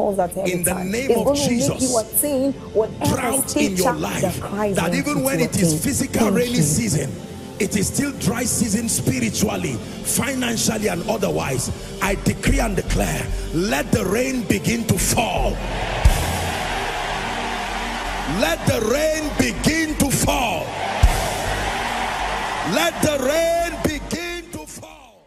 calls at every in the time. Name it's of Jesus, drought in your life, that even when it is physical rainy season, it is still dry season spiritually, financially and otherwise. I decree and declare, let the rain begin to fall. Let the rain begin to fall. Let the rain begin to fall.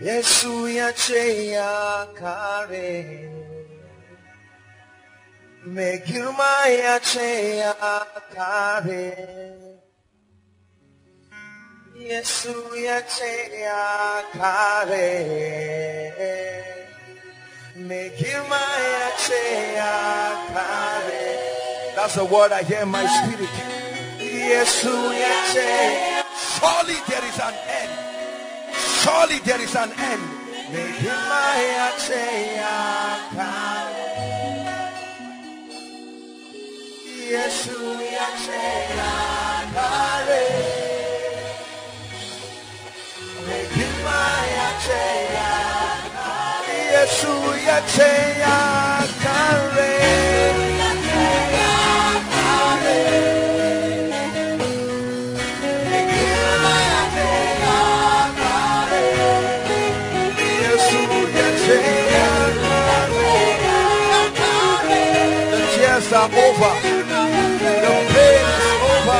Yesu yacheya kare, megirma yacheya kare, Yesu yacheya kare, megirma yacheya kare. That's the word I hear in my spirit. Yesu yacheya. Surely there is an end. Surely there is an end. Over. The pain is over.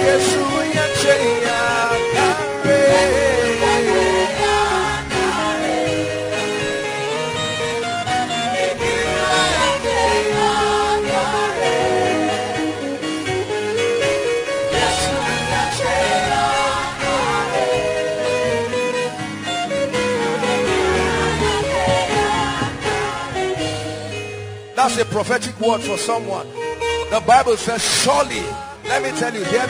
Yesu yacheya kare. Yesu yacheya kare. That's a prophetic word for someone. The Bible says, surely, let me tell you, hear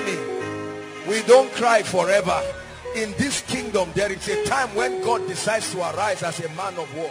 me, we don't cry forever. In this kingdom, there is a time when God decides to arise as a man of war.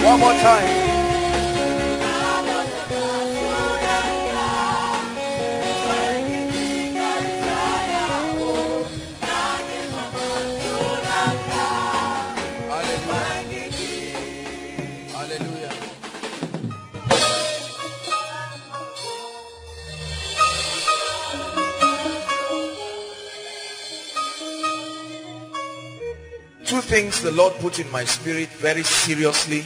One more time. Things the Lord put in my spirit very seriously.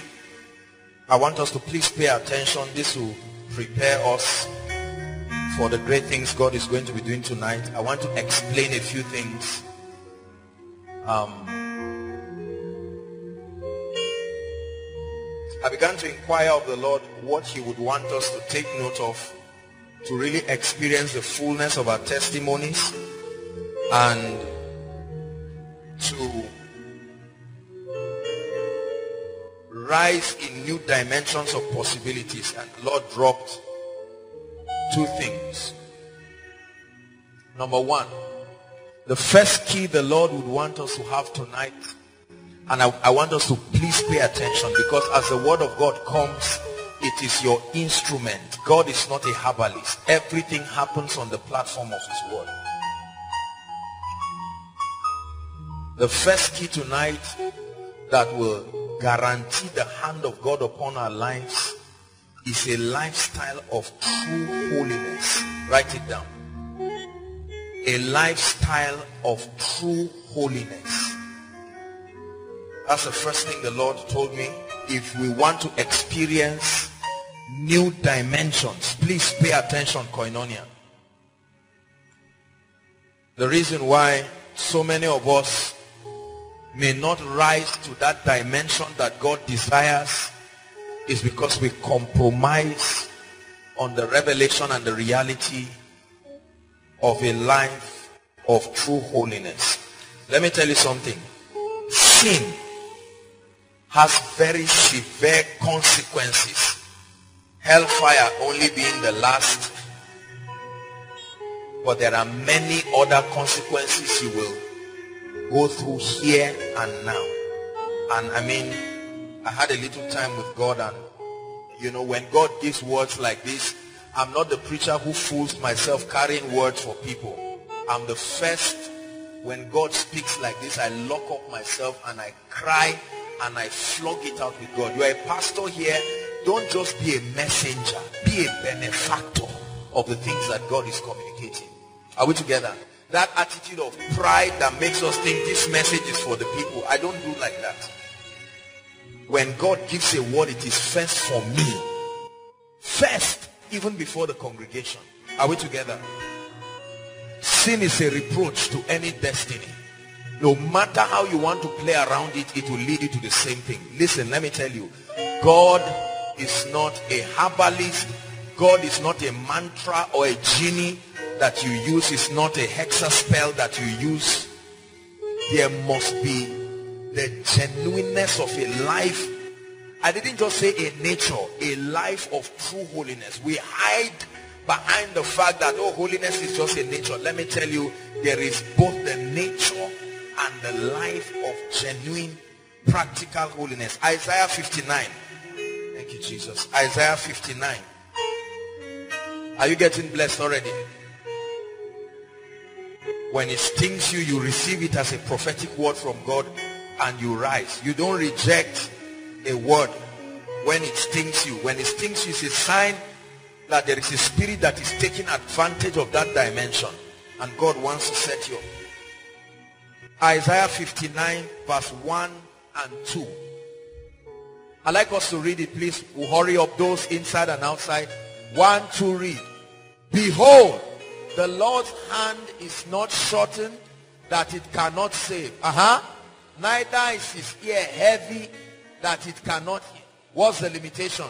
I want us to please pay attention. This will prepare us for the great things God is going to be doing tonight. I want to explain a few things. I began to inquire of the Lord what he would want us to take note of to really experience the fullness of our testimonies and to rise in new dimensions of possibilities. And the Lord dropped two things. Number one, The first key the Lord would want us to have tonight, and I want us to please pay attention, because as the word of God comes, it is your instrument. God is not a herbalist. Everything happens on the platform of his word. The first key tonight that will guarantee the hand of God upon our lives is a lifestyle of true holiness. Write it down. A lifestyle of true holiness. That's the first thing the Lord told me. If we want to experience new dimensions, please pay attention, Koinonia. The reason why so many of us may not rise to that dimension that God desires is because we compromise on the revelation and the reality of a life of true holiness. Let me tell you something. Sin has very severe consequences. Hellfire only being the last. But there are many other consequences you will go through here and now. And I mean, I had a little time with God, and you know, when God gives words like this, I'm not the preacher who fools myself carrying words for people. I'm the first, when God speaks like this, I lock up myself and I cry and I flog it out with God. You are a pastor here. Don't just be a messenger. Be a benefactor of the things that God is communicating. Are we together? That attitude of pride that makes us think this message is for the people. I don't do like that. When God gives a word, it is first for me. First, even before the congregation. Are we together? Sin is a reproach to any destiny. No matter how you want to play around it, it will lead you to the same thing. Listen, let me tell you, God is not a herbalist. God is not a mantra or a genie that you use. It's not a hexa spell that you use. There must be the genuineness of a life. I didn't just say a nature, a life of true holiness. We hide behind the fact that, oh, holiness is just a nature. Let me tell you, there is both the nature and the life of genuine practical holiness. Isaiah 59. Thank you, Jesus. Isaiah 59. Are you getting blessed already? When it stings you, you receive it as a prophetic word from God and you rise. You don't reject a word when it stings you. When it stings you, it's a sign that there is a spirit that is taking advantage of that dimension, and God wants to set you up. Isaiah 59 verse 1 and 2. I'd like us to read it, please. We'll hurry up, those inside and outside. 1, 2, read. Behold, the Lord's hand is not shortened that it cannot save. Neither is his ear heavy that it cannot hear. What's the limitation?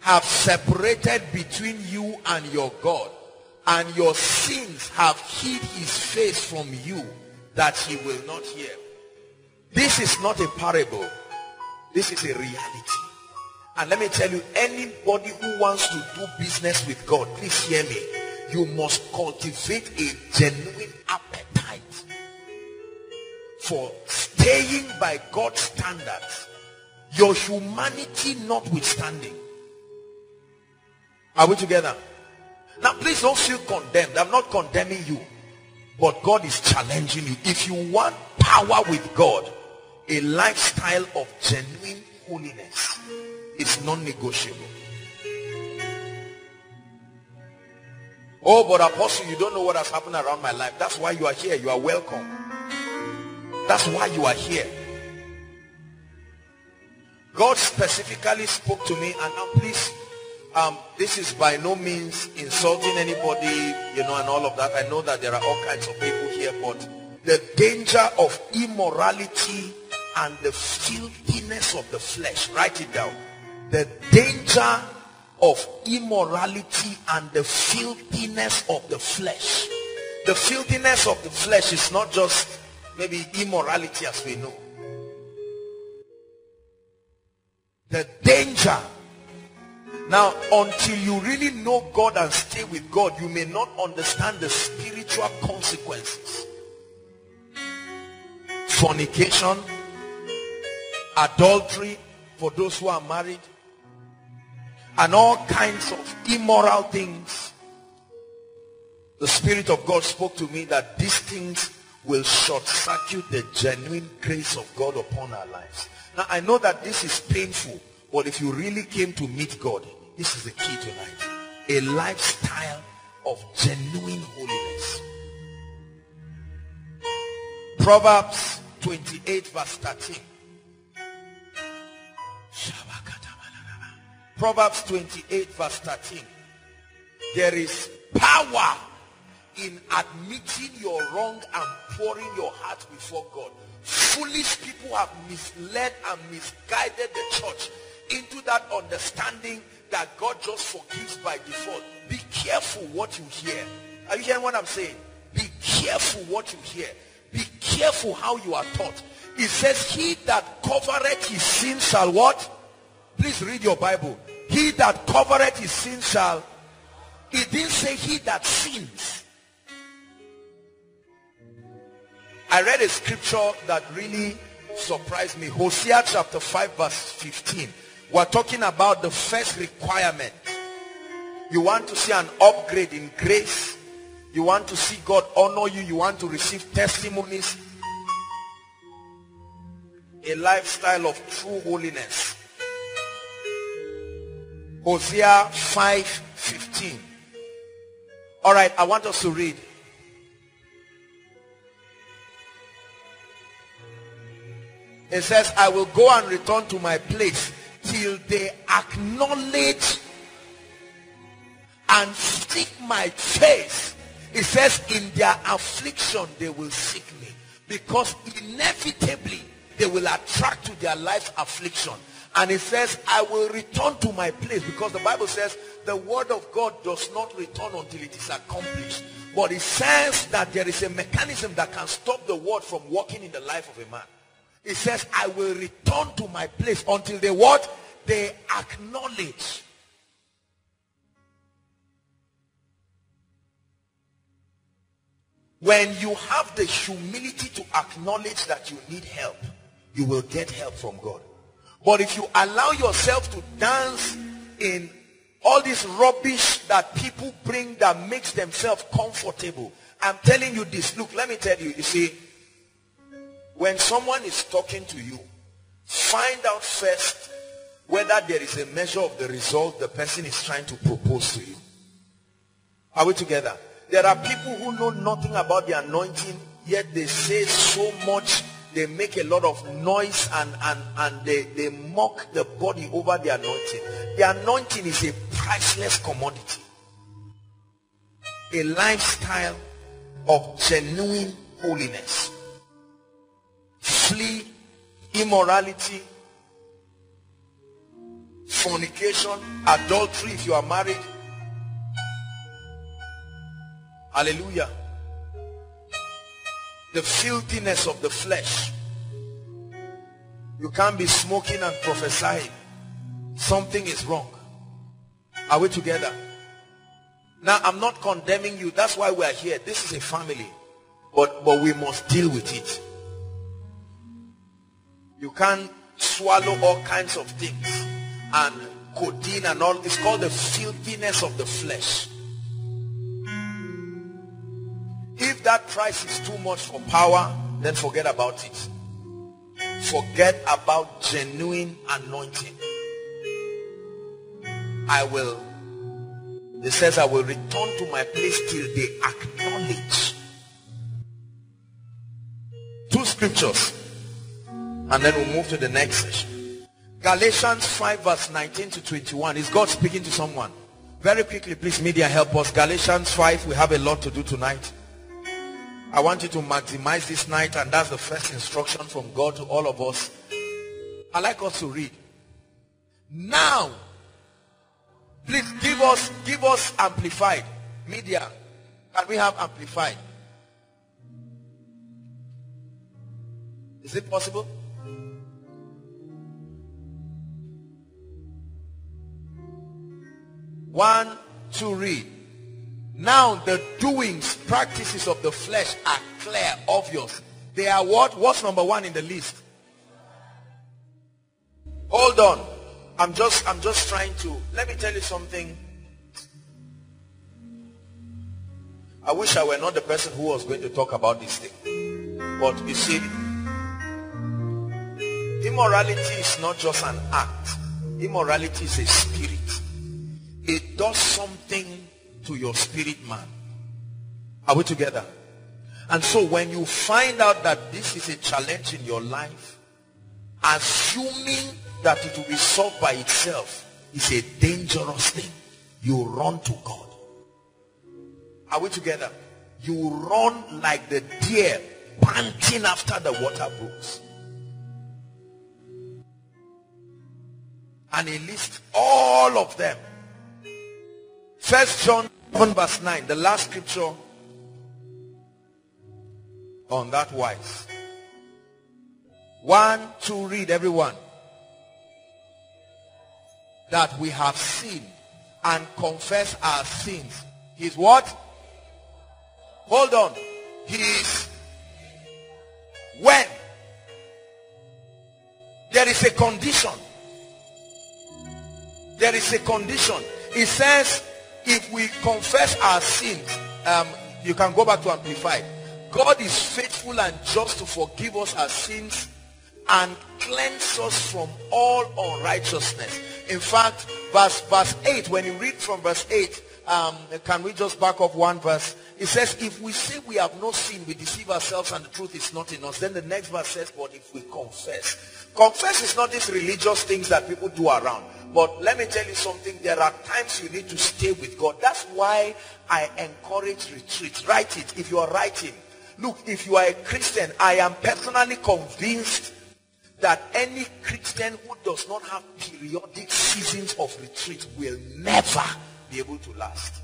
Have separated between you and your God, and your sins have hid his face from you, that he will not hear. This is not a parable. This is a reality. And let me tell you, anybody who wants to do business with God, please hear me. You must cultivate a genuine appetite for staying by God's standards, your humanity notwithstanding. Are we together? Now, please don't feel condemned. I'm not condemning you. But God is challenging you. If you want power with God, a lifestyle of genuine holiness is non-negotiable. Oh, but Apostle, you don't know what has happened around my life. That's why you are here. You are welcome. That's why you are here. God specifically spoke to me, and now please, this is by no means insulting anybody, you know, and all of that. I know that there are all kinds of people here, but the danger of immorality and the filthiness of the flesh. Write it down. The danger of immorality and the filthiness of the flesh. The filthiness of the flesh is not just maybe immorality as we know. The danger. Now, until you really know God and stay with God, you may not understand the spiritual spiritual consequences. Fornication, adultery for those who are married, and all kinds of immoral things. The Spirit of God spoke to me that these things will short-circuit the genuine grace of God upon our lives. Now, I know that this is painful, but if you really came to meet God, this is the key tonight. A lifestyle of genuine holiness. Proverbs 28 verse 13. Proverbs 28 verse 13. There is power in admitting your wrong and pouring your heart before God. Foolish people have misled and misguided the church into that understanding that God just forgives by default. Be careful what you hear. Are you hearing what I'm saying? Be careful what you hear. Be careful how you are taught. It says, he that covereth his sin shall what? Please read your Bible. He that covereth his sin shall. It didn't say he that sins. I read a scripture that really surprised me. Hosea chapter 5 verse 15. We're talking about the first requirement. You want to see an upgrade in grace. You want to see God honor you. You want to receive testimonies. A lifestyle of true holiness. Hosea 5:15. All right, I want us to read. It says, I will go and return to my place till they acknowledge and seek my face. It says, in their affliction they will seek me, because inevitably they will attract to their life's affliction. And it says, I will return to my place, because the Bible says the word of God does not return until it is accomplished. But it says that there is a mechanism that can stop the word from working in the life of a man. It says, I will return to my place until they what? They acknowledge. When you have the humility to acknowledge that you need help, you will get help from God. But if you allow yourself to dance in all this rubbish that people bring that makes themselves comfortable, I'm telling you this. Look, let me tell you, you see, when someone is talking to you, find out first whether there is a measure of the result the person is trying to propose to you. Are we together? There are people who know nothing about the anointing, yet they say so much, they make a lot of noise, and they mock the body over the anointing. The anointing is a priceless commodity. A lifestyle of genuine holiness. Flee immorality, fornication, adultery if you are married. Hallelujah. The filthiness of the flesh. You can't be smoking and prophesying. Something is wrong. Are we together? Now, I'm not condemning you. That's why we are here. This is a family. But we must deal with it. You can't swallow all kinds of things. And codeine and all. It's called the filthiness of the flesh. If that price is too much for power, then forget about it. Forget about genuine anointing. It says, I will return to my place till they acknowledge. Two scriptures. And then we'll move to the next session. Galatians 5 verse 19 to 21. Is God speaking to someone? Very quickly, please, media, help us. Galatians 5, we have a lot to do tonight. I want you to maximize this night, and that's the first instruction from God to all of us. I'd like us to read. Now, please give us amplified. Media, can we have amplified? Is it possible? One, two, read. Now the doings, practices of the flesh are clear, obvious. They are what? What's number one in the list? Hold on. I'm just trying to, let me tell you something. I wish I were not the person who was going to talk about this thing. But you see, immorality is not just an act. Immorality is a spirit. It does something to your spirit man. Are we together? And so when you find out that this is a challenge in your life, assuming that it will be solved by itself is a dangerous thing. You run to God. Are we together? You run like the deer panting after the water brooks. And he lists all of them. First John 1 verse 9, the last scripture on that wise. 1, 2, read everyone. That we have sinned and confess our sins. He's what? Hold on. He is when there is a condition. There is a condition. It says if we confess our sins, you can go back to Amplified. God is faithful and just to forgive us our sins and cleanse us from all unrighteousness. In fact, verse 8, when you read from verse 8, can we just back up one verse? It says, if we say we have no sin, we deceive ourselves and the truth is not in us. Then the next verse says, but if we confess. Confess is not these religious things that people do around. But let me tell you something, there are times you need to stay with God. That's why I encourage retreats. Write it if you are writing. Look, if you are a Christian, I am personally convinced that any Christian who does not have periodic seasons of retreat will never be able to last.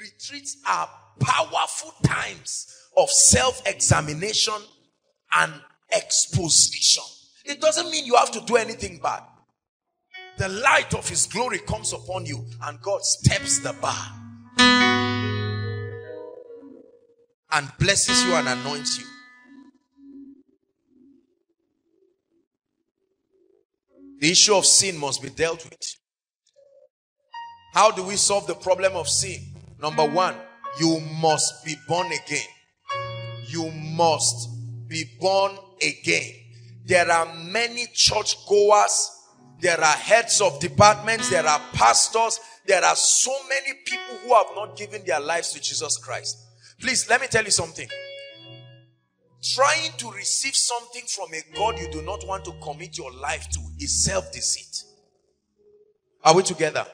Retreats are powerful times of self-examination and exposition. It doesn't mean you have to do anything bad. The light of his glory comes upon you and God steps the bar and blesses you and anoints you. The issue of sin must be dealt with. How do we solve the problem of sin? Number one, you must be born again. You must be born again. There are many churchgoers. There are heads of departments. There are pastors. There are so many people who have not given their lives to Jesus Christ. Please, let me tell you something. Trying to receive something from a God you do not want to commit your life to is self-deceit. Are we together?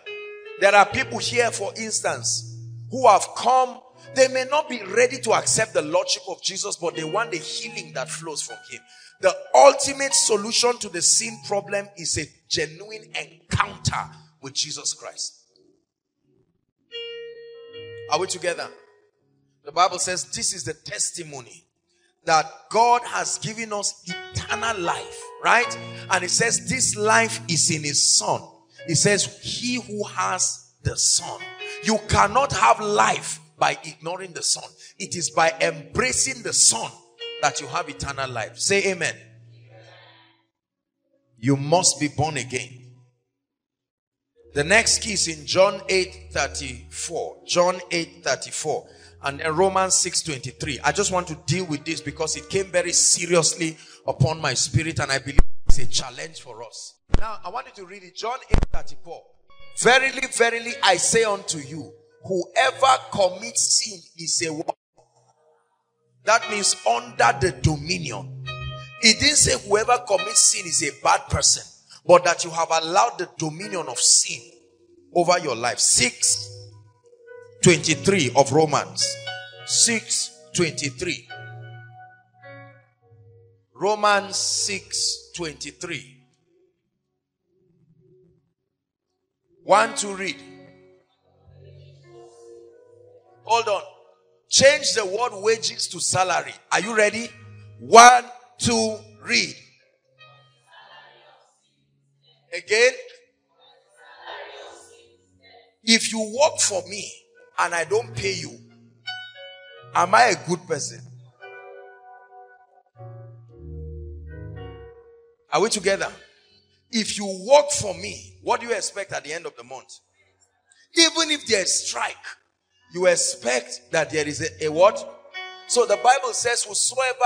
There are people here, for instance, who have come. They may not be ready to accept the Lordship of Jesus, but they want the healing that flows from him. The ultimate solution to the sin problem is a genuine encounter with Jesus Christ. Are we together? The Bible says this is the testimony, that God has given us eternal life, right? And it says this life is in his son. It says he who has the son. You cannot have life by ignoring the son. It is by embracing the son that you have eternal life. Say amen. You must be born again. The next key is in John 8:34. John 8:34. And Romans 6:23. I just want to deal with this because it came very seriously upon my spirit and I believe it's a challenge for us. Now, I want you to read it. John 8:34. Verily, verily, I say unto you, whoever commits sin is a what? That means under the dominion. It didn't say whoever commits sin is a bad person, but that you have allowed the dominion of sin over your life. 6:23 of Romans. 6:23. Romans 6:23. 1, 2, read. Hold on. Change the word wages to salary. Are you ready? 1, 2, read. Again. If you work for me and I don't pay you, am I a good person? Are we together? If you work for me, what do you expect at the end of the month? Even if there is strike, you expect that there is a what? So the Bible says, whosoever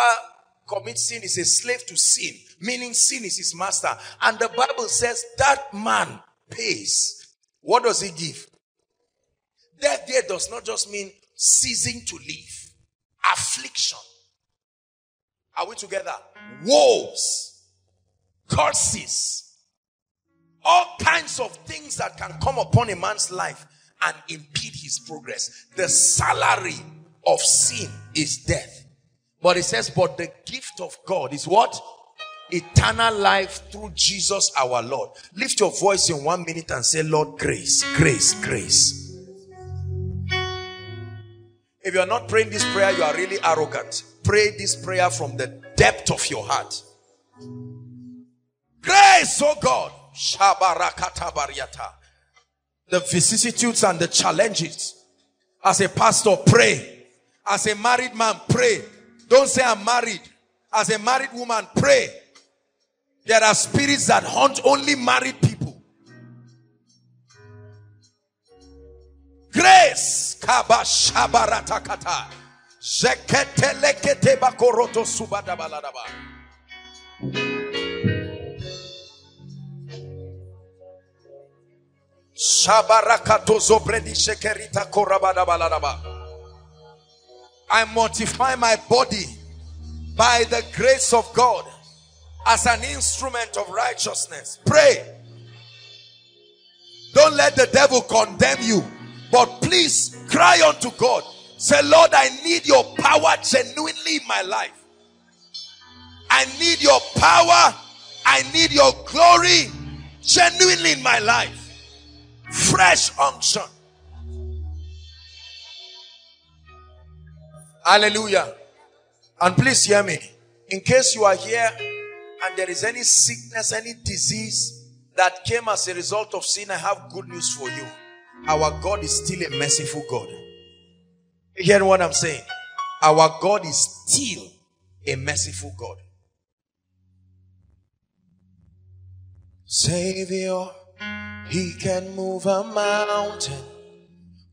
commits sin is a slave to sin, meaning sin is his master. And the Bible says that man pays. What does he give? Death there does not just mean ceasing to live. Affliction. Are we together? Woes, curses, all kinds of things that can come upon a man's life and impede his progress. The salary of sin is death. But it says, but the gift of God is what? Eternal life through Jesus our Lord. Lift your voice in 1 minute and say, Lord, grace, grace, grace. If you are not praying this prayer, you are really arrogant. Pray this prayer from the depth of your heart. Grace, oh God. The vicissitudes and the challenges. As a pastor, pray. As a married man, pray. Don't say I'm married. As a married woman, pray. There are spirits that haunt only married people. Grace. I mortify my body by the grace of God as an instrument of righteousness. Pray. Don't let the devil condemn you, but please cry unto God. Say, Lord, I need your power genuinely in my life. I need your power. I need your glory genuinely in my life. Fresh unction. Hallelujah. And please hear me. In case you are here and there is any sickness, any disease that came as a result of sin, I have good news for you. Our God is still a merciful God. You hear what I'm saying? Our God is still a merciful God. Savior, he can move a mountain.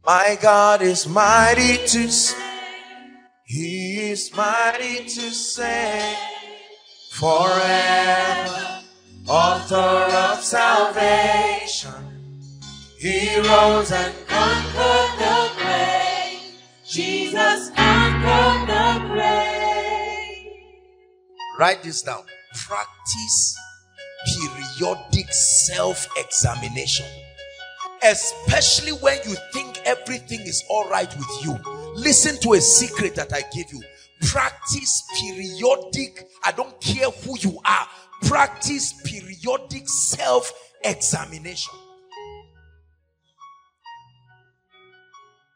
My God is mighty to save. He is mighty to save. Forever, author of salvation. He rose and conquered the grave. Jesus conquered the grave. Write this down. Practice periodic self-examination, especially when you think everything is all right with you. Listen to a secret that I give you. Practice periodic, I don't care who you are, practice periodic self-examination.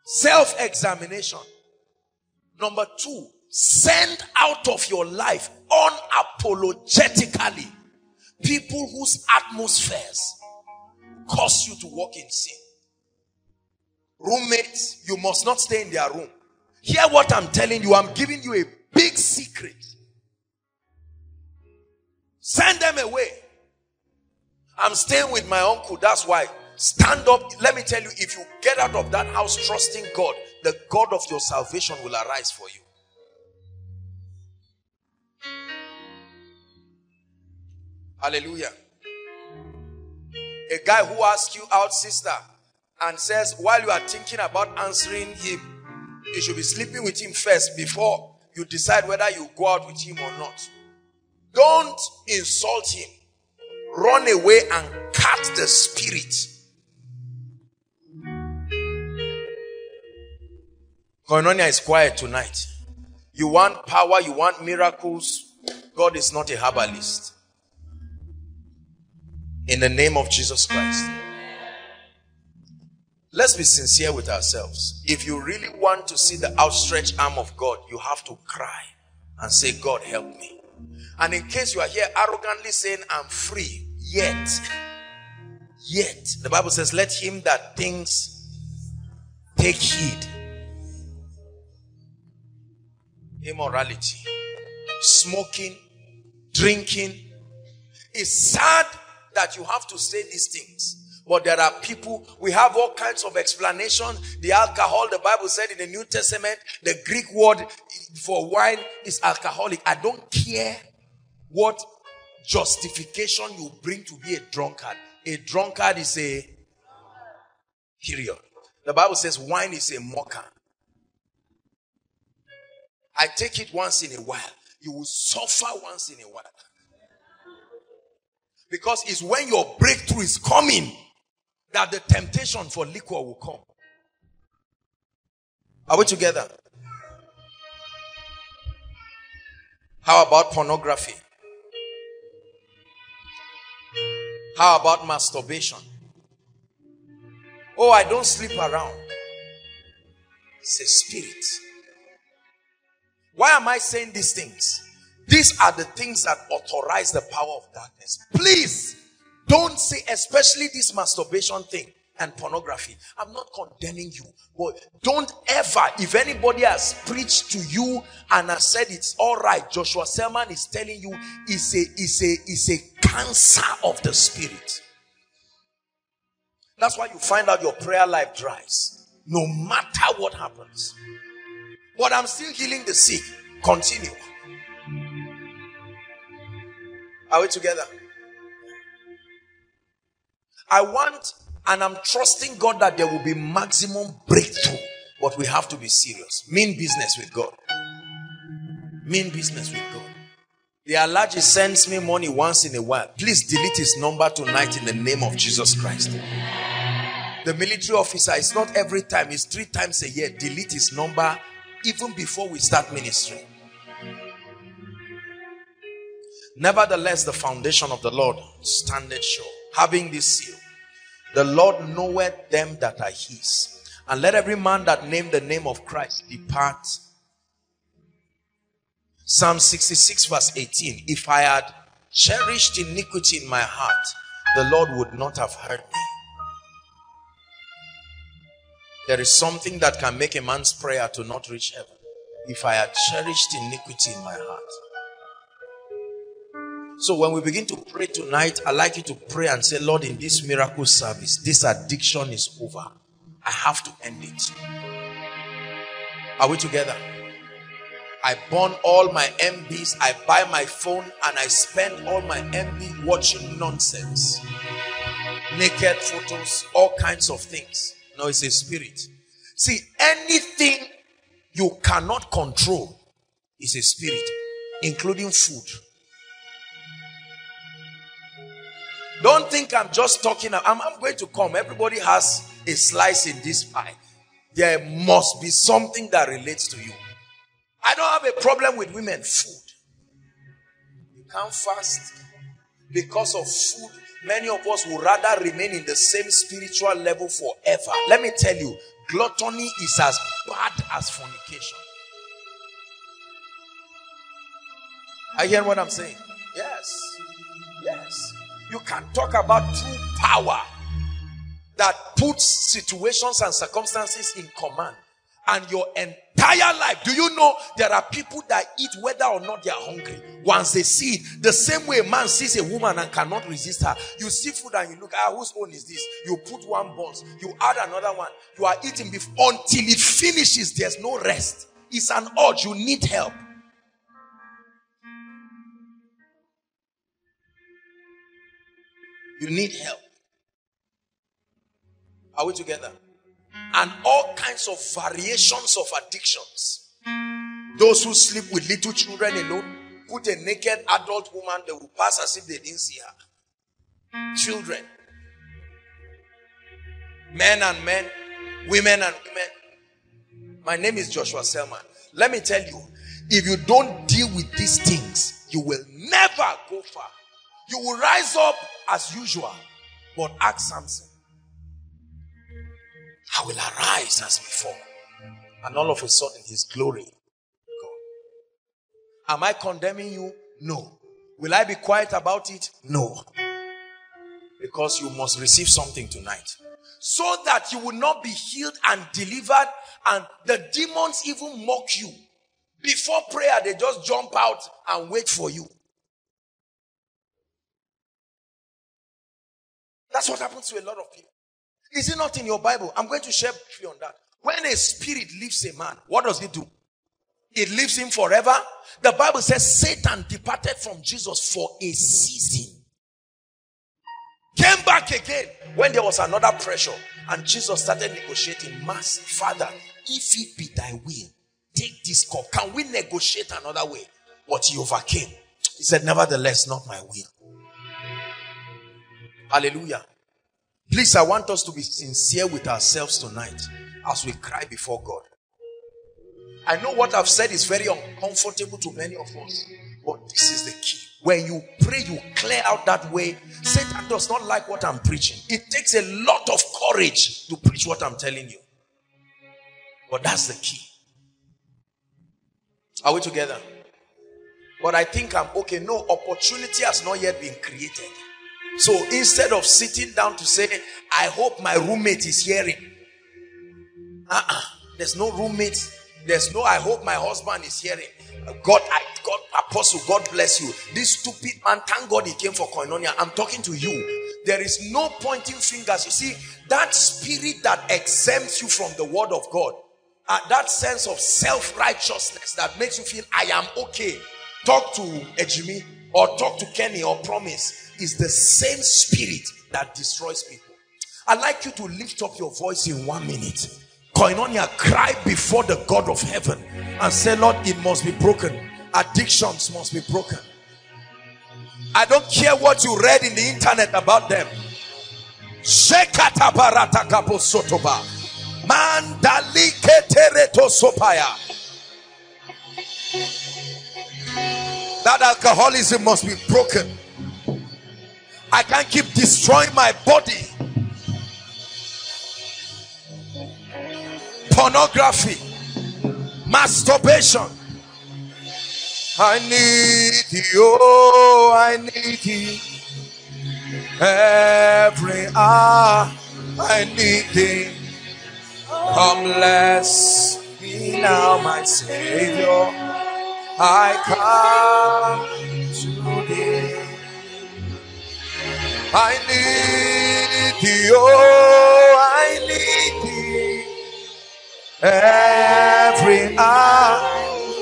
Self-examination. Number two, send out of your life unapologetically people whose atmospheres cause you to walk in sin. Roommates, you must not stay in their room. Hear what I'm telling you. I'm giving you a big secret. Send them away. I'm staying with my uncle. That's why. Stand up. Let me tell you, if you get out of that house trusting God, the God of your salvation will arise for you. Hallelujah. A guy who asks you out, sister, and says, while you are thinking about answering him, you should be sleeping with him first before you decide whether you go out with him or not. Don't insult him. Run away and cut the spirit. Koinonia is quiet tonight. You want power, you want miracles. God is not a herbalist. In the name of Jesus Christ. Let's be sincere with ourselves. If you really want to see the outstretched arm of God, you have to cry and say, God, help me. And in case you are here arrogantly saying, I'm free, yet, the Bible says, let him that thinks Take heed. Immorality, smoking, drinking. It's sad that you have to say these things, but there are people, we have all kinds of explanations. The alcohol, the Bible said in the New Testament, the Greek word for wine is alcoholic. I don't care what justification you bring to be a drunkard. A drunkard is a period. The Bible says wine is a mocker. I take it once in a while. You will suffer once in a while. Because it's when your breakthrough is coming that the temptation for liquor will come. Are we together? How about pornography? How about masturbation? Oh, I don't sleep around. It's a spirit. Why am I saying these things? These are the things that authorize the power of darkness. Please don't say, especially this masturbation thing and pornography. I'm not condemning you, but don't ever, if anybody has preached to you and has said it's all right, Joshua Selman is telling you it's a cancer of the spirit. That's why you find out your prayer life dries, no matter what happens. But I'm still healing the sick. Continue. Are we together? I want, and I'm trusting God that there will be maximum breakthrough. But we have to be serious. Mean business with God. Mean business with God. The allergy sends me money once in a while. Please delete his number tonight in the name of Jesus Christ. The military officer, it's not every time. It's 3 times a year. Delete his number even before we start ministry. Nevertheless, the foundation of the Lord standeth sure, having this seal, the Lord knoweth them that are his. And let every man that name the name of Christ depart. Psalm 66 verse 18. If I had cherished iniquity in my heart, the Lord would not have heard me. There is something that can make a man's prayer to not reach heaven. If I had cherished iniquity in my heart. So when we begin to pray tonight, I'd like you to pray and say, Lord, in this miracle service, this addiction is over. I have to end it. Are we together? I burn all my MBs, I buy my phone, and I spend all my MB watching nonsense. Naked photos, all kinds of things. No, it's a spirit. See, anything you cannot control is a spirit, including food. Don't think I'm just talking. I'm going to come. Everybody has a slice in this pie. There must be something that relates to you. I don't have a problem with women. Food. You can't fast because of food. Many of us would rather remain in the same spiritual level forever. Let me tell you, gluttony is as bad as fornication. I hear what I'm saying. Yes. Yes. You can talk about true power that puts situations and circumstances in command. And your entire life, do you know there are people that eat whether or not they are hungry? Once they see it, the same way a man sees a woman and cannot resist her. You see food and you look, whose own is this? You put one buns, you add another one. You are eating beef until it finishes. There's no rest. It's an urge. You need help. You need help. Are we together? And all kinds of variations of addictions. Those who sleep with little children alone, put a naked adult woman, they will pass as if they didn't see her. Children. Men and men. Women and women. My name is Joshua Selman. Let me tell you, if you don't deal with these things, you will never go far. You will rise up as usual. But ask Samson. I will arise as before. And all of a sudden, his glory. God. Am I condemning you? No. Will I be quiet about it? No. Because you must receive something tonight. so that you will not be healed and delivered, and the demons even mock you. Before prayer, they just jump out and wait for you. That's what happens to a lot of people. Is it not in your Bible? I'm going to share with you on that. When a spirit leaves a man, what does it do? It leaves him forever. The Bible says Satan departed from Jesus for a season. Came back again when there was another pressure. And Jesus started negotiating. Master, Father, if it be thy will, take this cup. Can we negotiate another way? But he overcame. He said, nevertheless, not my will. Hallelujah. Please, I want us to be sincere with ourselves tonight as we cry before God. I know what I've said is very uncomfortable to many of us, but this is the key. When you pray, you clear out that way. Satan does not like what I'm preaching. It takes a lot of courage to preach what I'm telling you. But that's the key. Are we together? But I think I'm okay. No, opportunity has not yet been created. So instead of sitting down to say, I hope my roommate is hearing. There's no roommate. There's no, I hope my husband is hearing. God, Apostle, God bless you. This stupid man, thank God he came for Koinonia. I'm talking to you. There is no pointing fingers. You see, that spirit that exempts you from the word of God, that sense of self-righteousness that makes you feel, I am okay. Talk to Ejimi or talk to Kenny or Promise, is the same spirit that destroys people. I'd like you to lift up your voice in 1 minute. Koinonia, cry before the God of heaven and say, Lord, it must be broken. Addictions must be broken. I don't care what you read in the internet about them. That alcoholism must be broken. I can't keep destroying my body. Pornography, masturbation. I need you, oh, I need you. Every hour I need thee. Come, bless me now, my Savior. I come to thee. I need thee, oh, I need thee. Every hour,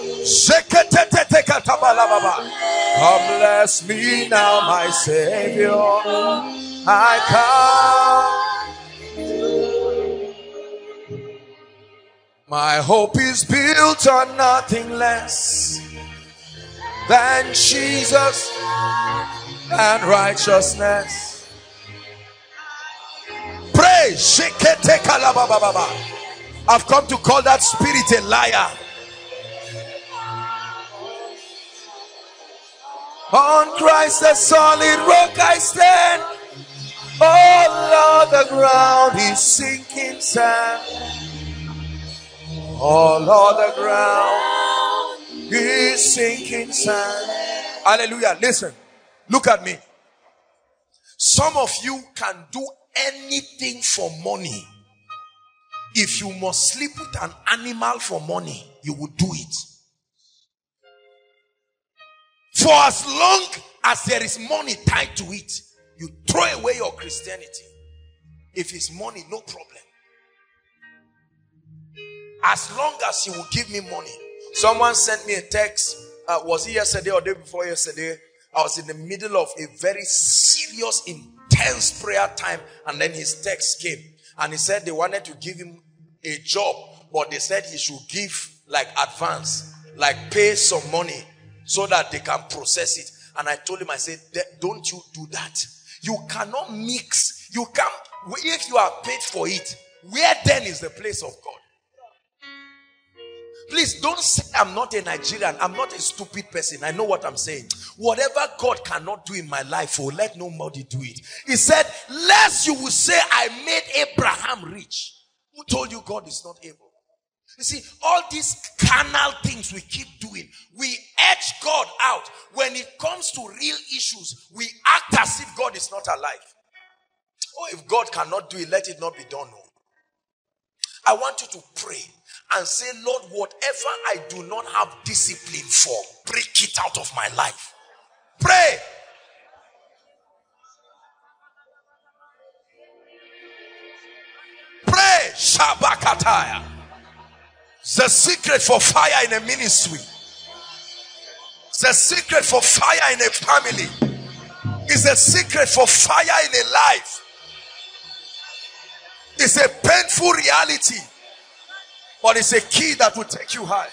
come bless me now, my Savior. I come. My hope is built on nothing less than Jesus and righteousness. Pray, shekete kalabababa. I've come to call that spirit a liar. On Christ the solid rock I stand. All of the ground is sinking sand. All of the ground is sinking sand. Hallelujah. Listen. Look at me. Some of you can do anything for money. If you must sleep with an animal for money, you will do it. For as long as there is money tied to it, you throw away your Christianity. If it's money, no problem. As long as you will give me money. Someone sent me a text, was it yesterday or day before yesterday? I was in the middle of a very serious, intense prayer time, and then his text came. And he said they wanted to give him a job, but they said he should give like advance, like pay some money so that they can process it. And I told him, I said, don't you do that. You cannot mix. You can't. If you are paid for it, where then is the place of God? Please don't say I'm not a Nigerian. I'm not a stupid person. I know what I'm saying. Whatever God cannot do in my life, oh, let nobody do it. He said, lest you will say I made Abraham rich. Who told you God is not able? You see, all these carnal things we keep doing, we edge God out. When it comes to real issues, we act as if God is not alive. Oh, if God cannot do it, let it not be done. No. I want you to pray and say, Lord, whatever I do not have discipline for, break it out of my life. Pray. Pray. Shabakataya. The secret for fire in a ministry. The secret for fire in a family. It's a secret for fire in a life. It's a painful reality, but it's a key that will take you high.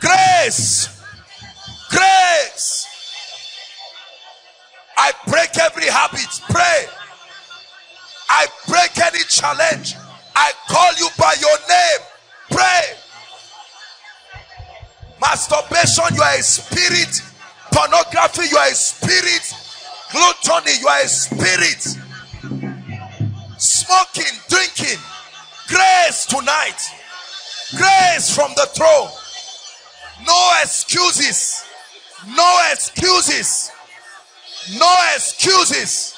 Grace. Grace. I break every habit. Pray. I break any challenge. I call you by your name. Pray. Masturbation, you are a spirit. Pornography, you are a spirit. Gluttony, you are a spirit. Smoking, drinking. Grace tonight. Grace from the throne. No excuses. No excuses. No excuses.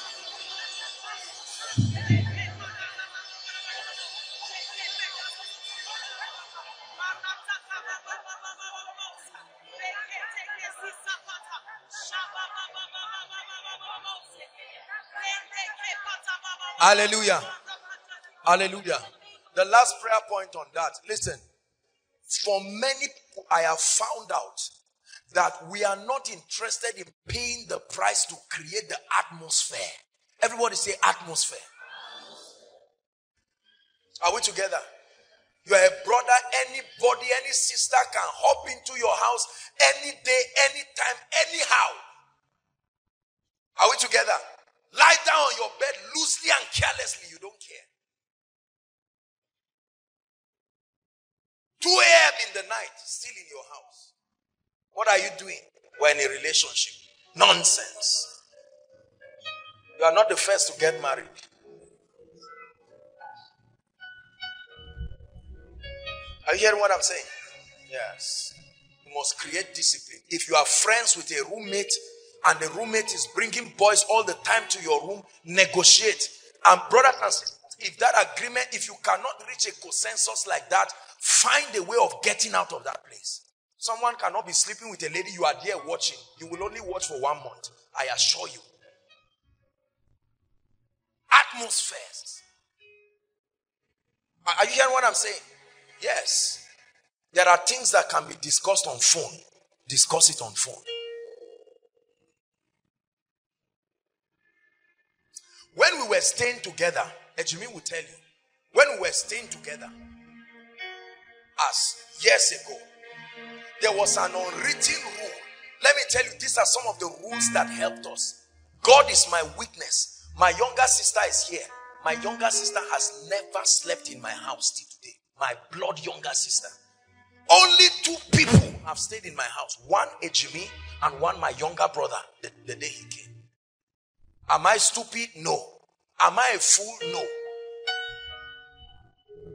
Hallelujah. Hallelujah. The last prayer point on that. Listen. For many, I have found out that we are not interested in paying the price to create the atmosphere. Everybody say atmosphere. Are we together? You are a brother, anybody, any sister can hop into your house any day, any time, anyhow. Are we together? Lie down on your bed loosely and carelessly. You don't care. 2 a.m. in the night, still in your house. What are you doing? We're in a relationship. Nonsense. You are not the first to get married. Are you hearing what I'm saying? Yes. You must create discipline. If you are friends with a roommate and the roommate is bringing boys all the time to your room, negotiate. And brothers and sisters, if that agreement, if you cannot reach a consensus like that, find a way of getting out of that place. Someone cannot be sleeping with a lady. You are there watching. You will only watch for 1 month. I assure you. Atmospheres. Are you hearing what I'm saying? Yes. There are things that can be discussed on phone. Discuss it on phone. When we were staying together, Ejimi will tell you, when we were staying together, as years ago, there was an unwritten rule. Let me tell you, these are some of the rules that helped us. God is my witness. My younger sister is here. My younger sister has never slept in my house till today. My blood younger sister. Only 2 people have stayed in my house. One Ejimi and one my younger brother the day he came. Am I stupid? No. Am I a fool? No.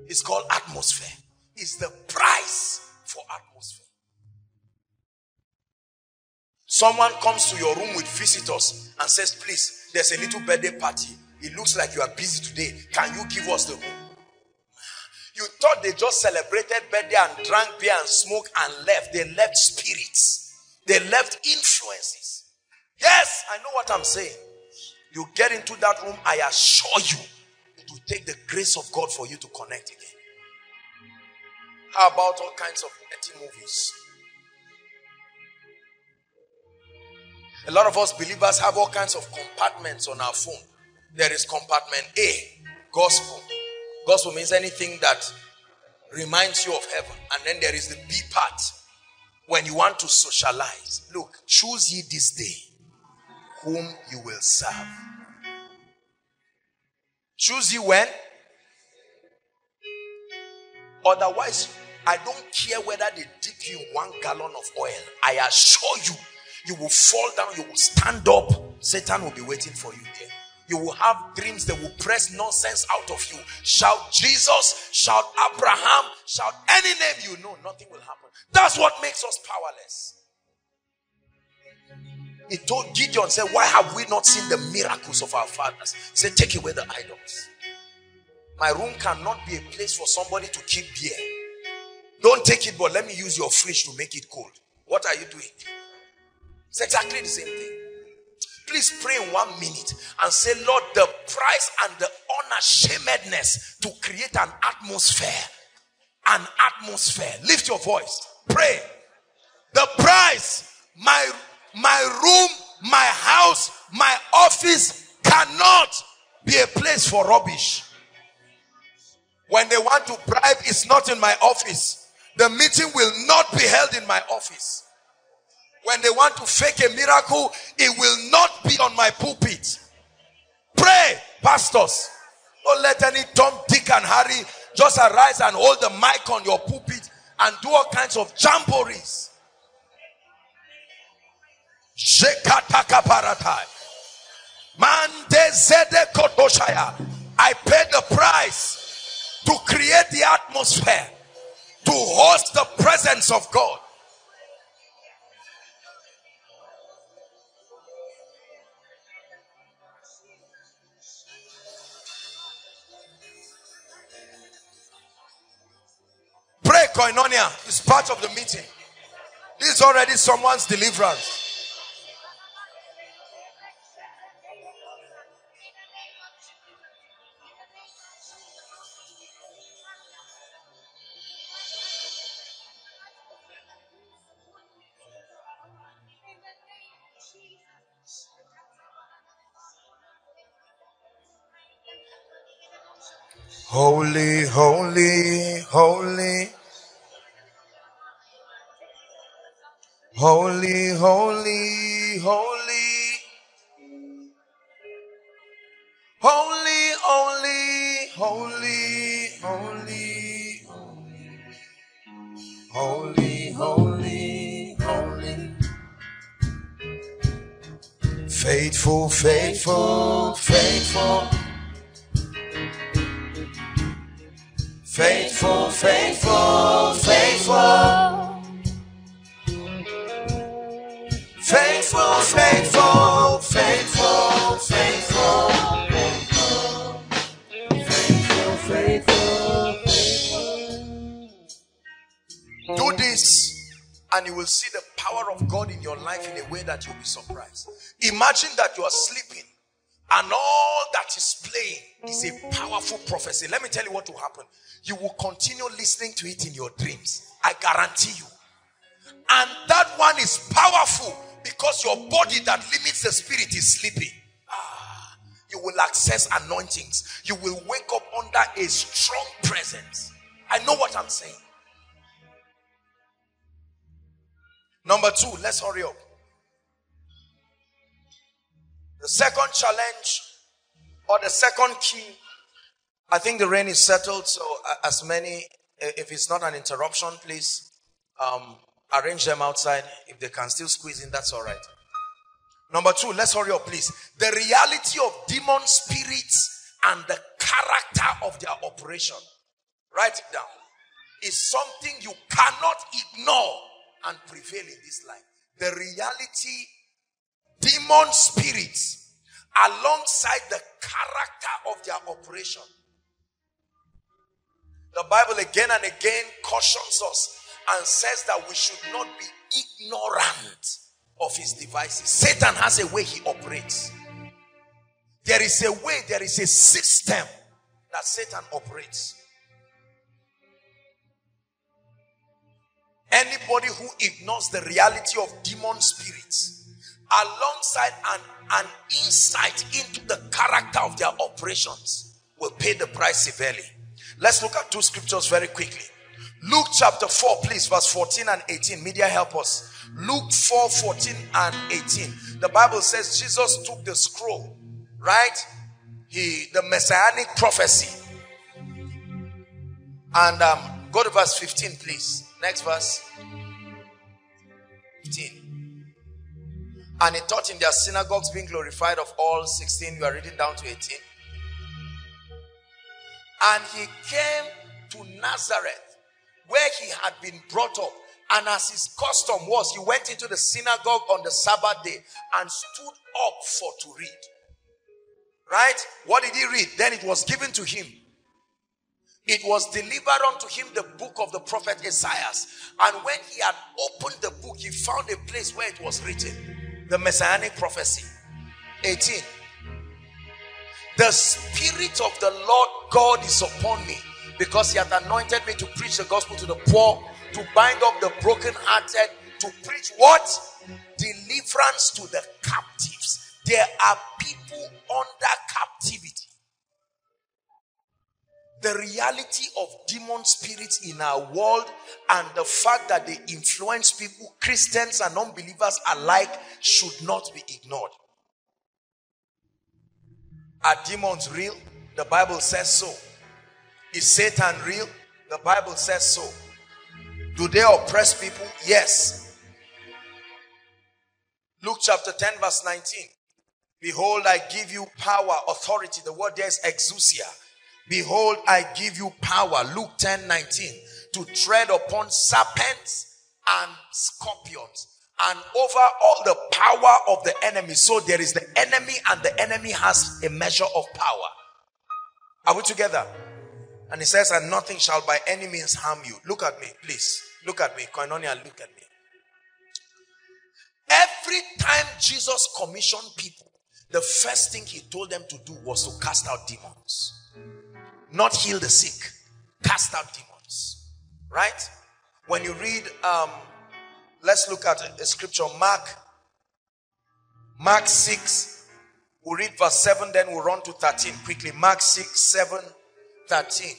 It's called atmosphere. It's the price for atmosphere. Someone comes to your room with visitors and says, please, there's a little birthday party. It looks like you are busy today. Can you give us the room? You thought they just celebrated birthday and drank beer and smoked and left. They left spirits. They left influences. Yes, I know what I'm saying. You get into that room, I assure you, it will take the grace of God for you to connect again. How about all kinds of dirty movies? A lot of us believers have all kinds of compartments on our phone. There is compartment A, gospel. Gospel means anything that reminds you of heaven. And then there is the B part, when you want to socialize. Look, choose ye this day whom you will serve. Choose you when? Otherwise, I don't care whether they dig you 1 gallon of oil. I assure you, you will fall down, you will stand up. Satan will be waiting for you there. You will have dreams that will press nonsense out of you. Shout Jesus, shout Abraham, shout any name you know, nothing will happen. That's what makes us powerless. He told Gideon, said, why have we not seen the miracles of our fathers? He said, take away the idols. My room cannot be a place for somebody to keep beer. Don't take it, but let me use your fridge to make it cold. What are you doing? It's exactly the same thing. Please pray in 1 minute and say, Lord, the price and the unashamedness to create an atmosphere. An atmosphere. Lift your voice. Pray. The price, my room, my house, my office cannot be a place for rubbish. When they want to bribe, it's not in my office. The meeting will not be held in my office. When they want to fake a miracle, it will not be on my pulpit. Pray, pastors. Don't let any Tom, Dick and Harry just arise and hold the mic on your pulpit and do all kinds of jamborees. I paid the price to create the atmosphere, to host the presence of God. Pray, Koinonia is part of the meeting. This is already someone's deliverance. Holy, holy, holy. Holy, holy, holy. Holy, holy, holy, holy. Holy, holy, holy. Faithful, faithful, faithful. Faithful, faithful, faithful. Faithful, faithful, faithful, faithful. Faithful, faithful, faithful. Do this and you will see the power of God in your life in a way that you'll be surprised. Imagine that you are sleeping and all that is playing is a powerful prophecy. Let me tell you what will happen. You will continue listening to it in your dreams. I guarantee you. And that one is powerful because your body that limits the spirit is sleeping. Ah, you will access anointings. You will wake up under a strong presence. I know what I'm saying. Number 2, let's hurry up. The second challenge or the second key, I think the rain is settled, so as many, if it's not an interruption, please arrange them outside. If they can still squeeze in, that's all right. Number 2, let's hurry up, please. The reality of demon spirits and the character of their operation. Write it down. It's something you cannot ignore and prevail in this life. The reality demon spirits alongside the character of their operation. The Bible again and again cautions us and says that we should not be ignorant of his devices. Satan has a way he operates. There is a way, there is a system that Satan operates. Anybody who ignores the reality of demon spirits alongside an insight into the character of their operations will pay the price severely. Let's look at 2 scriptures very quickly. Luke chapter 4, please, verse 14 and 18. Media, help us. Luke 4, 14 and 18. The Bible says Jesus took the scroll, right? The messianic prophecy. And Go to verse 15, please. Next verse. 15. And he taught in their synagogues, being glorified of all. 16, you are reading down to 18. And he came to Nazareth, where he had been brought up. And as his custom was, he went into the synagogue on the Sabbath day and stood up to read. Right? What did he read? Then it was given to him. It was delivered unto him, the book of the prophet Isaiah. And when he had opened the book, he found a place where it was written, the messianic prophecy. 18. The Spirit of the Lord God is upon me, because he hath anointed me to preach the gospel to the poor, to bind up the brokenhearted, to preach what? Deliverance to the captives. There are people under captivity. The reality of demon spirits in our world and the fact that they influence people, Christians and unbelievers alike, should not be ignored. Are demons real? The Bible says so. Is Satan real? The Bible says so. Do they oppress people? Yes. Luke chapter 10 verse 19. Behold, I give you power, authority. The word there is exousia. Behold, I give you power, Luke 10, 19, to tread upon serpents and scorpions, and over all the power of the enemy. So there is the enemy, and the enemy has a measure of power. Are we together? And it says, and nothing shall by any means harm you. Look at me, please. Look at me. Koinonia, look at me. Every time Jesus commissioned people, the first thing he told them to do was to cast out demons. Not heal the sick. Cast out demons. Right? When you read, let's look at a scripture. Mark 6. We'll read verse 7, then we'll run to 13 quickly. Mark 6, 7, 13.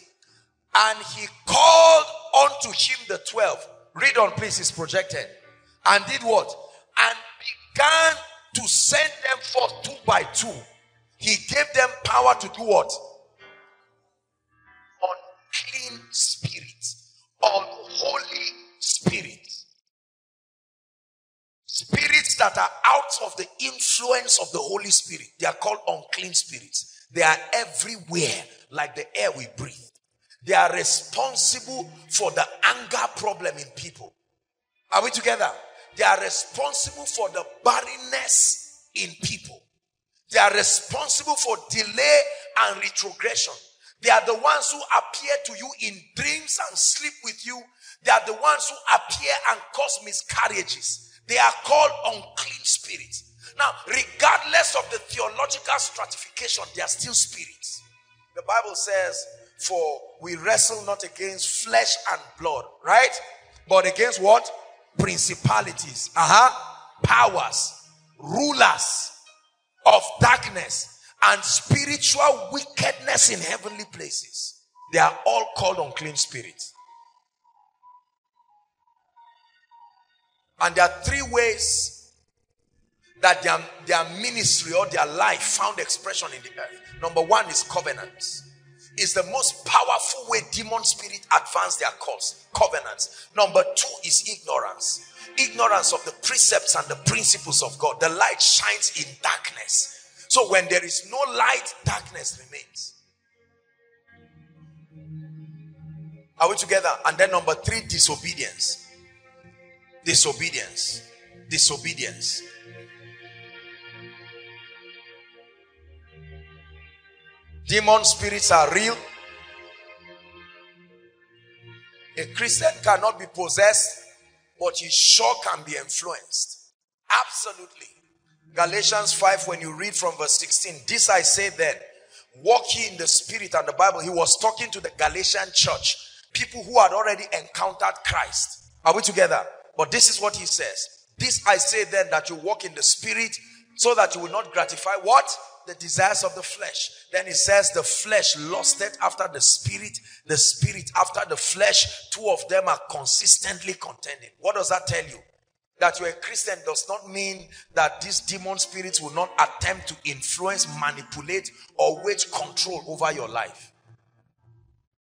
And he called unto him the 12. Read on, please. It's projected. And did what? And began to send them forth two by two. He gave them power to do what? Clean spirit, unholy spirits, spirits that are out of the influence of the Holy Spirit. They are called unclean spirits. They are everywhere, like the air we breathe. They are responsible for the anger problem in people. Are we together? They are responsible for the barrenness in people. They are responsible for delay and retrogression. They are the ones who appear to you in dreams and sleep with you. They are the ones who appear and cause miscarriages. They are called unclean spirits. Now, regardless of the theological stratification, they are still spirits. The Bible says, for we wrestle not against flesh and blood, right? But against what? Principalities, powers, rulers of darkness, and spiritual wickedness in heavenly places. They are all called unclean spirits. And there are three ways that their ministry or their life found expression in the earth. Number one is covenants. It's the most powerful way demon spirits advance their cause. Covenants. Number two is ignorance. Ignorance of the precepts and the principles of God. The light shines in darkness. So when there is no light, darkness remains. Are we together? And then number three, disobedience. Disobedience. Disobedience. Demon spirits are real. A Christian cannot be possessed, but he sure can be influenced. Absolutely. Galatians 5, when you read from verse 16, this I say then, walk ye in the Spirit. And the Bible, he was talking to the Galatian church, people who had already encountered Christ. Are we together? But this is what he says. This I say then, that you walk in the Spirit, so that you will not gratify what? The desires of the flesh. Then he says, the flesh lusteth after the Spirit after the flesh. Two of them are consistently contending. What does that tell you? That you're a Christian does not mean that these demon spirits will not attempt to influence, manipulate, or wage control over your life.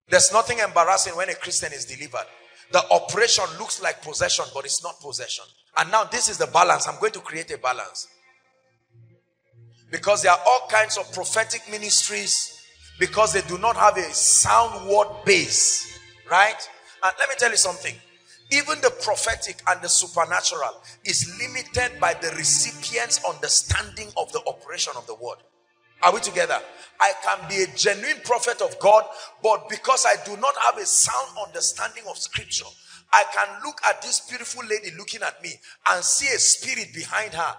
There's nothing embarrassing when a Christian is delivered. The operation looks like possession, but it's not possession. And now this is the balance. I'm going to create a balance. Because there are all kinds of prophetic ministries, because they do not have a sound word base, right? And let me tell you something. Even the prophetic and the supernatural is limited by the recipient's understanding of the operation of the word. Are we together? I can be a genuine prophet of God, but because I do not have a sound understanding of scripture, I can look at this beautiful lady looking at me and see a spirit behind her.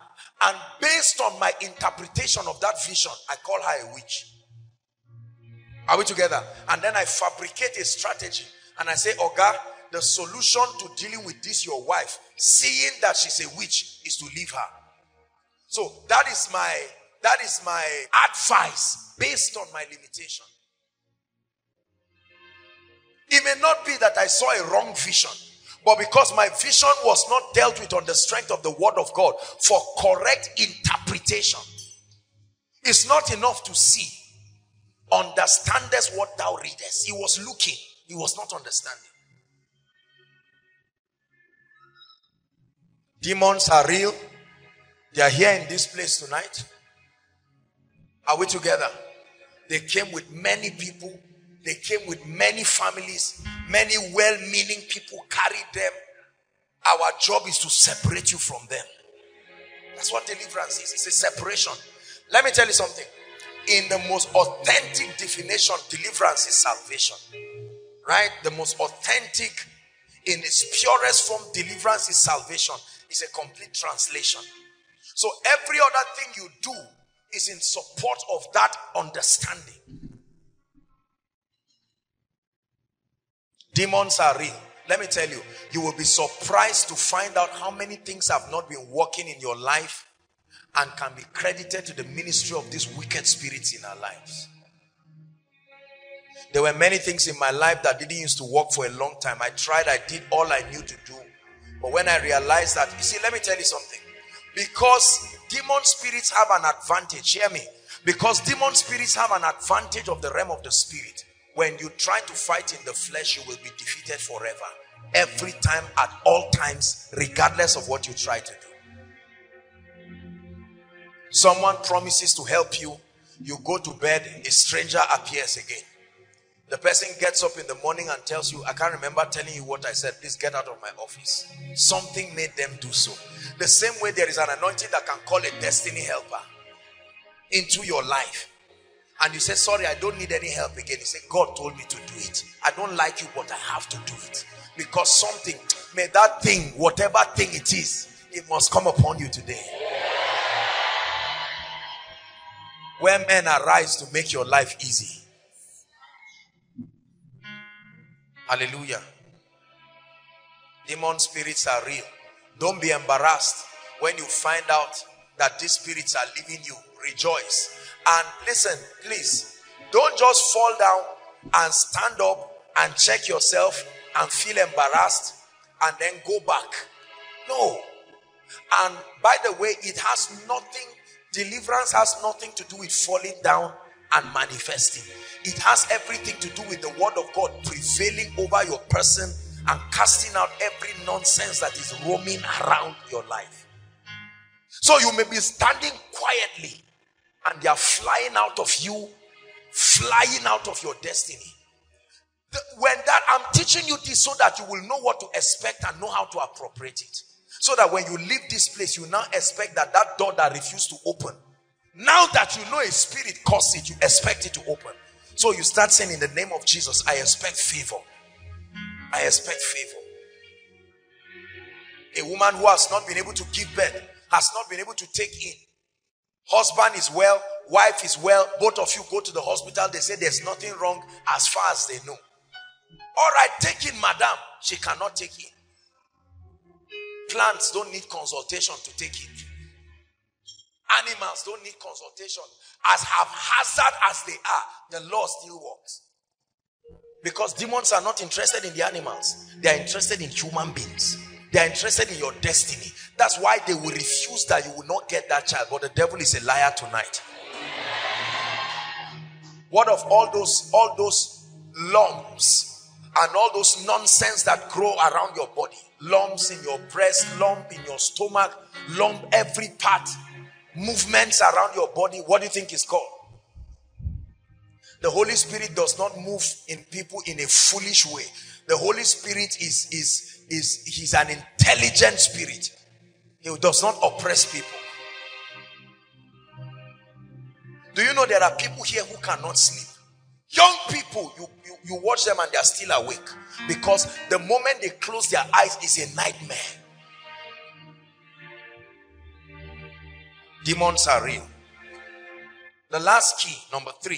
And based on my interpretation of that vision, I call her a witch. Are we together? And then I fabricate a strategy. And I say, Oga, the solution to dealing with this, your wife, seeing that she's a witch, is to leave her. So that is my advice based on my limitation. It may not be that I saw a wrong vision, but because my vision was not dealt with on the strength of the word of God for correct interpretation. It's not enough to see. Understandest what thou readest. He was looking. He was not understanding. Demons are real. They are here in this place tonight. Are we together? They came with many people. They came with many families. Many well-meaning people carried them. Our job is to separate you from them. That's what deliverance is. It's a separation. Let me tell you something. In the most authentic definition, deliverance is salvation. Right? The most authentic, in its purest form, deliverance is salvation. It's a complete translation. So every other thing you do is in support of that understanding. Demons are real. Let me tell you, you will be surprised to find out how many things have not been working in your life and can be credited to the ministry of these wicked spirits in our lives. There were many things in my life that didn't used to work for a long time. I tried, I did all I knew to do. But when I realized that, you see, let me tell you something. Because demon spirits have an advantage, hear me. Because demon spirits have an advantage of the realm of the spirit. When you try to fight in the flesh, you will be defeated forever. Every time, at all times, regardless of what you try to do. Someone promises to help you. You go to bed, a stranger appears again. The person gets up in the morning and tells you, I can't remember telling you what I said. Please get out of my office. Something made them do so. The same way there is an anointing that can call a destiny helper into your life. And you say, sorry, I don't need any help again. You say, God told me to do it. I don't like you, but I have to do it. Because something, may that thing, whatever thing it is, it must come upon you today. Where men arise to make your life easy. Hallelujah. Demon spirits are real. Don't be embarrassed when you find out that these spirits are leaving you. Rejoice. And listen, please, don't just fall down and stand up and check yourself and feel embarrassed and then go back. No. And by the way, it has nothing, deliverance has nothing to do with falling down and manifesting. It has everything to do with the word of God prevailing over your person and casting out every nonsense that is roaming around your life. So you may be standing quietly and they are flying out of you, flying out of your destiny. I'm teaching you this so that you will know what to expect and know how to appropriate it. So that when you leave this place, you now expect that door that refused to open, now that you know a spirit caused it, you expect it to open. So you start saying, in the name of Jesus, I expect favor. I expect favor. A woman who has not been able to give birth, has not been able to take in. Husband is well, wife is well, both of you go to the hospital, they say there's nothing wrong as far as they know. All right, take in, madam. She cannot take in. Plants don't need consultation to take it. Animals don't need consultation. As haphazard as they are, the law still works. Because demons are not interested in the animals. They are interested in human beings. They are interested in your destiny. That's why they will refuse that you will not get that child. But the devil is a liar tonight. What of all those lumps, and all those nonsense that grow around your body. Lumps in your breast, lump in your stomach, lump every part. Movements around your body. What do you think it's called? The Holy Spirit does not move in people in a foolish way. The Holy Spirit is an intelligent spirit. He does not oppress people. Do you know there are people here who cannot sleep? Young people, you watch them and they are still awake, because the moment they close their eyes is a nightmare. Demons are real. The last key, number 3,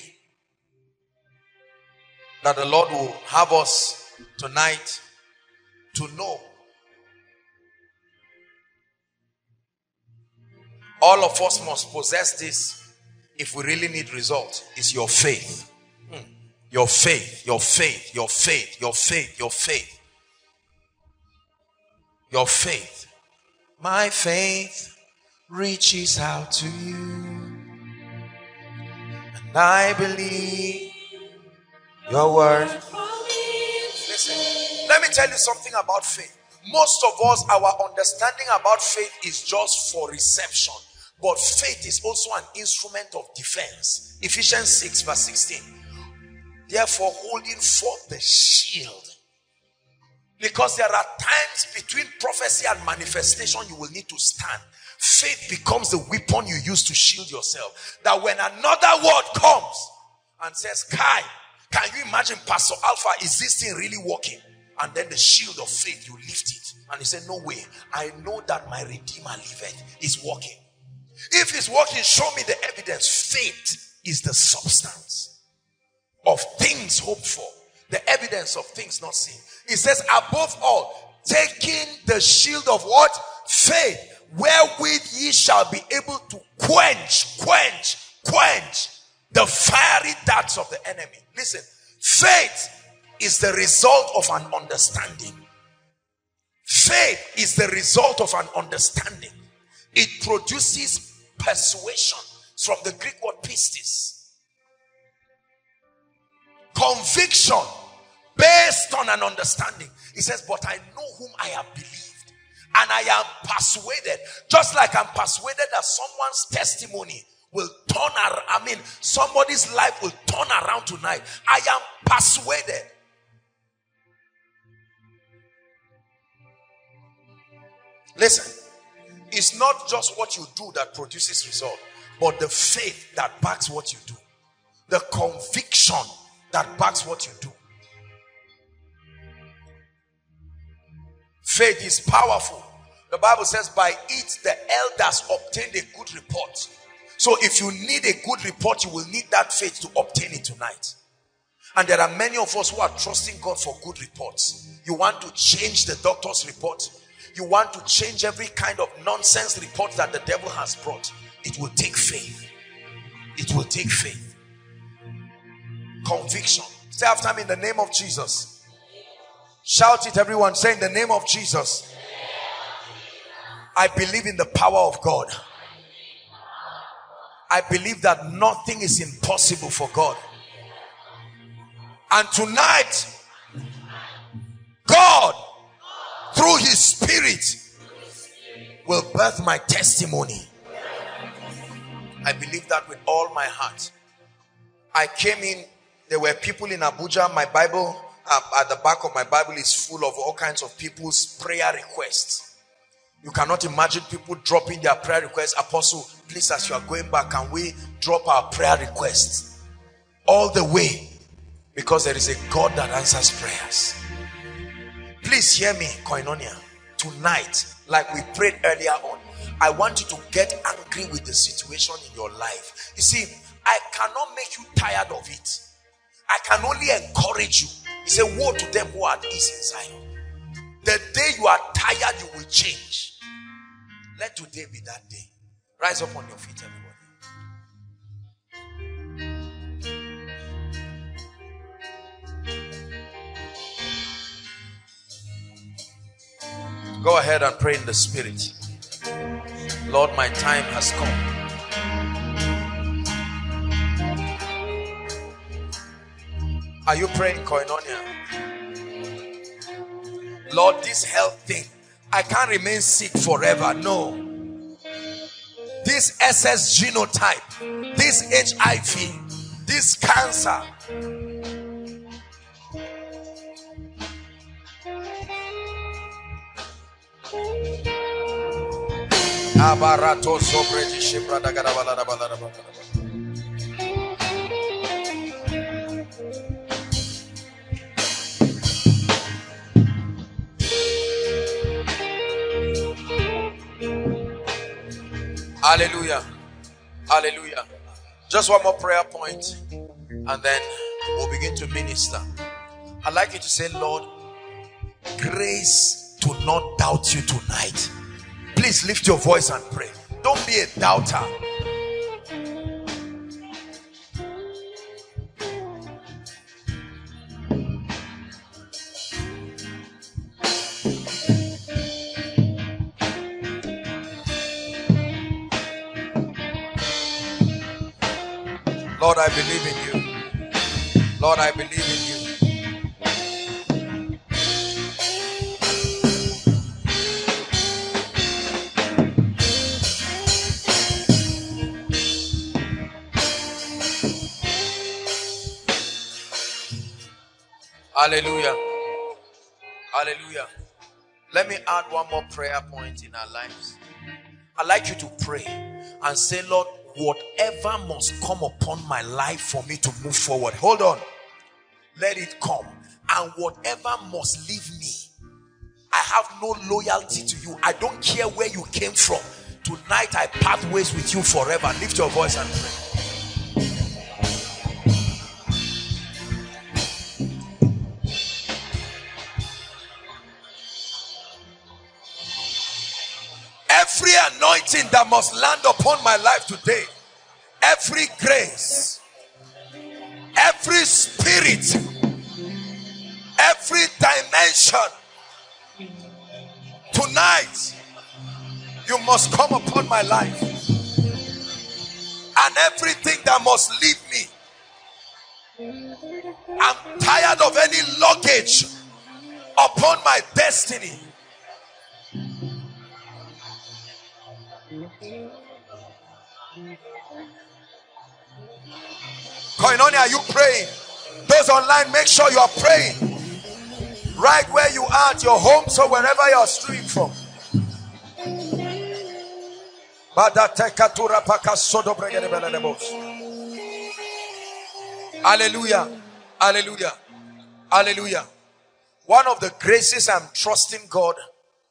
that the Lord will have us tonight to know. All of us must possess this if we really need results. Is your faith. Your faith, your faith, your faith, your faith, your faith. Your faith. My faith reaches out to you, and I believe your word. Listen, let me tell you something about faith. Most of us, our understanding about faith is just for reception. But faith is also an instrument of defense. Ephesians 6 verse 16. Therefore, holding forth the shield. Because there are times between prophecy and manifestation you will need to stand. Faith becomes the weapon you use to shield yourself. That when another word comes and says, Kai, can you imagine, Pastor Alpha, is this thing really working? And then the shield of faith, you lift it. And you say, no way, I know that my Redeemer liveth. It's working. If it's working, show me the evidence. Faith is the substance of things hoped for, the evidence of things not seen. It says, above all, taking the shield of what? Faith, wherewith ye shall be able to quench the fiery darts of the enemy. Listen, faith is the result of an understanding. Faith is the result of an understanding. It produces persuasion, from the Greek word pistis. Conviction based on an understanding. He says, but I know whom I have believed, and I am persuaded, just like I'm persuaded that someone's testimony will turn around. I mean, somebody's life will turn around tonight. I am persuaded. Listen, it's not just what you do that produces result, but the faith that backs what you do, the conviction that backs what you do. Faith is powerful. The Bible says by it the elders obtained a good report. So if you need a good report, you will need that faith to obtain it tonight. And there are many of us who are trusting God for good reports. You want to change the doctor's report. You want to change every kind of nonsense report that the devil has brought. It will take faith. It will take faith. Conviction. Say after me, in the name of Jesus. Shout it, everyone. Say, in the name of Jesus. I believe in the power of God. I believe that nothing is impossible for God. And tonight, God, through His Spirit, will birth my testimony. I believe that with all my heart. I came in. There were people in Abuja. My Bible, at the back of my Bible, is full of all kinds of people's prayer requests. You cannot imagine people dropping their prayer requests. Apostle, please, as you are going back, can we drop our prayer requests? All the way. Because there is a God that answers prayers. Please hear me, Koinonia. Tonight, like we prayed earlier on, I want you to get angry with the situation in your life. You see, I cannot make you tired of it. I can only encourage you. He said, woe to them who are at ease in Zion. The day you are tired, you will change. Let today be that day. Rise up on your feet, everybody. Go ahead and pray in the Spirit. Lord, my time has come. Are you praying, Koinonia? Lord, this health thing, I can't remain sick forever. No. This SS genotype, this HIV, this cancer. Hallelujah. Hallelujah. Just one more prayer point and then we'll begin to minister. I'd like you to say, Lord, grace to not doubt you tonight. Please lift your voice and pray. Don't be a doubter. Lord, I believe in you. Lord, I believe in you. Hallelujah. Hallelujah. Let me add one more prayer point in our lives. I'd like you to pray and say, Lord, whatever must come upon my life for me to move forward. Hold on. Let it come. And whatever must leave me. I have no loyalty to you. I don't care where you came from. Tonight I part ways with you forever. Lift your voice and pray. Every anointing that must land upon my life today, every grace, every spirit, every dimension, tonight you must come upon my life, and everything that must leave me. I'm tired of any luggage upon my destiny. Koinonia, are you praying? Those online, make sure you are praying. Right where you are, at your home, so wherever you are streaming from. Hallelujah. Hallelujah. Hallelujah. One of the graces I'm trusting God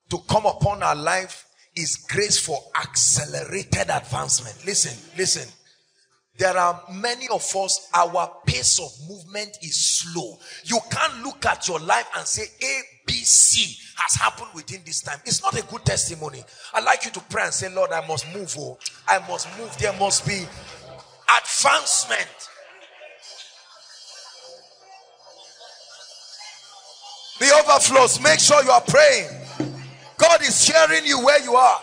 to come upon our life is grace for accelerated advancement. Listen, listen. There are many of us, our pace of movement is slow. You can't look at your life and say A, B, C has happened within this time. It's not a good testimony. I'd like you to pray and say, Lord, I must move. Oh, I must move. There must be advancement. The overflows, make sure you are praying. God is hearing you where you are.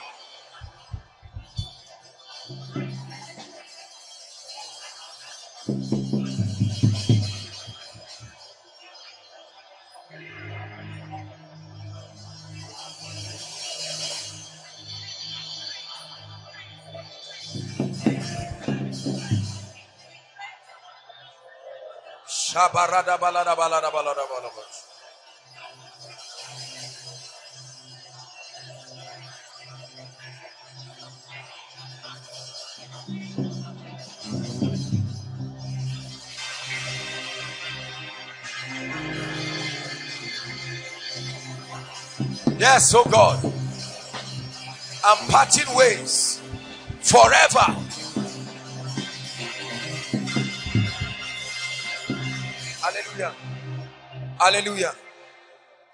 Yes, oh God, I'm parting ways forever. Hallelujah. Hallelujah.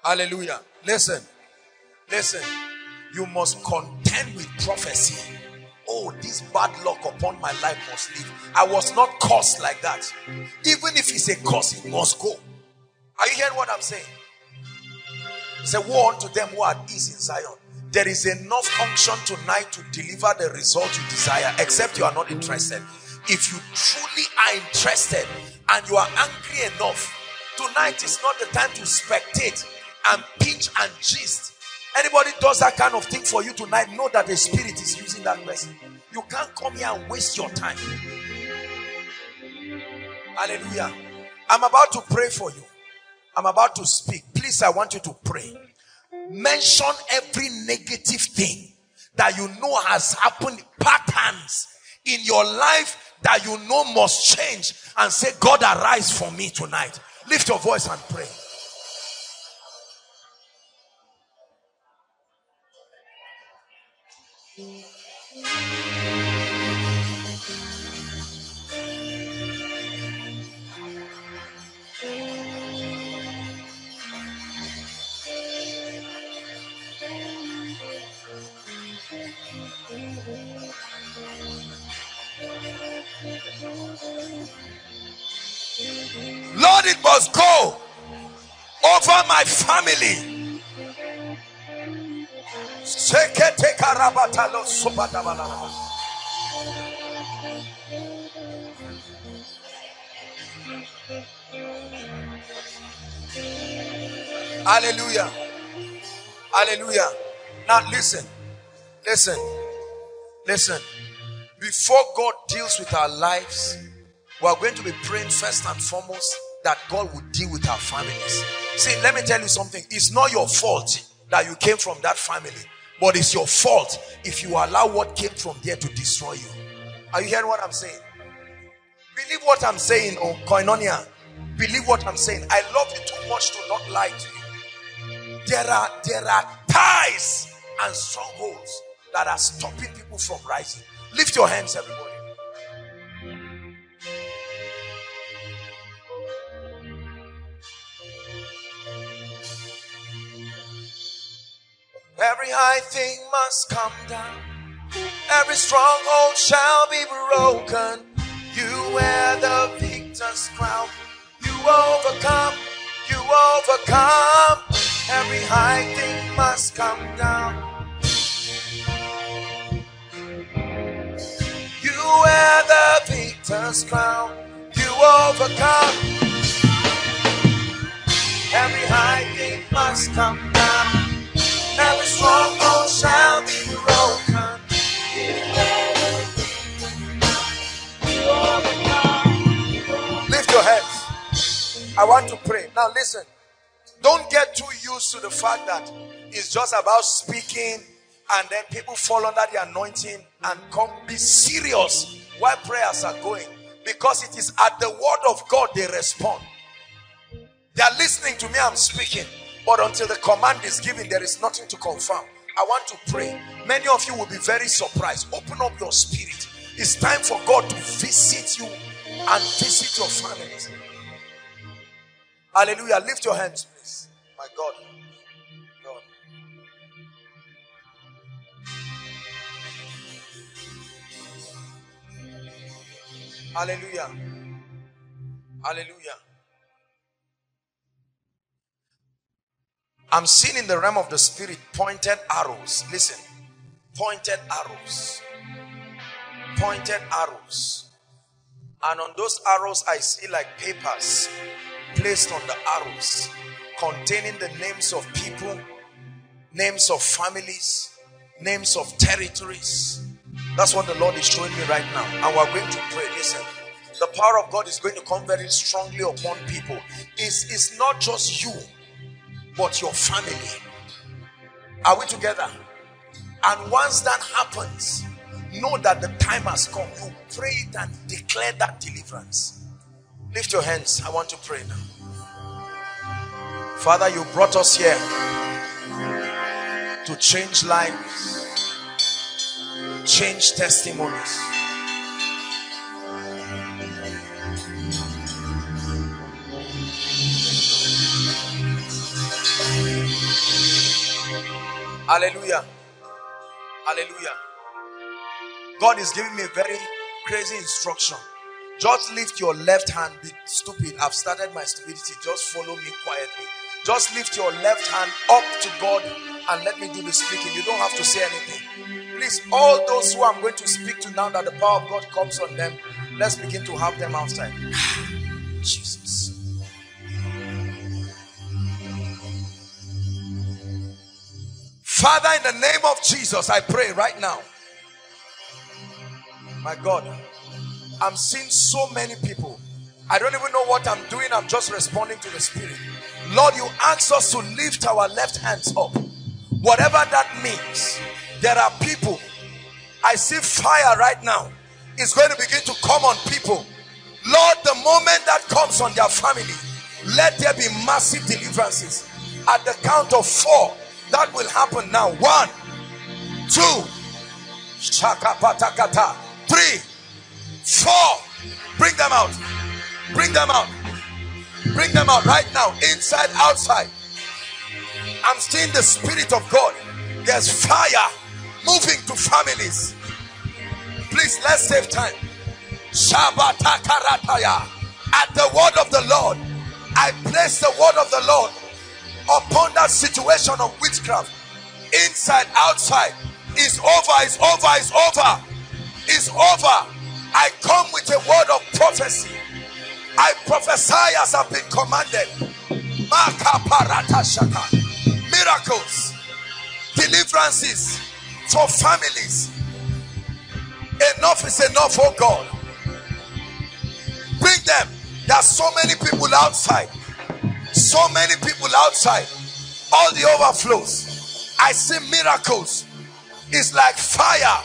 Hallelujah. Listen. Listen. You must contend with prophecy. Oh, this bad luck upon my life must leave. I was not cursed like that. Even if it's a curse, it must go. Are you hearing what I'm saying? It's a war unto them who are at ease in Zion. There is enough unction tonight to deliver the result you desire, except you are not interested. If you truly are interested and you are angry enough Tonight is not the time to spectate and pitch and gist. Anybody does that kind of thing for you tonight, know that the Spirit is using that person. You can't come here and waste your time. Hallelujah. I'm about to pray for you. I'm about to speak. Please, I want you to pray. Mention every negative thing that you know has happened, patterns in your life that you know must change, and say, God, arise for me tonight. Lift your voice and pray. Lord, it must go over my family. Hallelujah. Hallelujah. Now listen. Listen. Listen. Before God deals with our lives, we are going to be praying first and foremost that God will deal with our families. See, let me tell you something. It's not your fault that you came from that family, but it's your fault if you allow what came from there to destroy you. Are you hearing what I'm saying? Believe what I'm saying, oh Koinonia. Believe what I'm saying. I love you too much to not lie to you. There are ties and strongholds that are stopping people from rising. Lift your hands, everybody. Every high thing must come down. Every stronghold shall be broken. You wear the victor's crown. You overcome. You overcome. Every high thing must come down. You wear the victor's crown. You overcome. Every high thing must come down. Every stronghold shall be broken. Lift your hands. I want to pray. Now listen. Don't get too used to the fact that it's just about speaking and then people fall under the anointing and come. Be serious while prayers are going. Because it is at the word of God they respond. They are listening to me, I'm speaking. But until the command is given, there is nothing to confirm. I want to pray. Many of you will be very surprised. Open up your spirit. It's time for God to visit you and visit your families. Hallelujah. Lift your hands, please. My God. God. Hallelujah. Hallelujah. I'm seeing in the realm of the spirit pointed arrows. Listen, pointed arrows. Pointed arrows. And on those arrows, I see like papers placed on the arrows containing the names of people, names of families, names of territories. That's what the Lord is showing me right now. And we're going to pray. Listen. The power of God is going to come very strongly upon people. It's not just you, but your family. Are we together? And once that happens, know that the time has come. You pray it and declare that deliverance. Lift your hands. I want to pray now. Father, you brought us here to change lives, change testimonies. Hallelujah. Hallelujah. God is giving me a very crazy instruction. Just lift your left hand. Be stupid. I've started my stupidity. Just follow me quietly. Just lift your left hand up to God and let me do the speaking. You don't have to say anything. Please, all those who I'm going to speak to now that the power of God comes on them, let's begin to have them outside. Jesus. Father, in the name of Jesus, I pray right now. My God, I'm seeing so many people. I don't even know what I'm doing. I'm just responding to the Spirit. Lord, you ask us to lift our left hands up. Whatever that means, there are people. I see fire right now. It's going to begin to come on people. Lord, the moment that comes on their family, let there be massive deliverances. At the count of 4, that will happen now. 1, 2, 3, 4. Bring them out. Bring them out. Bring them out right now. Inside, outside. I'm seeing the Spirit of God. There's fire moving to families. Please, let's save time. At the word of the Lord, I place the word of the Lord upon that situation of witchcraft. Inside, outside. It's over, it's over, it's over. It's over. I come with a word of prophecy. I prophesy as I've been commanded. Miracles, deliverances for families. Enough is enough, oh God. Bring them. There are so many people outside. So many people outside. All the overflows. I see miracles. It's like fire.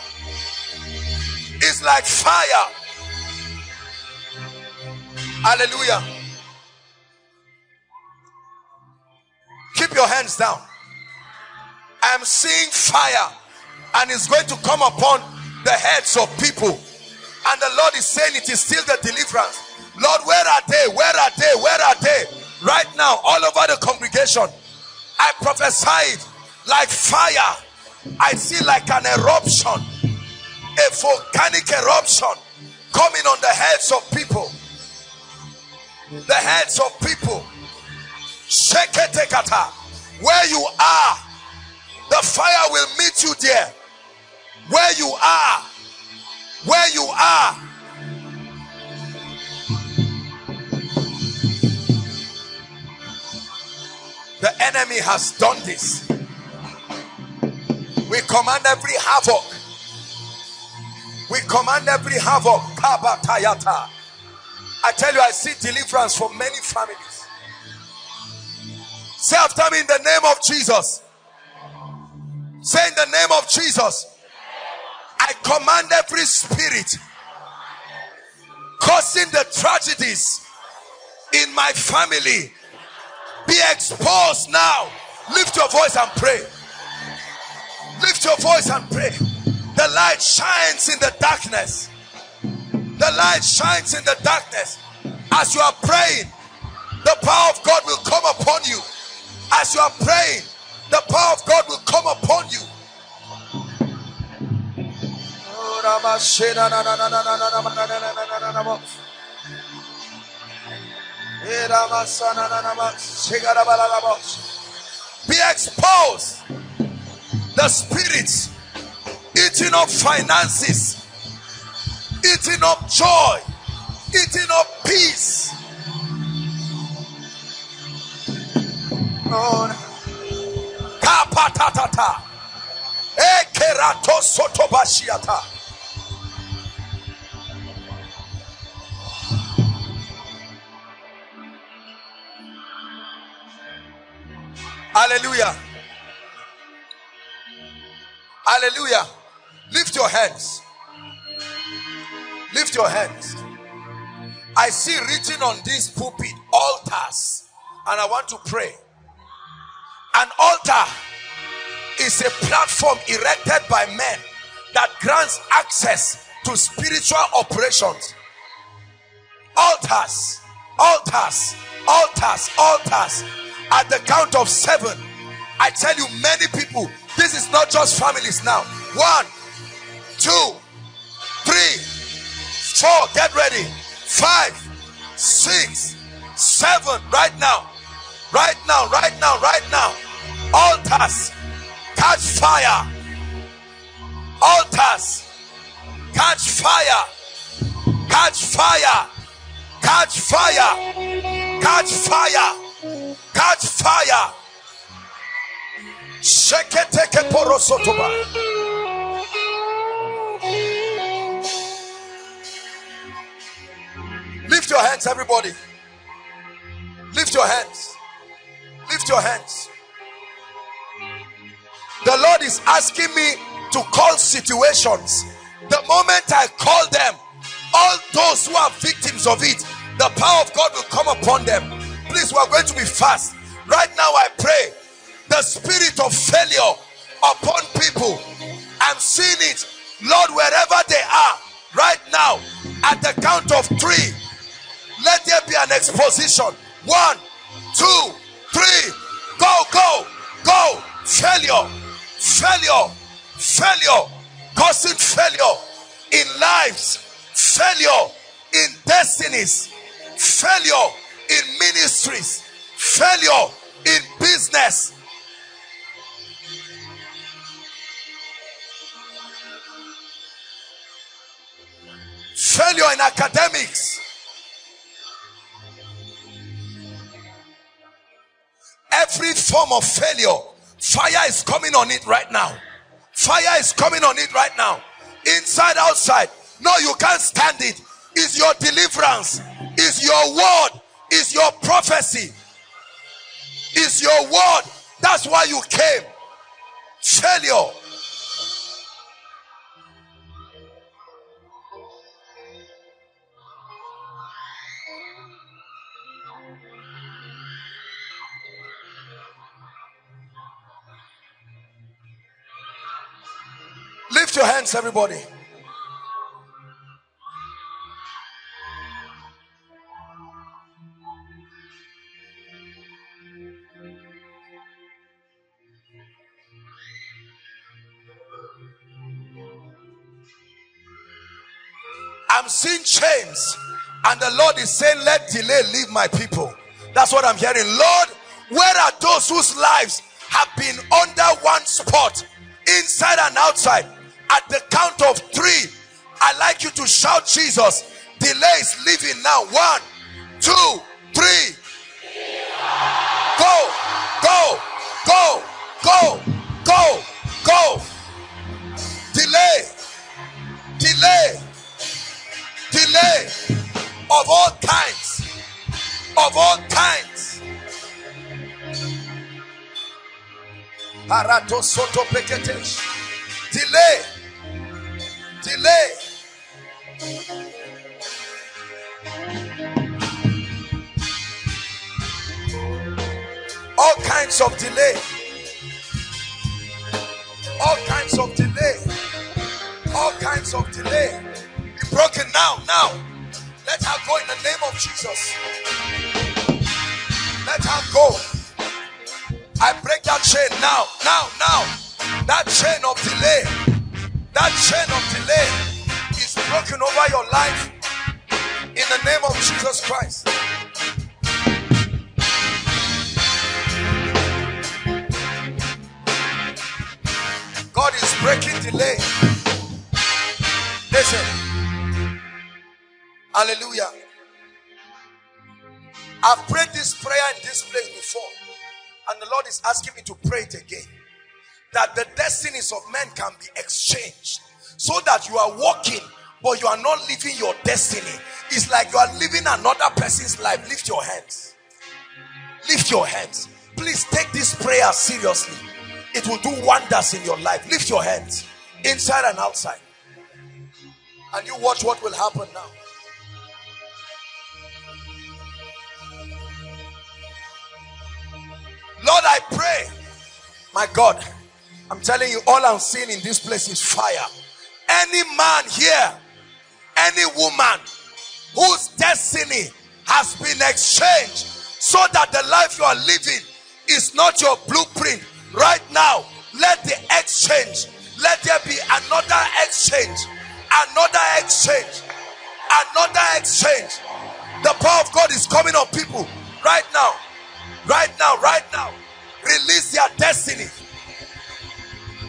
It's like fire. Hallelujah. Keep your hands down. I am seeing fire, and it's going to come upon the heads of people. And the Lord is saying it is still the deliverance. Lord, where are they? Where are they? Where are they? Right now, all over the congregation, I prophesy it like fire. I see like an eruption, a volcanic eruption coming on the heads of people. The heads of people. Where you are, the fire will meet you there. Where you are, where you are. The enemy has done this. We command every havoc. We command every havoc. Kabatayata. I tell you, I see deliverance for many families. Say after me, in the name of Jesus. Say, in the name of Jesus, I command every spirit causing the tragedies in my family, be exposed now. Lift your voice and pray. Lift your voice and pray. The light shines in the darkness. The light shines in the darkness. As you are praying, the power of God will come upon you. As you are praying, the power of God will come upon you. Be exposed. The spirits eating up finances, eating up joy, eating up peace. Kapatatata, ekerato sotobashiata. Hallelujah. Hallelujah. Lift your hands. Lift your hands. I see written on this pulpit, altars. And I want to pray. An altar is a platform erected by men that grants access to spiritual operations. Altars, altars, altars, altars. At the count of 7, I tell you, many people, this is not just families now. 1, 2, 3. 4, get ready. 5, 6, 7, right now. Right now, right now, right now. Altars, catch fire. Altars, catch fire. Catch fire. Catch fire. Catch fire. Catch fire. Lift your hands, everybody. Lift your hands. Lift your hands. The Lord is asking me to call situations. The moment I call them, all those who are victims of it, the power of God will come upon them. Please, we are going to be fast. Right now I pray the spirit of failure upon people. I'm seeing it. Lord, wherever they are right now, at the count of 3, let there be an exposition. 1, 2, 3, go, go, go. Failure, failure, failure, causing failure in lives, failure in destinies, failure in ministries, failure in business. Failure in academics. Every form of failure, fire is coming on it right now. Fire is coming on it right now. Inside, outside. No, you can't stand it. It's your deliverance. It's your word. It's your prophecy. It's your word. That's why you came. Failure. Lift your hands, everybody. I'm seeing chains, and the Lord is saying, let delay leave my people. That's what I'm hearing. Lord, where are those whose lives have been under one spot, inside and outside? At the count of 3, I'd like you to shout Jesus. Delay is leaving now. 1, 2, 3. Go, go, go, go, go, go. Delay, delay, delay of all kinds, of all kinds. Parato soto peketesh. Delay. Delay. All kinds of delay. All kinds of delay. All kinds of delay. Be broken now, now. Let her go in the name of Jesus. Let her go. I break that chain now, now, now. That chain of delay. That chain of delay is broken over your life in the name of Jesus Christ. God is breaking delay. Listen. Hallelujah. I've prayed this prayer in this place before, and the Lord is asking me to pray it again. That the destinies of men can be exchanged, so that you are walking but you are not living your destiny. It's like you are living another person's life. Lift your hands. Lift your hands. Please take this prayer seriously. It will do wonders in your life. Lift your hands, inside and outside, and you watch what will happen now. Lord, I pray, my God, I'm telling you, all I'm seeing in this place is fire. Any man here, any woman whose destiny has been exchanged so that the life you are living is not your blueprint, right now, let the exchange, let there be another exchange, another exchange, another exchange. The power of God is coming on people right now, right now, right now. Release their destiny.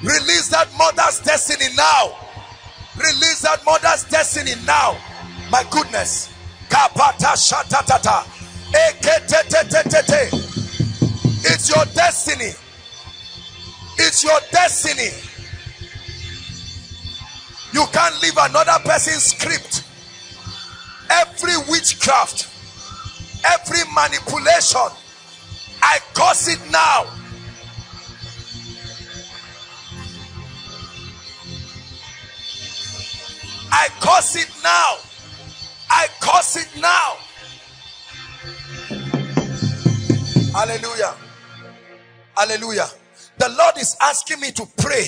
Release that mother's destiny now. Release that mother's destiny now. My goodness. It's your destiny. It's your destiny. You can't live another person's script. Every witchcraft, every manipulation, I curse it now. I curse it now. I curse it now. Hallelujah. Hallelujah. The Lord is asking me to pray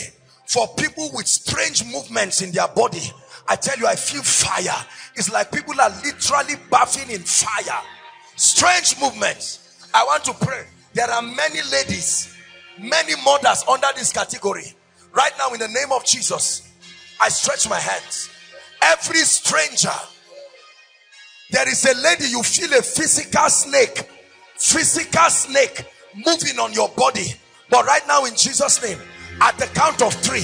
for people with strange movements in their body. I tell you, I feel fire. It's like people are literally bathing in fire. Strange movements. I want to pray. There are many ladies, many mothers under this category. Right now, in the name of Jesus, I stretch my hands. Every stranger, there is a lady, you feel a physical snake moving on your body. But right now, in Jesus' name, at the count of 3,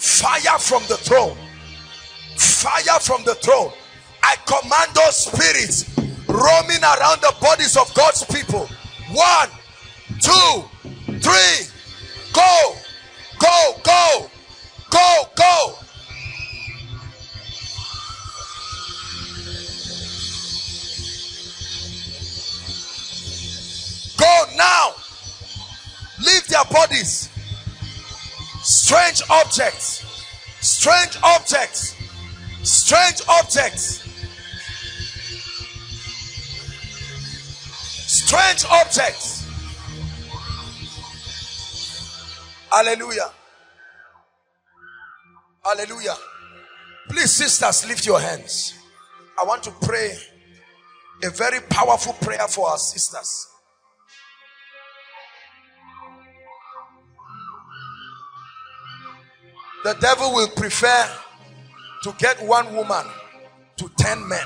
fire from the throne, fire from the throne. I command those spirits roaming around the bodies of God's people. 1, 2, 3, go, go, go, go, go. Go now. Leave their bodies. Strange objects. Strange objects. Strange objects. Strange objects. Hallelujah. Hallelujah. Please, sisters, lift your hands. I want to pray a very powerful prayer for our sisters. The devil will prefer to get one woman to 10 men,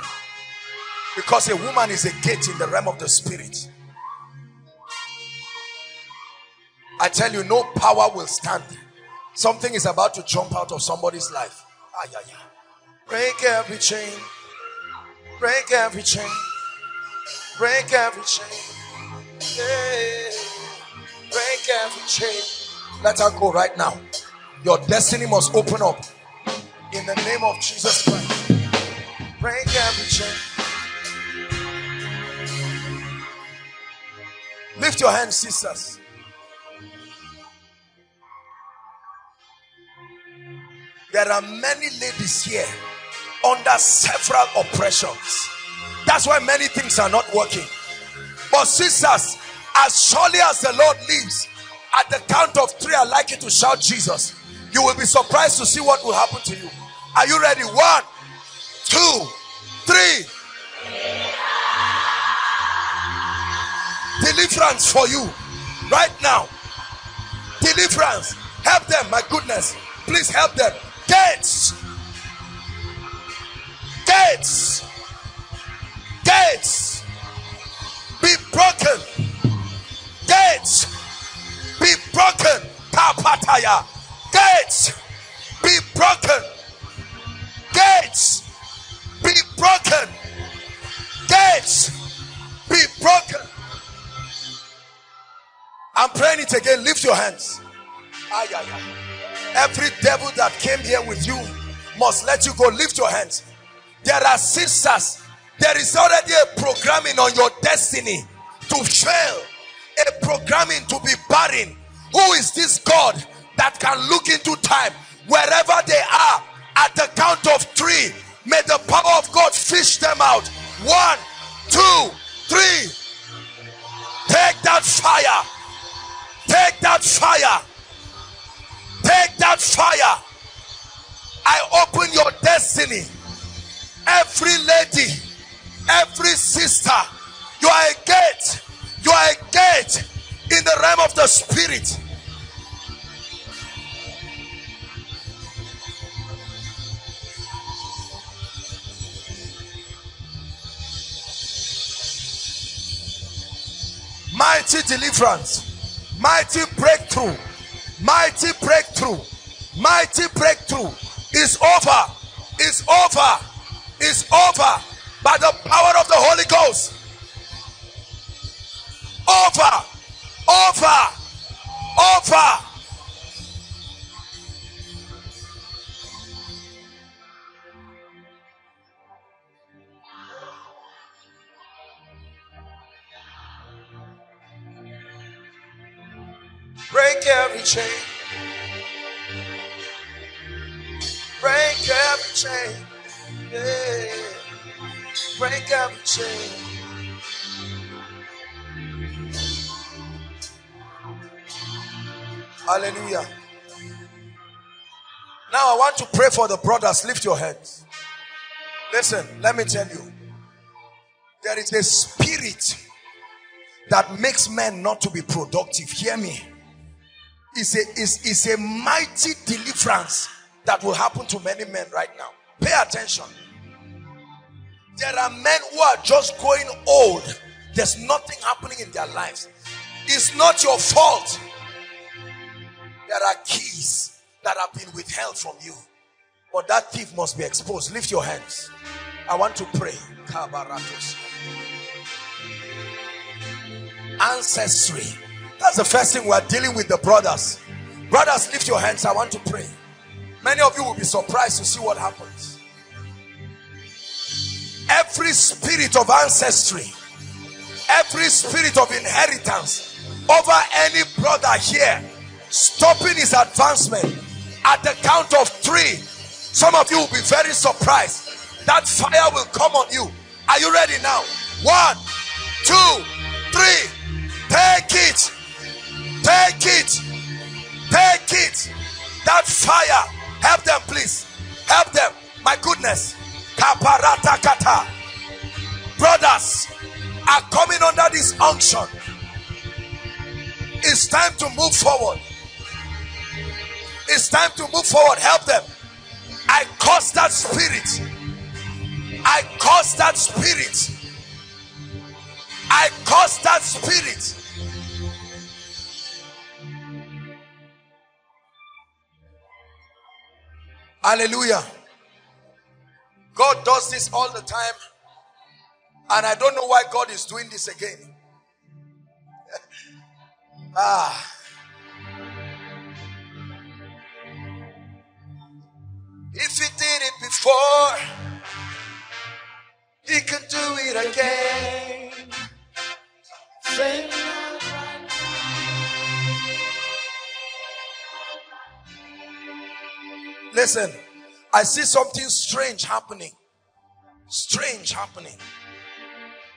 because a woman is a gate in the realm of the spirit. I tell you, no power will stand. Something is about to jump out of somebody's life. Break every chain. Break every chain. Break every chain. Yeah. Break every chain. Let her go right now. Your destiny must open up in the name of Jesus Christ. Break every chain. Lift your hands, sisters. There are many ladies here under several oppressions. That's why many things are not working. But sisters, as surely as the Lord lives, at the count of 3, I'd like you to shout Jesus. You will be surprised to see what will happen to you. Are you ready? 1, 2, 3. Deliverance for you right now. Deliverance. Help them, my goodness. Please help them. Gates. Gates. Gates. Be broken. Gates. Be broken. Tapataya. Gates be broken. Gates be broken. Gates be broken. I'm praying it again. Lift your hands. Every devil that came here with you must let you go. Lift your hands. There are sisters. There is already a programming on your destiny to fail, a programming to be barren. Who is this God that can look into time? Wherever they are, at the count of 3, may the power of God fish them out. 1, 2, 3. Take that fire. Take that fire. Take that fire. I open your destiny. Every lady, every sister, you are a gate. You are a gate in the realm of the spirit. Mighty deliverance, mighty breakthrough, mighty breakthrough, mighty breakthrough is over, is over, is over by the power of the Holy Ghost. Over, over. Break every chain. Break every chain. Yeah. Break every chain. Hallelujah. Now I want to pray for the brothers. Lift your hands. Listen, let me tell you. There is a spirit that makes men not to be productive. Hear me. It's a mighty deliverance that will happen to many men right now. Pay attention. There are men who are just going old. There's nothing happening in their lives. It's not your fault. There are keys that have been withheld from you. But that thief must be exposed. Lift your hands. I want to pray. Kabaratos. Ancestry. That's the first thing we are dealing with, the brothers. Brothers, lift your hands. I want to pray. Many of you will be surprised to see what happens. Every spirit of ancestry, every spirit of inheritance over any brother here, stopping his advancement. At the count of 3, some of you will be very surprised. That fire will come on you. Are you ready now? 1, 2, 3. Take it. Take it. Take it. That fire. Help them, please. Help them. My goodness. Kaparatakata. Brothers are coming under this unction. It's time to move forward. It's time to move forward. Help them. I curse that spirit. I curse that spirit. I curse that spirit. Hallelujah. God does this all the time, and I don't know why God is doing this again. If he did it before, he can do it again. Listen, I see something strange happening. Strange happening.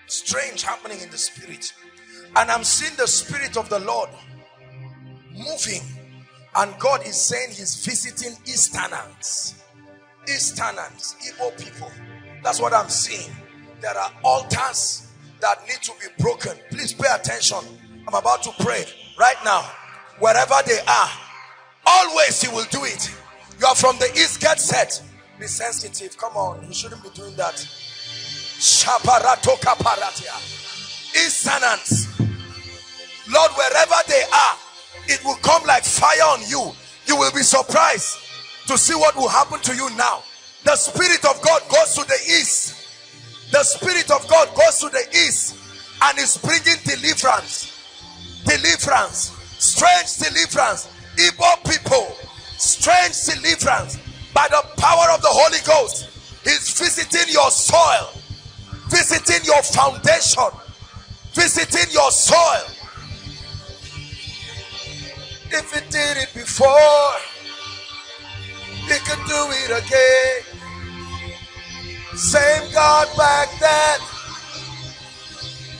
Strange happening in the spirit. And I'm seeing the spirit of the Lord moving. And God is saying he's visiting Easterners. Easterners, Igbo people. That's what I'm seeing. There are altars that need to be broken. Please pay attention. I'm about to pray right now. Wherever they are, always he will do it. You are from the east, get set. Be sensitive. Come on, you shouldn't be doing that. Shaparato kaparatia. Easterners. Lord, wherever they are, it will come like fire on you. You will be surprised to see what will happen to you now. The Spirit of God goes to the east. The Spirit of God goes to the east and is bringing deliverance. Deliverance. Strange deliverance. Igbo people. Strange deliverance. By the power of the Holy Ghost, he's visiting your soil. Visiting your foundation. Visiting your soil. If he did it before, he can do it again. Same God back then,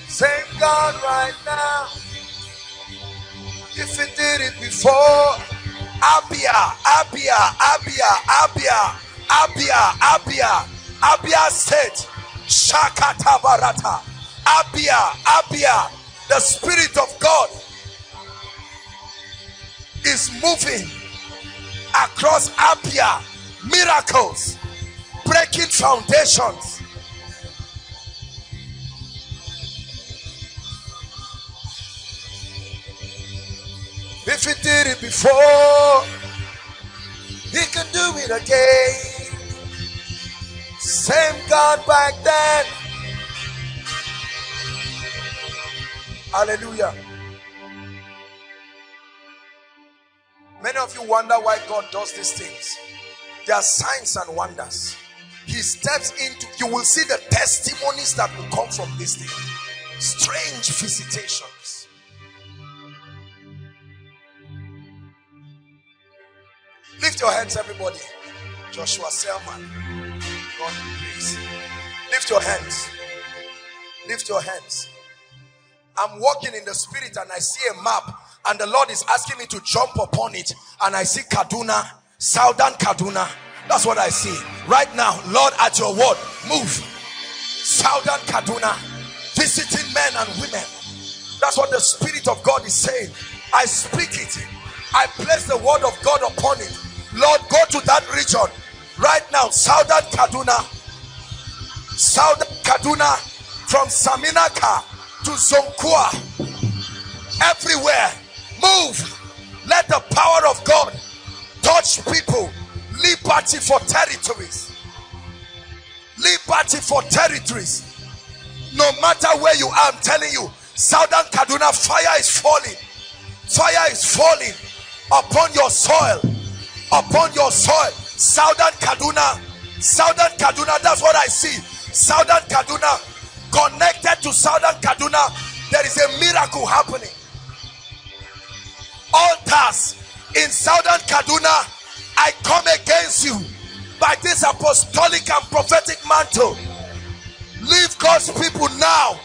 same God right now. If he did it before, Abia, Abia, Abia, Abia, Abia, Abia, Abia State, Shakatabarata, Abia, Abia, the Spirit of God is moving across Abia. Miracles, breaking foundations. If he did it before, he can do it again. Same God back then. Hallelujah. Many of you wonder why God does these things. There are signs and wonders. He steps into, you will see the testimonies that will come from this thing. Strange visitations. your hands, everybody. Joshua Selman, God praise. Lift your hands. Lift your hands. I'm walking in the spirit and I see a map and the Lord is asking me to jump upon it, and I see Kaduna, Southern Kaduna. That's what I see right now. Lord, at your word, move. Southern Kaduna, visiting men and women. That's what the Spirit of God is saying. I speak it. I place the word of God upon it. Lord, go to that region right now. Southern Kaduna. Southern Kaduna, from Saminaka to Zonkua, everywhere. Move. Let the power of God touch people. Liberty for territories. Liberty for territories. No matter where you are, I'm telling you, Southern Kaduna, fire is falling. Fire is falling upon your soil. Upon your soil. Southern Kaduna. Southern Kaduna, that's what I see. Southern Kaduna, connected to Southern Kaduna, there is a miracle happening. Altars in Southern Kaduna, I come against you by this apostolic and prophetic mantle. Leave God's people now.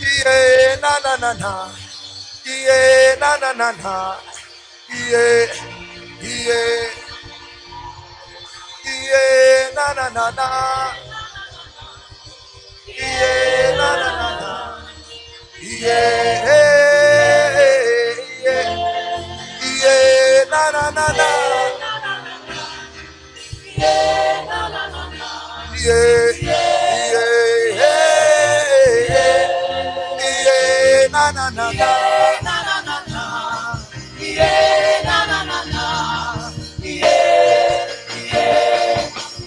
Yeah, na na na na. Yeah, na na na na. Yeah, yeah. Yeah, na na na na. Yeah, na na na na. Yeah, yeah, yeah, na na na na. Yeah, na na na na. Yeah, yeah, yeah, na na na na. Yeah, na na na na. Yeah, yeah,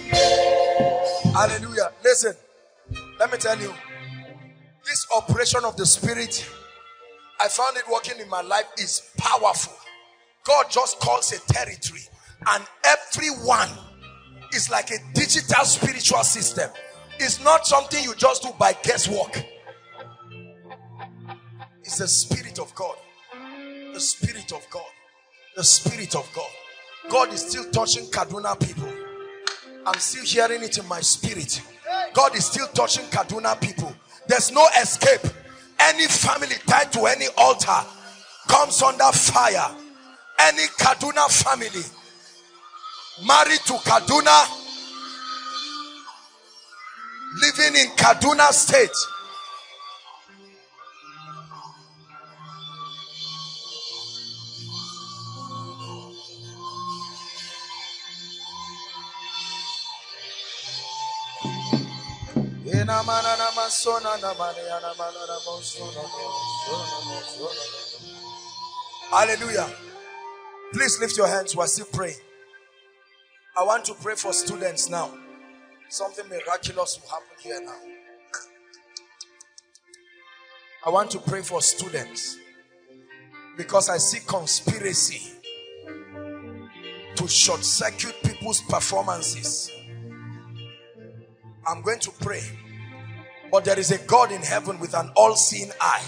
yeah. Hallelujah! Listen, let me tell you. This operation of the Spirit, I found it working in my life, is powerful. God just calls a territory, and everyone is like a digital spiritual system. It's not something you just do by guesswork. It's the Spirit of God. The Spirit of God. The Spirit of God. God is still touching Kaduna people. I'm still hearing it in my spirit. God is still touching Kaduna people. There's no escape. Any family tied to any altar comes under fire. Any Kaduna family married to Kaduna, living in Kaduna State, hallelujah. Please lift your hands. We're still praying. I want to pray for students now. Something miraculous will happen here now. I want to pray for students because I see conspiracy to short-circuit people's performances. I'm going to pray. But there is a God in heaven with an all-seeing eye.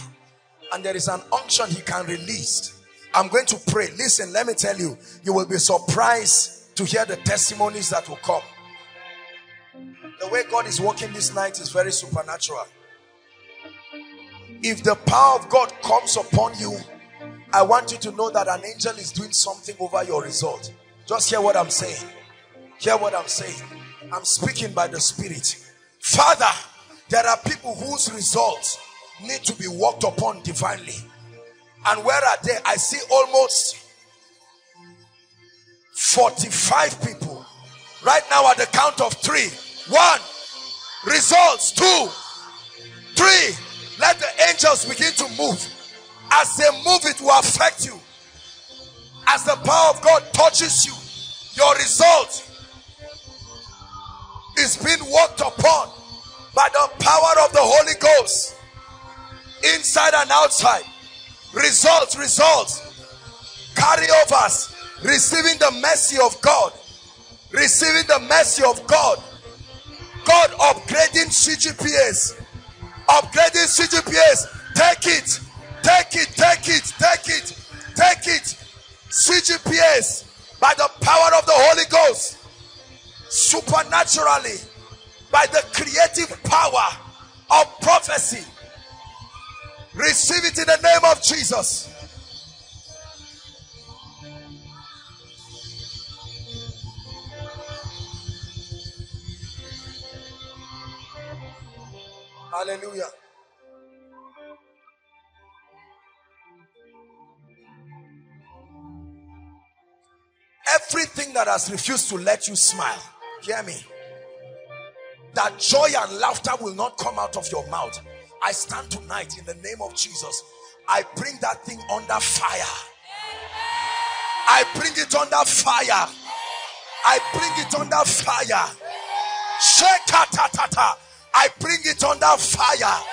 And there is an unction he can release. I'm going to pray. Listen, let me tell you. You will be surprised to hear the testimonies that will come. The way God is working this night is very supernatural. If the power of God comes upon you, I want you to know that an angel is doing something over your result. Just hear what I'm saying. Hear what I'm saying. I'm speaking by the Spirit. Father, there are people whose results need to be worked upon divinely. And where are they? I see almost 45 people. Right now at the count of 3. 1. Results. 2. 3. Let the angels begin to move. As they move, it will affect you. As the power of God touches you, your result is being worked upon by the power of the Holy Ghost, inside and outside. Results, carryovers, receiving the mercy of God, receiving the mercy of God. God upgrading CGPAs, upgrading CGPAs. Take it, Take it. Switch GPS by the power of the Holy Ghost. Supernaturally, by the creative power of prophecy. Receive it in the name of Jesus. Hallelujah. Everything that has refused to let you smile, hear me, that joy and laughter will not come out of your mouth. I stand tonight in the name of Jesus. I bring that thing under fire. I bring it under fire. I bring it under fire. Shekatatata. I bring it under fire.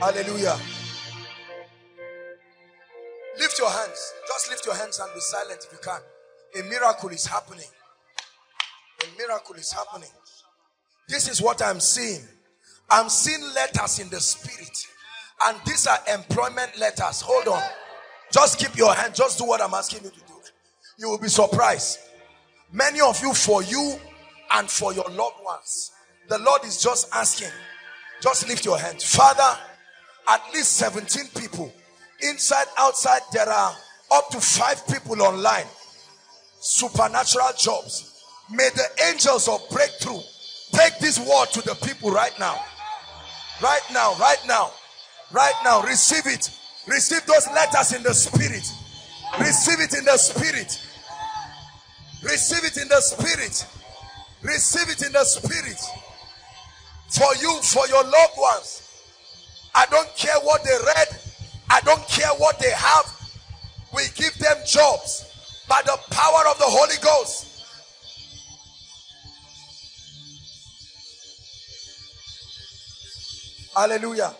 Hallelujah. Lift your hands. Just lift your hands and be silent if you can. A miracle is happening. A miracle is happening. This is what I'm seeing. I'm seeing letters in the spirit. And these are employment letters. Hold on. Just keep your hand. Just do what I'm asking you to do. You will be surprised. Many of you, for you and for your loved ones, the Lord is just asking. Just lift your hands. Father, at least 17 people. Inside, outside, there are up to 5 people online. Supernatural jobs. May the angels of breakthrough take this word to the people right now. Right now, right now. Right now, receive it. Receive those letters in the spirit. Receive it in the spirit. Receive it in the spirit. Receive it in the spirit. For you, for your loved ones. I don't care what they read. I don't care what they have. We give them jobs by the power of the Holy Ghost. Hallelujah.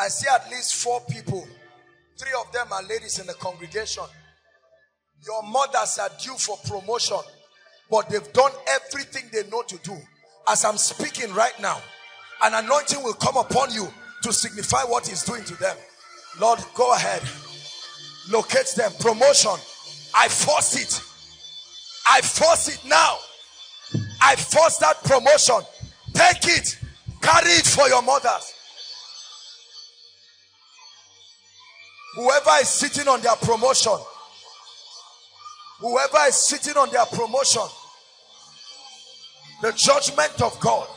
I see at least 4 people. 3 of them are ladies in the congregation. Your mothers are due for promotion, but they've done everything they know to do. As I'm speaking right now, an anointing will come upon you to signify what he's doing to them. Lord, go ahead. Locate them. Promotion. I force it. I force it now. I force that promotion. Take it. Carry it for your mothers. Whoever is sitting on their promotion. Whoever is sitting on their promotion. The judgment of God.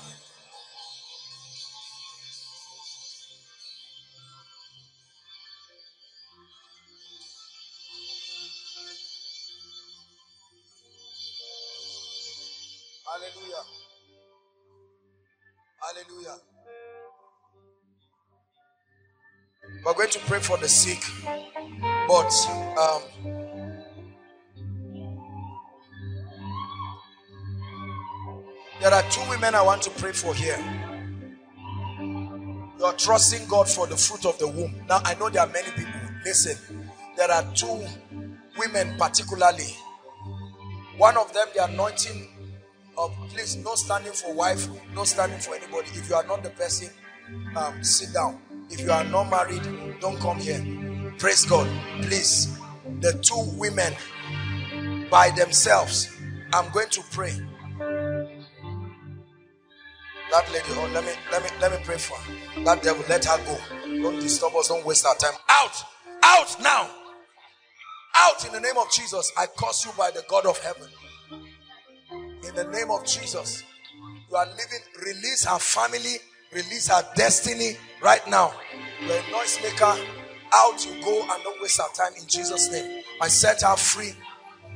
Hallelujah. Hallelujah. We're going to pray for the sick, but there are 2 women I want to pray for here. You are trusting God for the fruit of the womb. Now, I know there are many people. Listen, there are 2 women particularly. One of them, the anointing of, please, no standing for wife, no standing for anybody. If you are not the person, sit down. If you are not married, don't come here. Praise God. Please, the 2 women by themselves, I'm going to pray. That lady, oh, let me pray for her. That devil, let her go. Don't disturb us. Don't waste our time. Out. Out now. Out in the name of Jesus. I curse you by the God of heaven. In the name of Jesus. You are living. Release her family. Release her destiny right now. You're a noisemaker. Out you go and don't waste our time in Jesus' name. I set her free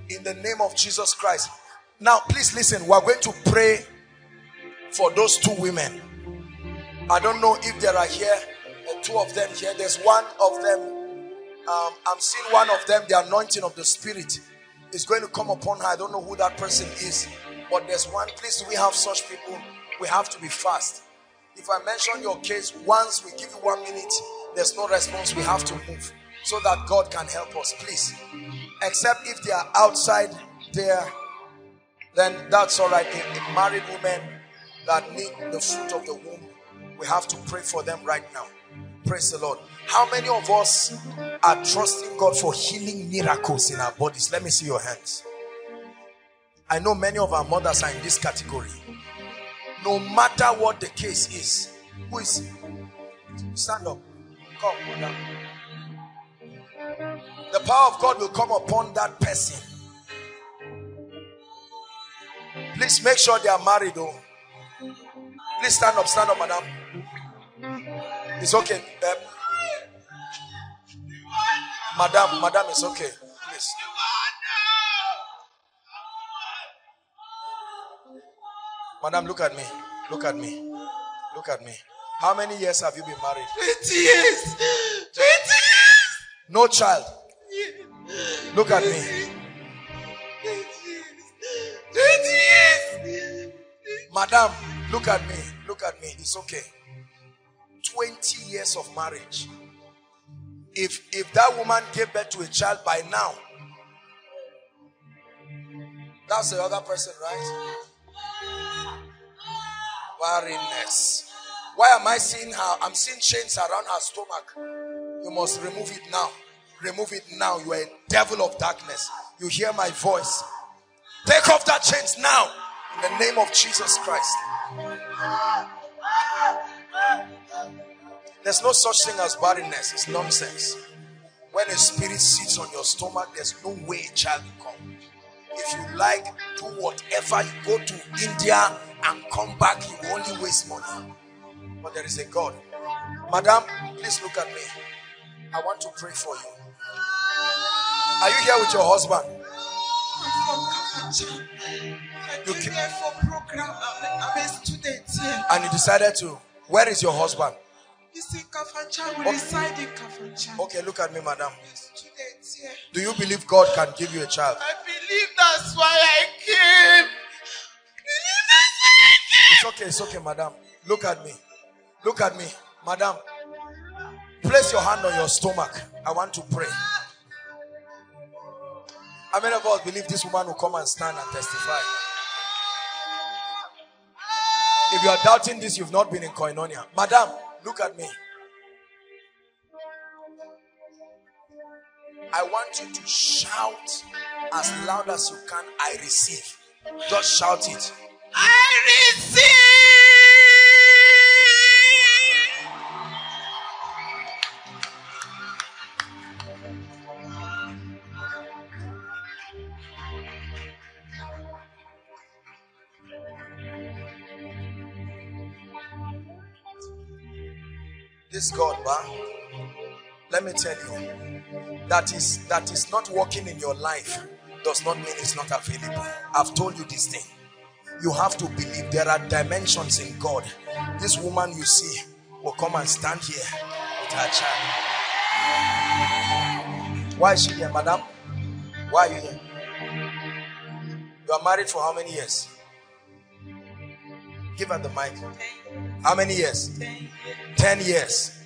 in the name of Jesus Christ. Now, please listen. We're going to pray for those 2 women. I don't know if there are here 2 of them here. There's one of them. I'm seeing one of them. The anointing of the Spirit is going to come upon her. I don't know who that person is, but there's one. Please, we have such people. We have to be fast. If I mention your case once, we give you 1 minute. there's no response, we have to move so that God can help us, please. Except if they are outside there, then that's all right. If married women that need the fruit of the womb, we have to pray for them right now. Praise the Lord. How many of us are trusting God for healing miracles in our bodies? Let me see your hands. I know many of our mothers are in this category. No matter what the case is, who is it? Stand up. Come, brother. The power of God will come upon that person. Please make sure they are married, though. Please stand up, madam. It's okay. Madam, it's okay. Please. Madam, look at me. Look at me. Look at me. How many years have you been married? 20 years. 20 years. No child. Look at me. 20 years. Madam, look at me. Look at me. It's okay. 20 years of marriage. If that woman gave birth to a child by now, that's the other person, right? Barrenness. Why am I seeing her? I'm seeing chains around her stomach. You must remove it now. Remove it now. You are a devil of darkness. You hear my voice. Take off that chains now. In the name of Jesus Christ. There's no such thing as barrenness. It's nonsense. When a spirit sits on your stomach, there's no way a child will come. If you like, do whatever. You go to India and come back, you only waste money. But there is a God. Madam, please look at me. I want to pray for you. Are you here with your husband? I'm from Kafacha. I came here for program. I'm a student here. And you decided to. Where is your husband? He's in Kafacha. We reside in Kafacha. Okay, look at me, madam. Do you believe God can give you a child? I believe that's why I came. It's okay, madam. Look at me. Look at me. Madam, place your hand on your stomach. I want to pray. How many of us believe this woman will come and stand and testify? If you are doubting this, you've not been in Koinonia. Madam, look at me. I want you to shout as loud as you can, I receive. Just shout it. I receive. This God, man, let me tell you, that is not working in your life does not mean it's not available. I've told you this thing. You have to believe. There are dimensions in God. This woman you see will come and stand here with her child. Why is she here, madam? Why are you here? You are married for how many years? Give her the mic. 10. How many years? 10. 10 years.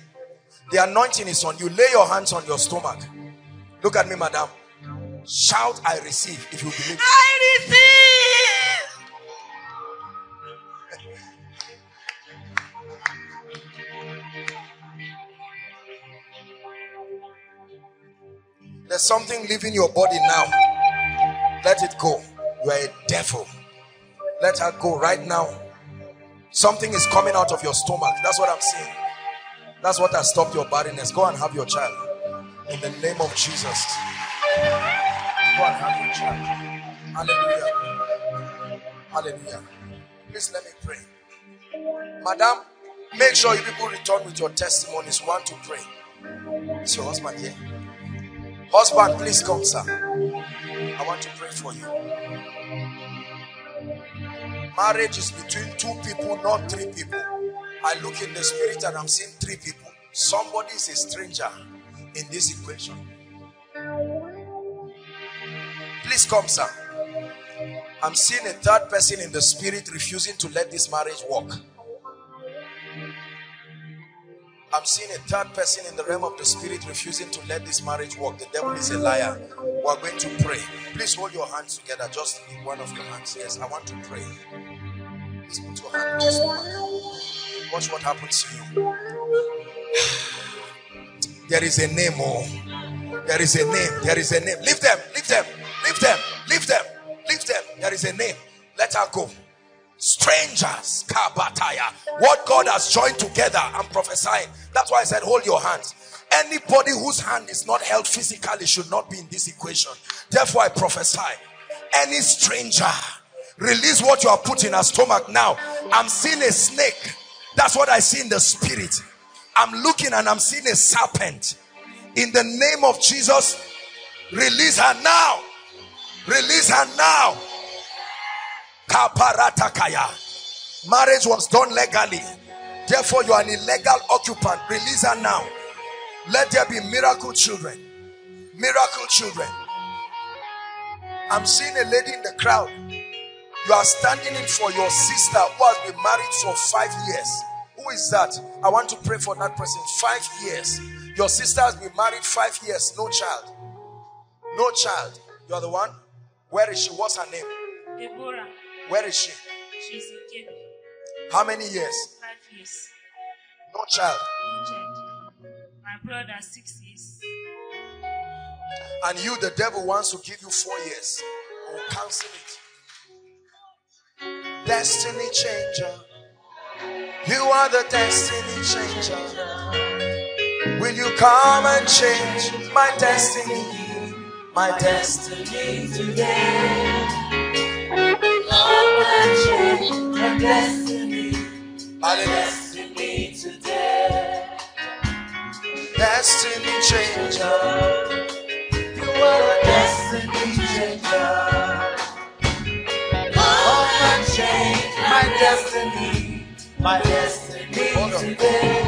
The anointing is on you. Lay your hands on your stomach. Look at me, madam. Shout, I receive, if you believe. I receive. There's something leaving your body now. Let it go. You are a devil. Let her go right now. Something is coming out of your stomach. That's what I'm seeing. That's what has stopped your barrenness. Go and have your child. In the name of Jesus. Go and have your child. Hallelujah. Hallelujah. Please let me pray. Madam, make sure you people return with your testimonies. Want to pray. Is your husband here? Husband, please come, sir. I want to pray for you. Marriage is between two people, not three people. I look in the spirit and I'm seeing three people. Somebody is a stranger in this equation. Please come, sir. I'm seeing a third person in the spirit refusing to let this marriage work. I'm seeing a third person in the realm of the spirit refusing to let this marriage work. The devil is a liar. We're going to pray. Please hold your hands together. Just in one of your hands. Yes, I want to pray. Please put your hand to someone. Watch what happens to you. There is a name. Oh, there is a name. There is a name. Leave them. Leave them. Leave them. Leave them. Leave them. There is a name. Let her go. Strangers, Kabataya. What God has joined together, I'm prophesying. That's why I said, hold your hands. Anybody whose hand is not held physically should not be in this equation. Therefore, I prophesy. Any stranger, release what you have put in her stomach now. I'm seeing a snake. That's what I see in the spirit. I'm looking and I'm seeing a serpent. In the name of Jesus, release her now. Release her now. Kabaratakaya. Marriage was done legally. Therefore, you are an illegal occupant. Release her now. Let there be miracle children. Miracle children. I'm seeing a lady in the crowd. You are standing in for your sister who has been married for 5 years. Who is that? I want to pray for that person. 5 years. Your sister has been married 5 years. No child. No child. You are the one? Where is she? What's her name? Deborah. Where is she? She's in Kenya. How many years? 5 years. No child. No child. My brother, 6 years. And you, the devil, wants to give you 4 years. I will cancel it. Destiny changer. You are the destiny changer. Will you come and change my destiny today? Come and change my destiny today. Destiny changer. You are the destiny changer. Come and change my destiny. My destiny. Hold on. Today.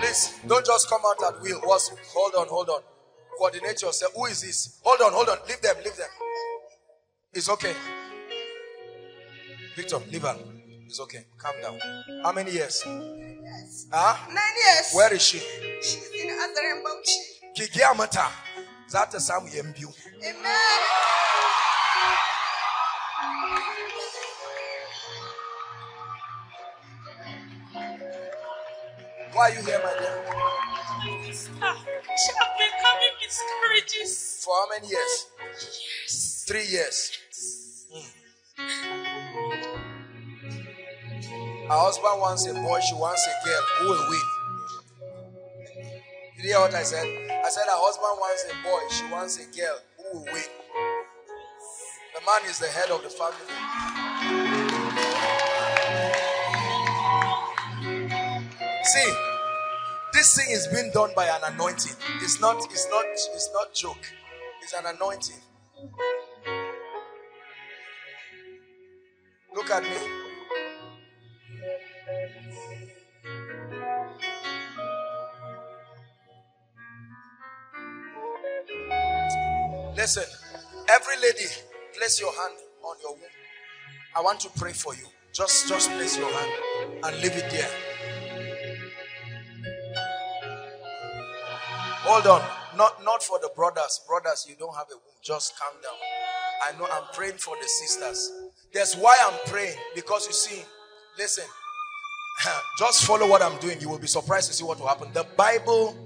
Please don't just come out at will. Hold on, hold on. Coordinate yourself. Who is this? Hold on, hold on. Leave them, leave them. It's okay. Victor, leave her. It's okay. Calm down. How many years? 9 years. Huh? 9 years. Where is she? She's in Azare, Bauchi. Kikiamata. That is how we imbue. Amen. Why are you here, my dear? She has been having miscarriages. For how many years? Yes. 3 years. Yes. Mm. Her husband wants a boy, she wants a girl. Who will win? Did you hear what I said? I said her husband wants a boy, she wants a girl. Who will win? The man is the head of the family. See, this thing is being done by an anointing. It's not joke. It's an anointing. Look at me. Listen, every lady, place your hand on your womb. I want to pray for you. Just place your hand and leave it there. Hold on. Not for the brothers. Brothers, you don't have a womb. Just calm down. I know I'm praying for the sisters. That's why I'm praying. Because you see, listen. Just follow what I'm doing. You will be surprised to see what will happen. The Bible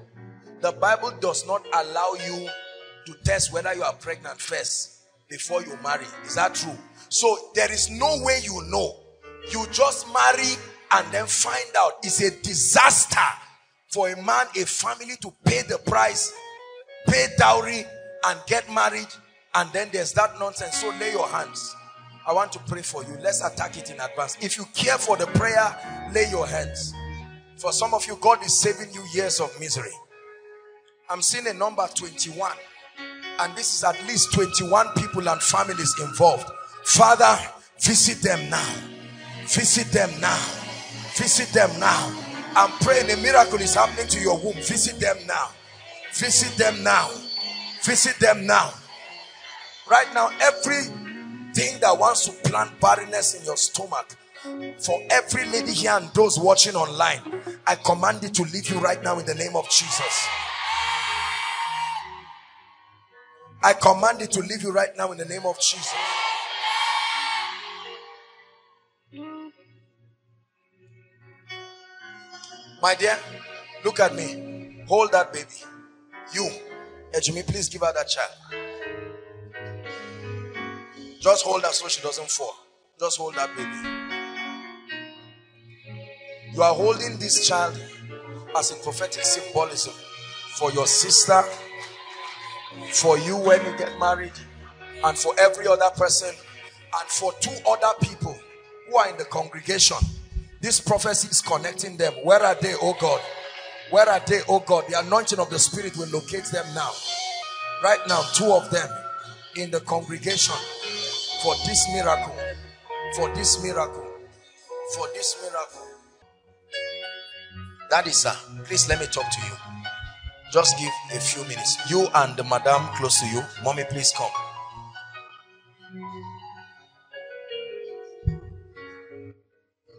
does not allow you to test whether you are pregnant first before you marry. Is that true? So there is no way you know. You just marry and then find out. It's a disaster. For a man, a family to pay the price, pay dowry, and get married, and then there's that nonsense. So lay your hands. I want to pray for you. Let's attack it in advance. If you care for the prayer, lay your hands. For some of you, God is saving you years of misery. I'm seeing a number 21, and this is at least 21 people and families involved. Father, visit them now. Visit them now. Visit them now. I'm praying a miracle is happening to your womb. Visit them now. Visit them now. Visit them now. Right now, everything that wants to plant barrenness in your stomach, For every lady here and those watching online, I command it to leave you right now in the name of Jesus. I command it to leave you right now in the name of Jesus. My dear, look at me. Hold that baby. You, Ejimi, please give her that child. Just hold her so she doesn't fall. Just hold that baby. You are holding this child as a prophetic symbolism for your sister, for you when you get married, and for every other person, and for two other people who are in the congregation. This prophecy is connecting them. Where are they, oh God? Where are they, oh God? The anointing of the Spirit will locate them now. Right now, two of them in the congregation for this miracle, for this miracle, for this miracle. Daddy, sir, please let me talk to you. Just give a few minutes. You and the madam close to you. Mommy, please come.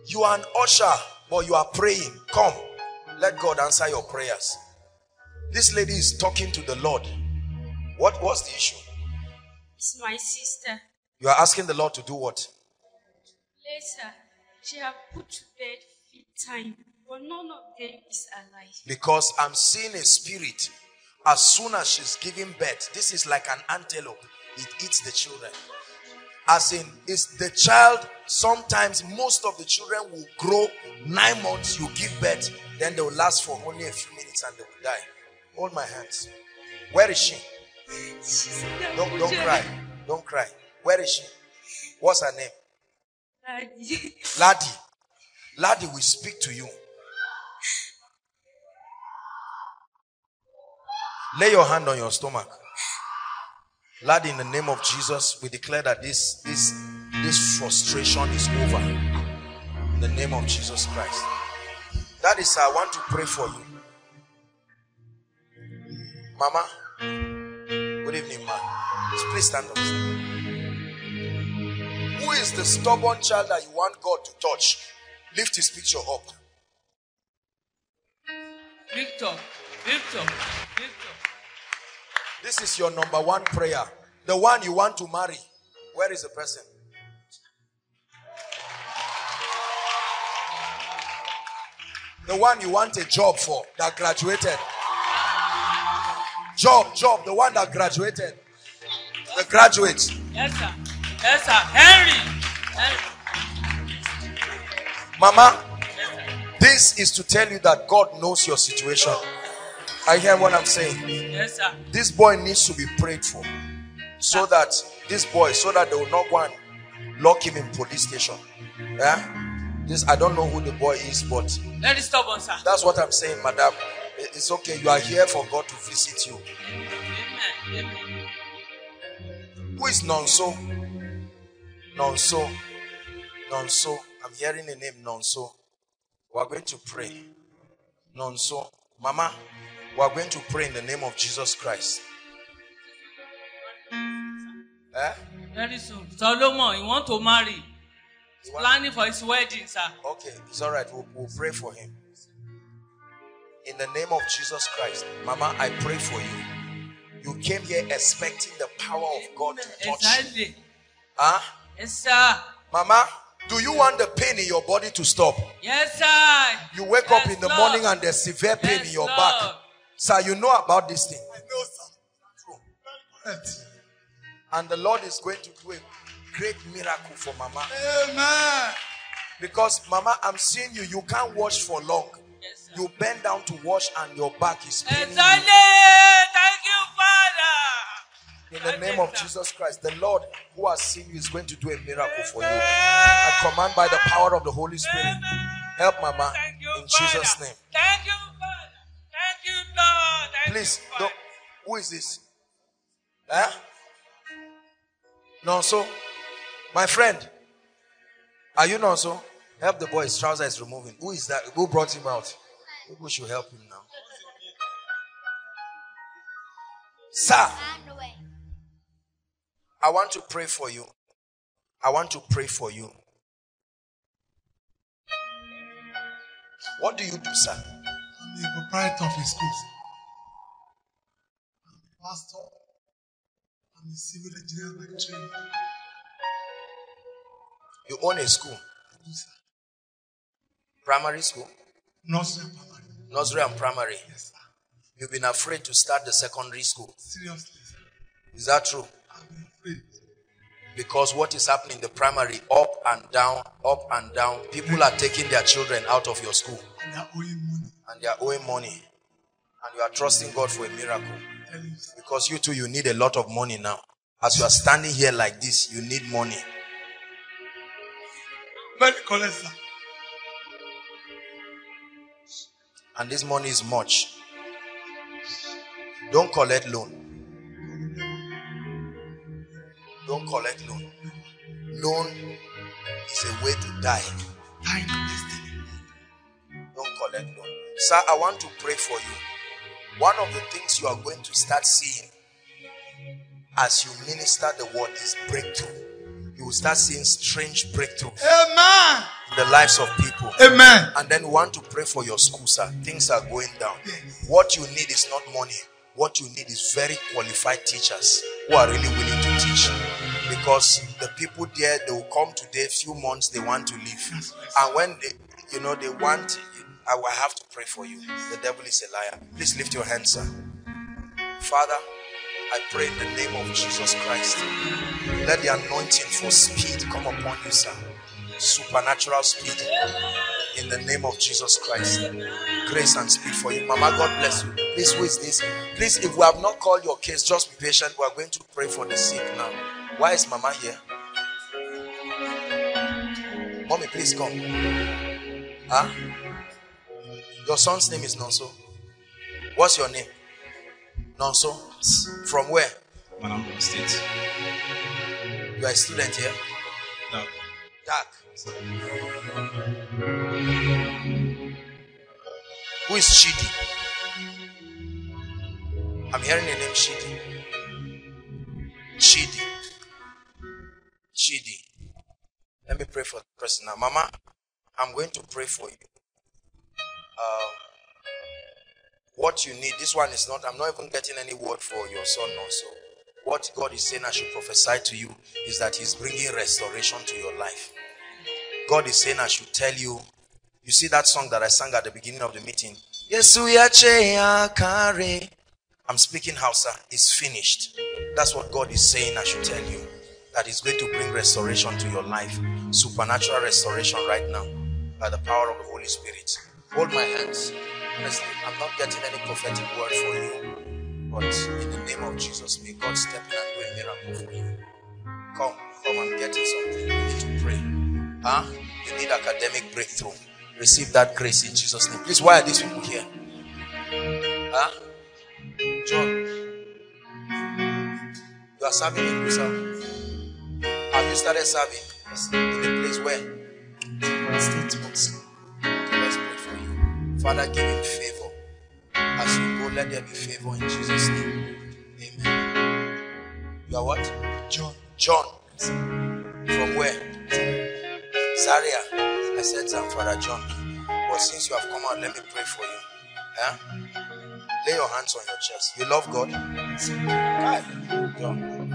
You are an usher, but you are praying. Come, let God answer your prayers. This lady is talking to the Lord. What was the issue? It's my sister. You are asking the Lord to do what? Later, she have put to bed few times, but none of them is alive. Because I'm seeing a spirit. As soon as she's giving birth, this is like an antelope. It eats the children. As in, it's the child. Sometimes most of the children will grow 9 months, you give birth, then they will last for only a few minutes and they will die. Hold my hands. Where is she? Don't cry. Don't cry. Where is she? What's her name? Ladi. Ladi. Ladi will speak to you. Lay your hand on your stomach. Ladi, in the name of Jesus, we declare that this frustration is over. In the name of Jesus Christ. That is, I want to pray for you. Mama, good evening, ma. Please stand up. Who is the stubborn child that you want God to touch? Lift his picture up. Victor, Victor, Victor. This is your number one prayer. The one you want to marry. Where is the person? The one you want a job for, that graduated. Job, the one that graduated. The graduates. Yes, sir. Yes, sir. Henry. Mama, yes, sir. This is to tell you that God knows your situation. I hear what I'm saying. Yes, sir. This boy needs to be prayed for. So that they will not go and lock him in police station. Yeah? This, I don't know who the boy is, but let it stop on, sir. That's what I'm saying, madam. It's okay. You are here for God to visit you. Amen. Amen. Who is Nonso? Nonso. Nonso. I'm hearing the name Nonso. We are going to pray. Nonso. Mama, we are going to pray in the name of Jesus Christ. Eh? Very soon. Solomon, you want to marry? He's planning for his wedding, sir. Okay, it's all right. We'll pray for him. In the name of Jesus Christ, Mama, I pray for you. You came here expecting the power of God to touch exactly. You. Huh? Yes, sir. Mama, do you want the pain in your body to stop? Yes, sir. You wake up in the morning and there's severe pain in your back. Sir, you know about this thing. I know, sir. True. And the Lord is going to do it. Great miracle for Mama. Amen. Because Mama, I'm seeing you. You can't wash for long. Yes, you bend down to wash and your back is painful. Exactly. Thank you, Father. In the name of Jesus Christ, the Lord who has seen you is going to do a miracle for you. I command by the power of the Holy Spirit. Amen. Help Mama in Jesus' name. Thank you, Father. Thank you, Lord. Please, who is this? Huh? Nonso. My friend, are you not so? Help the boy, his trouser is removing. Who is that? Who brought him out? Who should help him now? Sir, I want to pray for you. I want to pray for you. What do you do, sir? I'm the proprietor of a school, sir. I'm a pastor. I'm a civil engineer by training. You own a school? I do, sir. Primary school? Nursery and primary. Nursery and primary? Yes, sir. You've been afraid to start the secondary school? Seriously, sir. Is that true? I've been afraid. Because what is happening in the primary, up and down, people are taking their children out of your school. And they are owing money. And they are owing money. And you are trusting God for a miracle. Because you too, you need a lot of money now. As you are standing here like this, you need money. And this money is much. Don't collect loan. Don't collect loan. Loan is a way to die. Die to destiny. Don't collect loan. Sir, I want to pray for you. One of the things you are going to start seeing as you minister the word is breakthrough. You will start seeing strange breakthroughs. Amen. In the lives of people. Amen. And then we want to pray for your school, sir. Things are going down. Yes. What you need is not money. What you need is very qualified teachers who are really willing to teach. Because the people there, they will come today, few months, they want to leave. And when they, you know, they want, I will have to pray for you. The devil is a liar. Please lift your hands, sir. Father, I pray in the name of Jesus Christ. Let the anointing for speed come upon you, sir. Supernatural speed. In the name of Jesus Christ. Grace and speed for you. Mama, God bless you. Please, who is this? Please, if we have not called your case, just be patient. We are going to pray for the sick now. Why is Mama here? Mommy, please come. Huh? Your son's name is Nonso. What's your name? Nonso. From where? Manhattan State. You are a student here? Dark. Dark. Who is Chidi? I'm hearing the name Chidi. Chidi. Chidi. Let me pray for the person now. Mama, I'm going to pray for you. What you need, this one is not, I'm not even getting any word for your son also. What God is saying I should prophesy to you is that he's bringing restoration to your life. God is saying I should tell you. You see that song that I sang at the beginning of the meeting? I'm speaking Hausa. It's finished. That's what God is saying, I should tell you. That is going to bring restoration to your life. Supernatural restoration right now. By the power of the Holy Spirit. Hold my hands. Honestly, I'm not getting any prophetic word for you. But in the name of Jesus, may God step in and do a miracle for you. Come, come and get it something. You need to pray. Huh? You need academic breakthrough. Receive that grace in Jesus' name. Please, why are these people here? Huh? John, you are serving in Brazil. Have you started serving? Yes. In the place where? Let's pray for you. Father, give him favor. As you go, let there be favor in Jesus' name. Amen. You are what? John. John. From where? Zaria. I said, Father John, but since you have come out, let me pray for you. Huh? Lay your hands on your chest. You love God? Hi. John.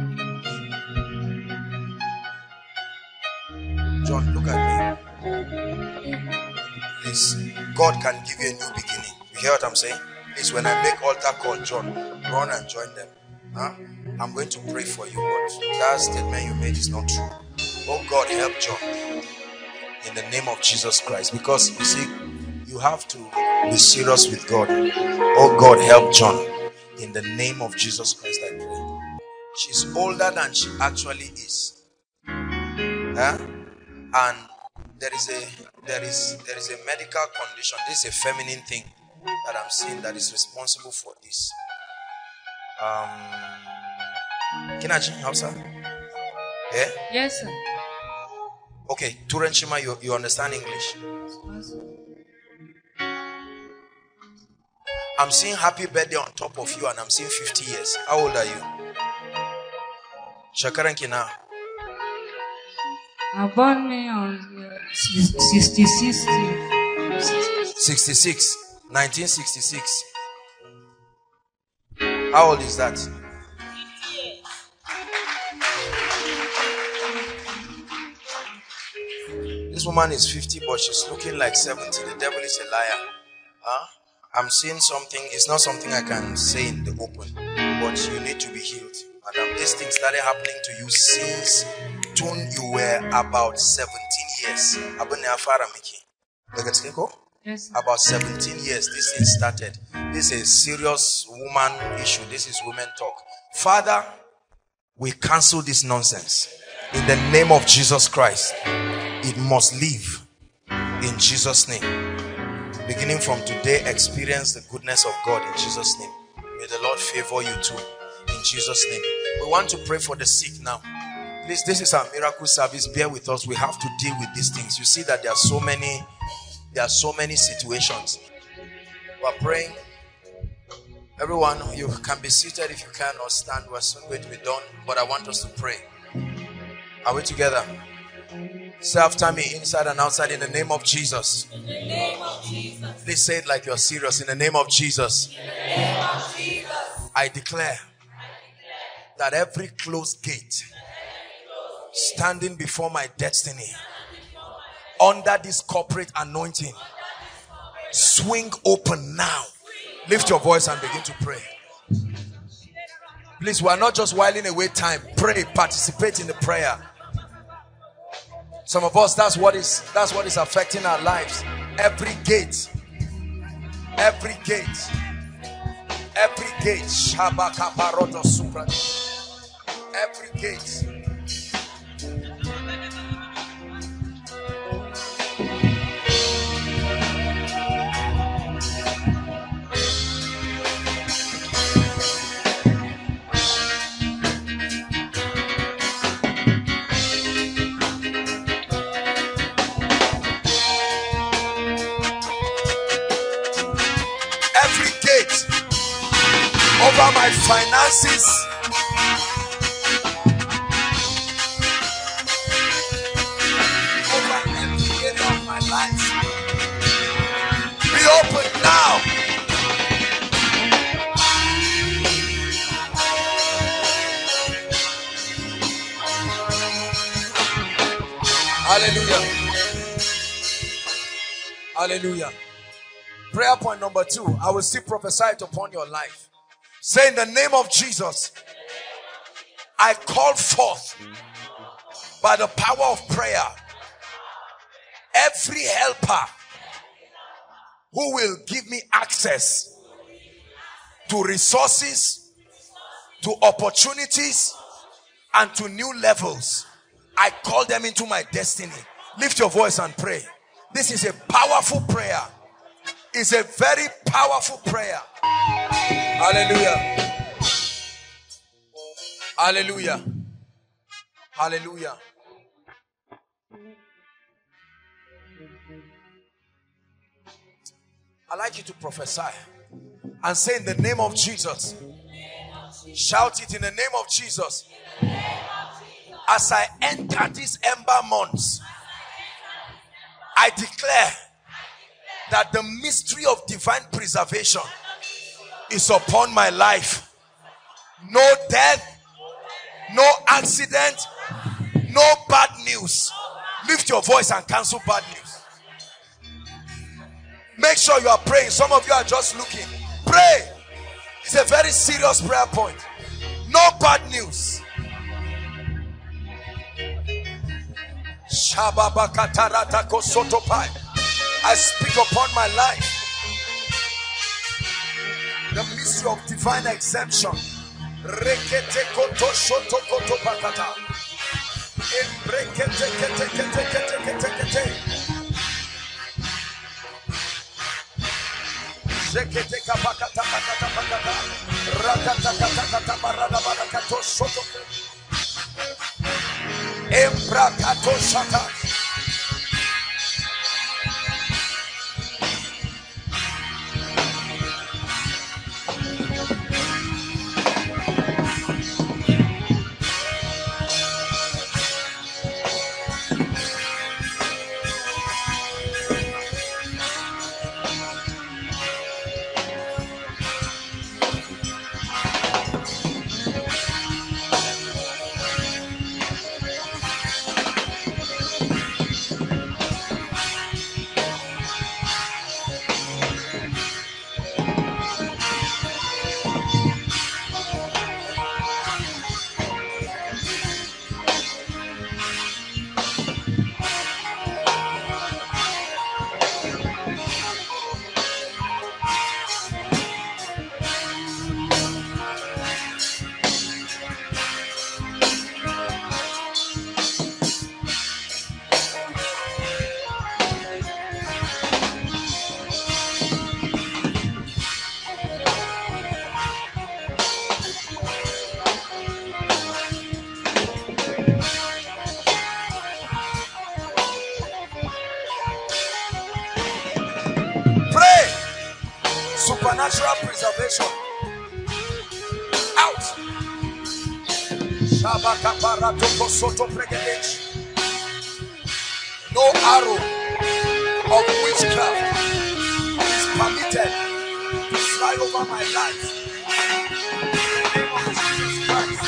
John, look at me. Please, God can give you a new beginning. You hear what I'm saying? Please, when I make altar call, John, run and join them. Huh? I'm going to pray for you, but that statement you made is not true. Oh God, help John. In the name of Jesus Christ. Because you see, you have to be serious with God. Oh God, help John. In the name of Jesus Christ, I pray. She's older than she actually is. Huh? And there is a medical condition. This is a feminine thing that I'm seeing that is responsible for this. Kinachi, how, sir? Eh? Yes, sir. Okay, Turanchima, you understand English? I'm seeing happy birthday on top of you and I'm seeing 50 years. How old are you? Shakaranki now. I born me on 66. 1966. How old is that? 50 years. This woman is 50, but she's looking like 70. The devil is a liar. Huh? I'm saying something. It's not something I can say in the open, but you need to be healed. Madam, this thing started happening to you since you were about 17 years. Yes. About 17 years, this thing started. This is a serious woman issue. This is women talk. Father, we cancel this nonsense. In the name of Jesus Christ, it must leave. In Jesus' name. Beginning from today, experience the goodness of God in Jesus' name. May the Lord favor you too. In Jesus' name. We want to pray for the sick now. Please, this is our miracle service. Bear with us. We have to deal with these things. You see that there are so many situations. We are praying. Everyone, you can be seated if you can, or stand. We are soon going to be done, but I want us to pray. Are we together? Say after me, inside and outside, in the name of Jesus. In the name of Jesus. Please say it like you're serious. In the name of Jesus. In the name of Jesus. I declare that every closed gate standing before my destiny, under this corporate anointing, swing open now. Lift your voice and begin to pray. Please, we are not just whiling away time. Pray, participate in the prayer. Some of us, that's what is affecting our lives. Every gate, every gate. Over my finances, over every area of my life, be open now. Hallelujah. Hallelujah. Prayer point number 2. I will still prophesy it upon your life. Say, in the name of Jesus, I call forth by the power of prayer every helper who will give me access to resources, to opportunities, and to new levels. I call them into my destiny. Lift your voice and pray. This is a powerful prayer. It's a very powerful prayer. Hallelujah. Hallelujah. Hallelujah. I'd like you to prophesy and say, in the name of Jesus. Shout it, in the name of Jesus. As I enter these ember months, I declare that the mystery of divine preservation is upon my life. No death, no accident, no bad news. Lift your voice and cancel bad news. Make sure you are praying. Some of you are just looking. Pray. It's a very serious prayer point. No bad news. I speak upon my life the mystery of divine exemption. supernatural preservation. Out. No arrow of witchcraft is permitted to fly over my life. In the name of Jesus Christ.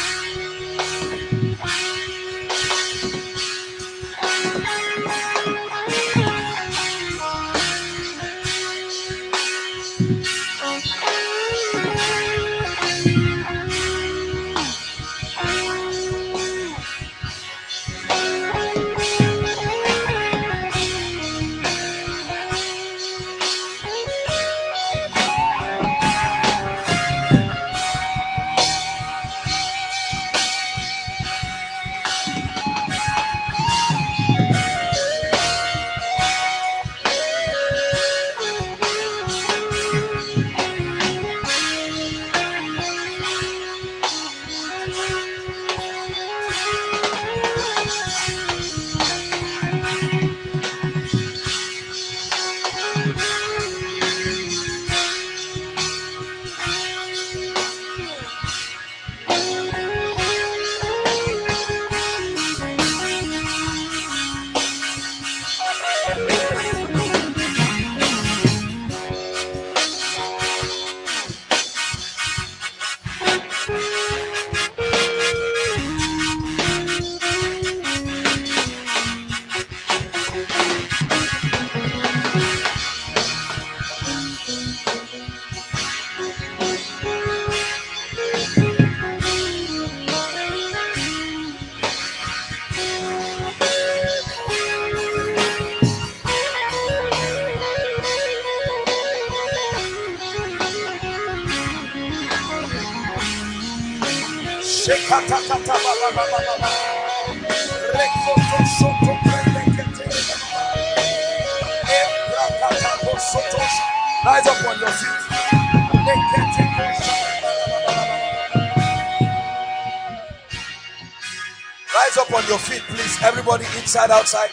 Rise up on your feet. Rise up on your feet, please. Everybody inside, outside.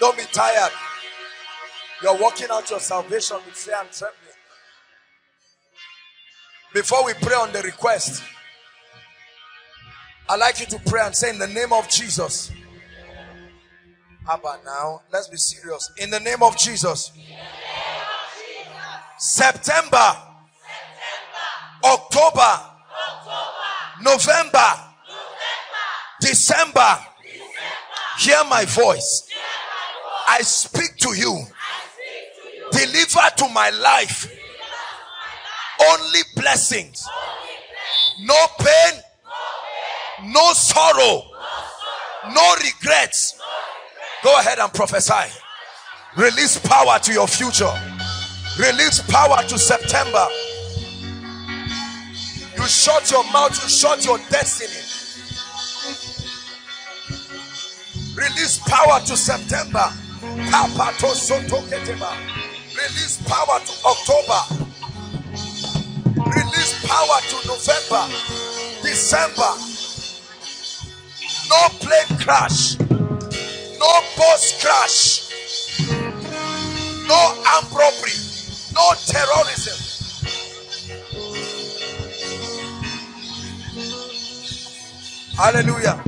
Don't be tired. You're walking out your salvation with fear and trembling. Before we pray on the request, I'd like you to pray and say, in the name of Jesus. Abba, now, let's be serious. In the name of Jesus. September. October. November. December. Hear my voice. I speak to you. Deliver to my life. Only blessings. No pain. No sorrow. No regrets. Go ahead and prophesy. Release power to your future. Release power to September. You shut your mouth, you shut your destiny. Release power to September. Release power to October. Release power to November, December. No plane crash, no bus crash, no armed robbery. No terrorism. Hallelujah.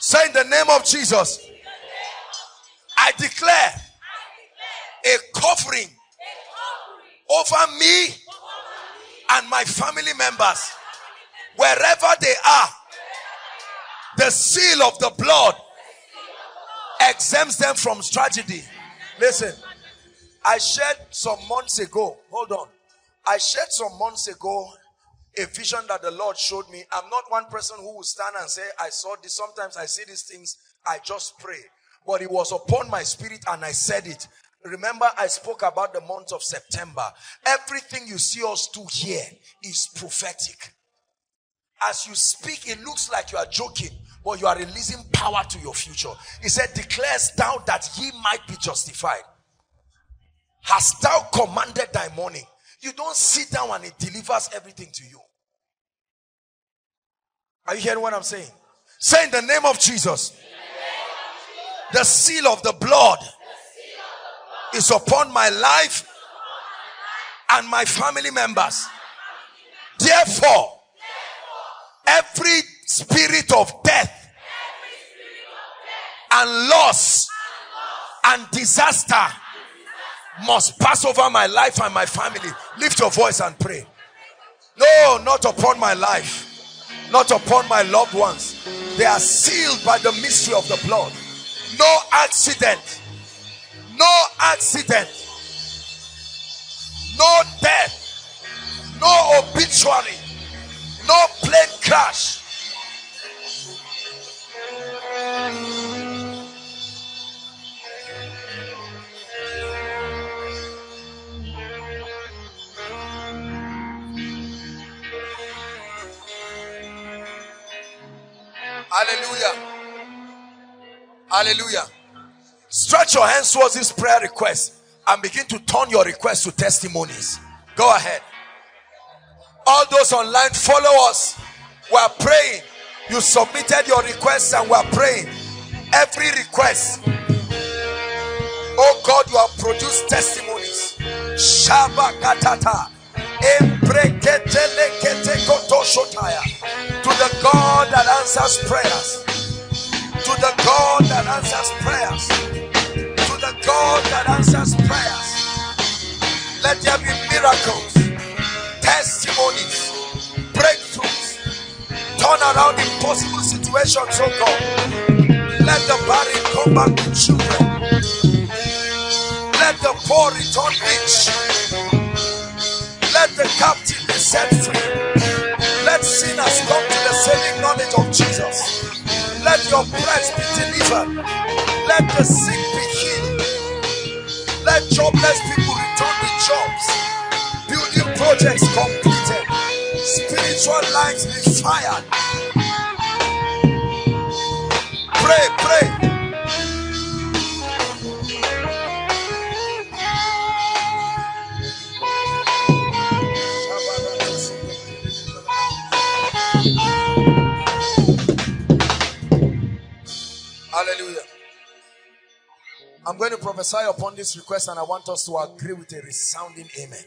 Say in the name of Jesus. I declare a covering over me and my family members. Wherever they are, the seal of the blood exempts them from tragedy. Listen, I shared some months ago. Hold on. I shared some months ago a vision that the Lord showed me. I'm not one person who will stand and say, I saw this. Sometimes I see these things. I just pray. But it was upon my spirit and I said it. Remember, I spoke about the month of September. Everything you see us do here is prophetic. As you speak, it looks like you are joking. But you are releasing power to your future. He said, declares thou that ye might be justified. Hast thou commanded thy morning? You don't sit down and it delivers everything to you. Are you hearing what I'm saying? Say in the name of Jesus. The seal of the blood is upon my life and my family members. Therefore, every spirit of death and loss and disaster must pass over my life and my family. Lift your voice and pray. No, not upon my life, not upon my loved ones. They are sealed by the mystery of the blood. No accident, no accident, no death, no obituary, no plane crash. Hallelujah. Hallelujah. Stretch your hands towards this prayer request and begin to turn your request to testimonies. Go ahead. All those online, follow us. We are praying. You submitted your requests and we are praying. Every request. Oh God, you have produced testimonies. Shabakatata. To the God that answers prayers, to the God that answers prayers, to the God that answers prayers, let there be miracles, testimonies, breakthroughs, turn around impossible situations, oh God. Let the barren come back to children, let the poor return rich. Let the captive be set free. Let sinners come to the saving knowledge of Jesus. Let the oppressed be delivered. Let the sick be healed. Let jobless people return to jobs. Building projects completed. Spiritual lights be fired. Pray, pray. Hallelujah. I'm going to prophesy upon this request and I want us to agree with a resounding amen.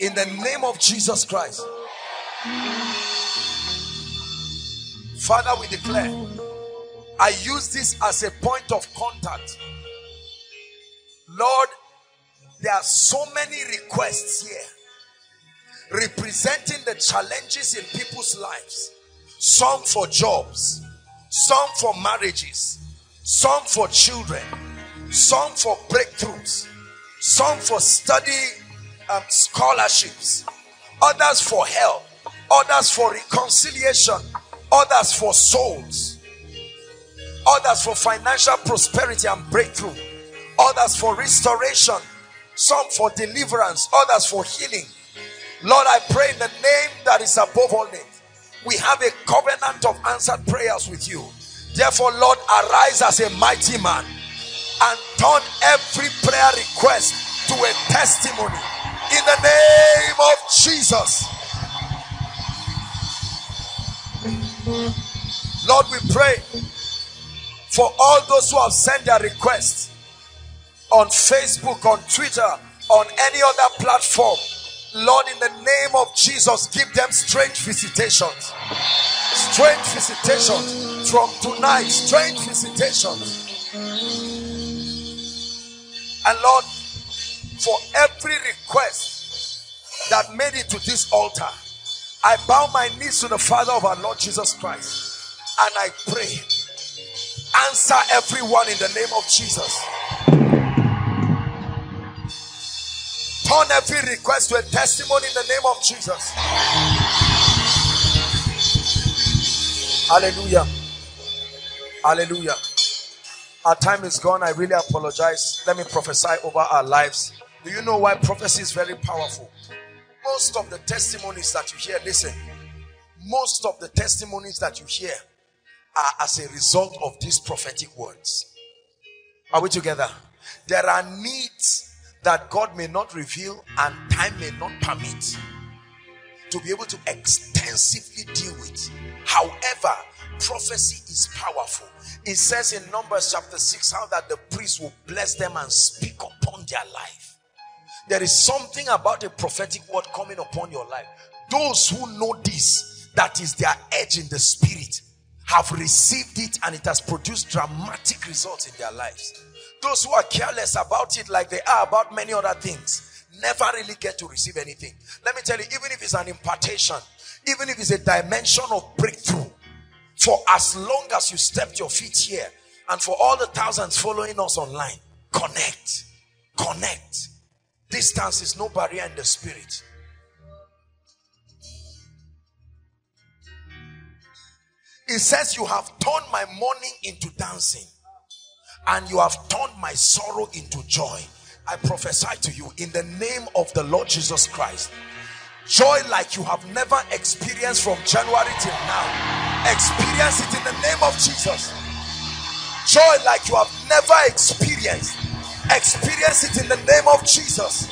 In the name of Jesus Christ. Father, we declare, I use this as a point of contact. Lord, there are so many requests here representing the challenges in people's lives. Some for jobs, some for marriages, some for children, some for breakthroughs, some for study scholarships, others for help, others for reconciliation, others for souls, others for financial prosperity and breakthrough, others for restoration, some for deliverance, others for healing. Lord, I pray in the name that is above all names. We have a covenant of answered prayers with you. Therefore, Lord, arise as a mighty man and turn every prayer request to a testimony in the name of Jesus. Lord, we pray for all those who have sent their requests on Facebook, on Twitter, on any other platform. Lord, in the name of Jesus, give them strange visitations. Strange visitations from tonight. Strange visitations. And Lord, for every request that made it to this altar, I bow my knees to the Father of our Lord Jesus Christ. And I pray, answer everyone in the name of Jesus. Turn every request to a testimony in the name of Jesus. Hallelujah. Hallelujah. Our time is gone. I really apologize. Let me prophesy over our lives. Do you know why prophecy is very powerful? Most of the testimonies that you hear, listen, most of the testimonies that you hear are as a result of these prophetic words. Are we together? There are needs that God may not reveal and time may not permit to be able to extensively deal with. However, prophecy is powerful. It says in Numbers chapter 6 how that the priest will bless them and speak upon their life. There is something about a prophetic word coming upon your life. Those who know this, that is their edge in the spirit, have received it, and it has produced dramatic results in their lives. Those who are careless about it, like they are about many other things, never really get to receive anything. Let me tell you, even if it's an impartation, even if it's a dimension of breakthrough, for as long as you stepped your feet here, and for all the thousands following us online, connect, connect. Distance is no barrier in the spirit. It says, you have turned my mourning into dancing, and you have turned my sorrow into joy. I prophesy to you in the name of the Lord Jesus Christ, joy like you have never experienced from January till now. Experience it in the name of Jesus. Joy like you have never experienced. Experience it in the name of Jesus.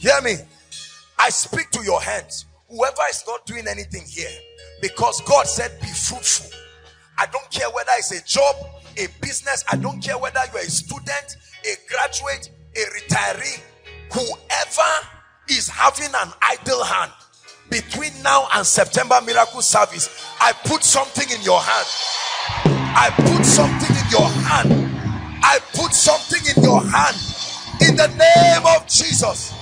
Hear me. I speak to your hands. Whoever is not doing anything here, because God said be fruitful. I don't care whether it's a job, a business. I don't care whether you're a student, a graduate, a retiree. Whoever is having an idle hand, between now and September miracle service, I put something in your hand. I put something in your hand. I put something in your hand. In the name of Jesus.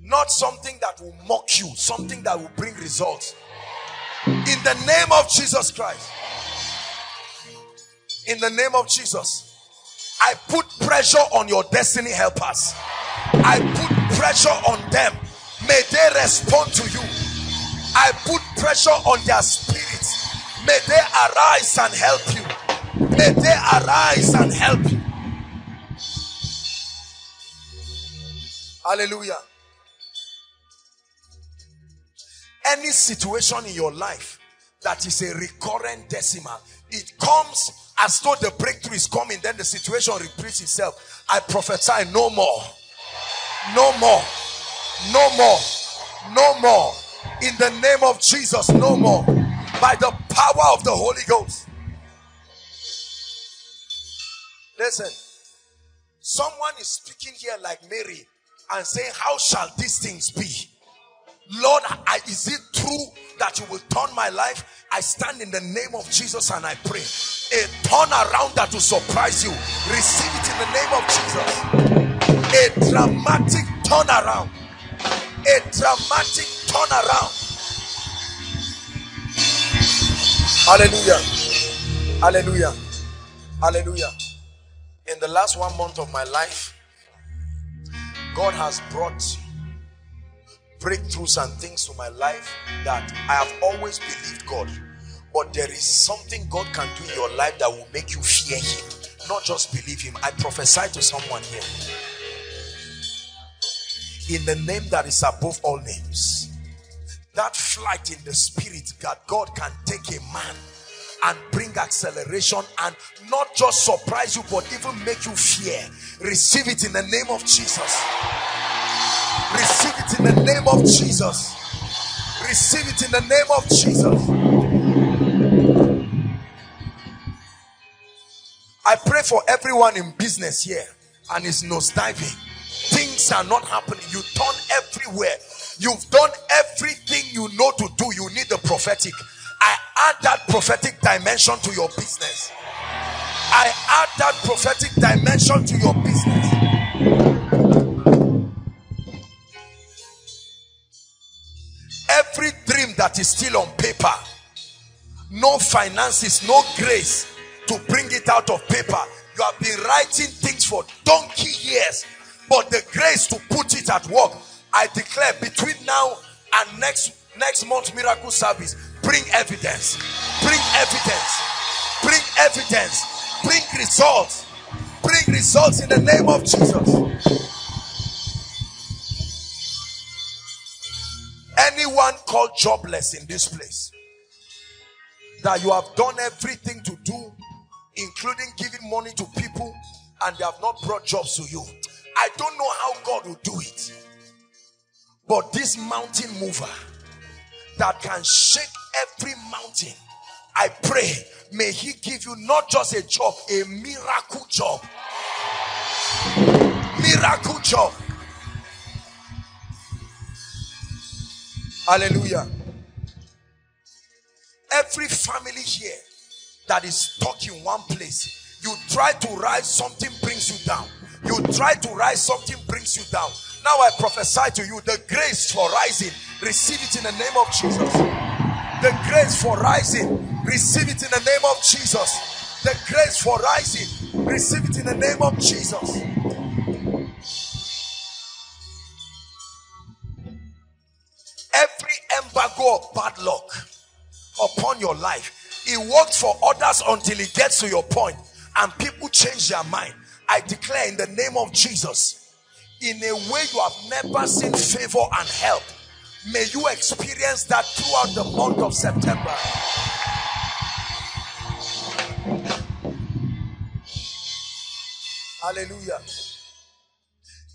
Not something that will mock you, something that will bring results. In the name of Jesus Christ. In the name of Jesus. I put pressure on your destiny helpers. I put pressure on them. May they respond to you. I put pressure on their spirits. May they arise and help you. May they arise and help you. Hallelujah. Any situation in your life that is a recurrent decimal, it comes as though the breakthrough is coming, then the situation repeats itself. I prophesy no more. No more, no more, no more. In the name of Jesus, no more. By the power of the Holy Ghost. Listen, someone is speaking here like Mary and saying, how shall these things be? Lord, is it true that you will turn my life? I stand in the name of Jesus and I pray. A turnaround that will surprise you. Receive it in the name of Jesus. A dramatic turnaround. A dramatic turnaround. Hallelujah. Hallelujah. Hallelujah. In the last 1 month of my life, God has brought breakthroughs and things to my life that I have always believed God. But there is something God can do in your life that will make you fear him, not just believe him. I prophesy to someone here. In the name that is above all names, that flight in the spirit, that God can take a man and bring acceleration and not just surprise you but even make you fear. Receive it in the name of Jesus. Receive it in the name of Jesus. Receive it in the name of Jesus. I pray for everyone in business here and is nosediving. Things are not happening. You turn everywhere. You've done everything you know to do. You need the prophetic. I add that prophetic dimension to your business. I add that prophetic dimension to your business. Every dream that is still on paper, no finances, no grace to bring it out of paper. You have been writing things for donkey years, but the grace to put it at work. I declare between now and next month's miracle service, bring evidence, bring evidence, bring evidence, bring results, bring results in the name of Jesus. Anyone called jobless in this place, that you have done everything to do, including giving money to people, and they have not brought jobs to you. I don't know how God will do it, but this mountain mover, that can shake every mountain. I pray, may he give you not just a job, a miracle job. Miracle job. Hallelujah. Every family here that is stuck in one place, you try to rise, something brings you down. You try to rise, something brings you down. Now I prophesy to you, the grace for rising, receive it in the name of Jesus. The grace for rising, receive it in the name of Jesus. The grace for rising, receive it in the name of Jesus. Every embargo of bad luck upon your life, it works for others until it gets to your point and people change their mind. I declare in the name of Jesus, in a way you have never seen favor and help, may you experience that throughout the month of September. Hallelujah.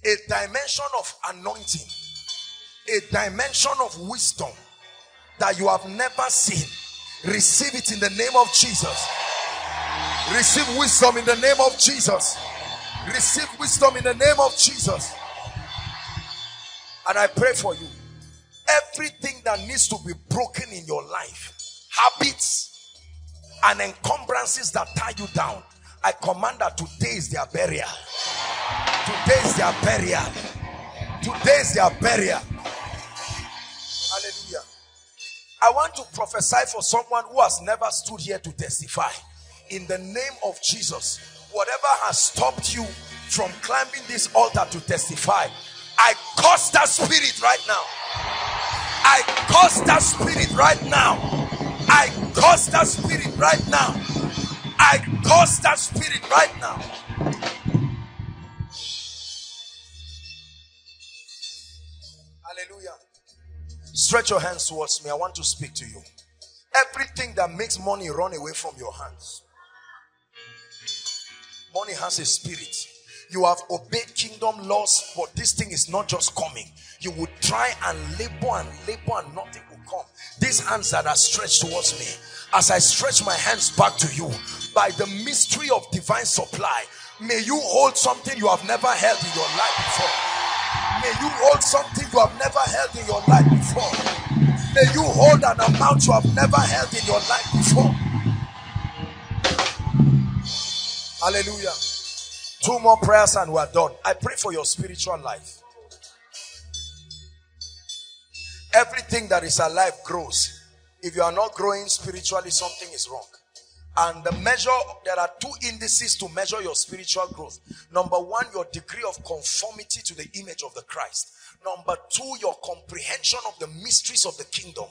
A dimension of anointing, a dimension of wisdom that you have never seen, receive it in the name of Jesus. Receive wisdom in the name of Jesus. Receive wisdom in the name of Jesus. And I pray for you, everything that needs to be broken in your life, habits and encumbrances that tie you down, I command that today is their burial. Today is their burial. Today is their burial. Hallelujah. I want to prophesy for someone who has never stood here to testify. In the name of Jesus, whatever has stopped you from climbing this altar to testify, I curse that spirit right now. I curse that spirit right now. I curse that spirit right now. I curse that spirit right now. Hallelujah. Stretch your hands towards me. I want to speak to you. Everything that makes money run away from your hands. Money has a spirit. You have obeyed kingdom laws, but this thing is not just coming. You would try and labor and nothing will come. These hands that are stretched towards me, as I stretch my hands back to you, by the mystery of divine supply, may you hold something you have never held in your life before. May you hold something you have never held in your life before. May you hold an amount you have never held in your life before. Hallelujah. Two more prayers and we're done. I pray for your spiritual life. Everything that is alive grows. If you are not growing spiritually, something is wrong. And the measure, there are two indices to measure your spiritual growth. Number one, your degree of conformity to the image of the Christ. Number two, your comprehension of the mysteries of the kingdom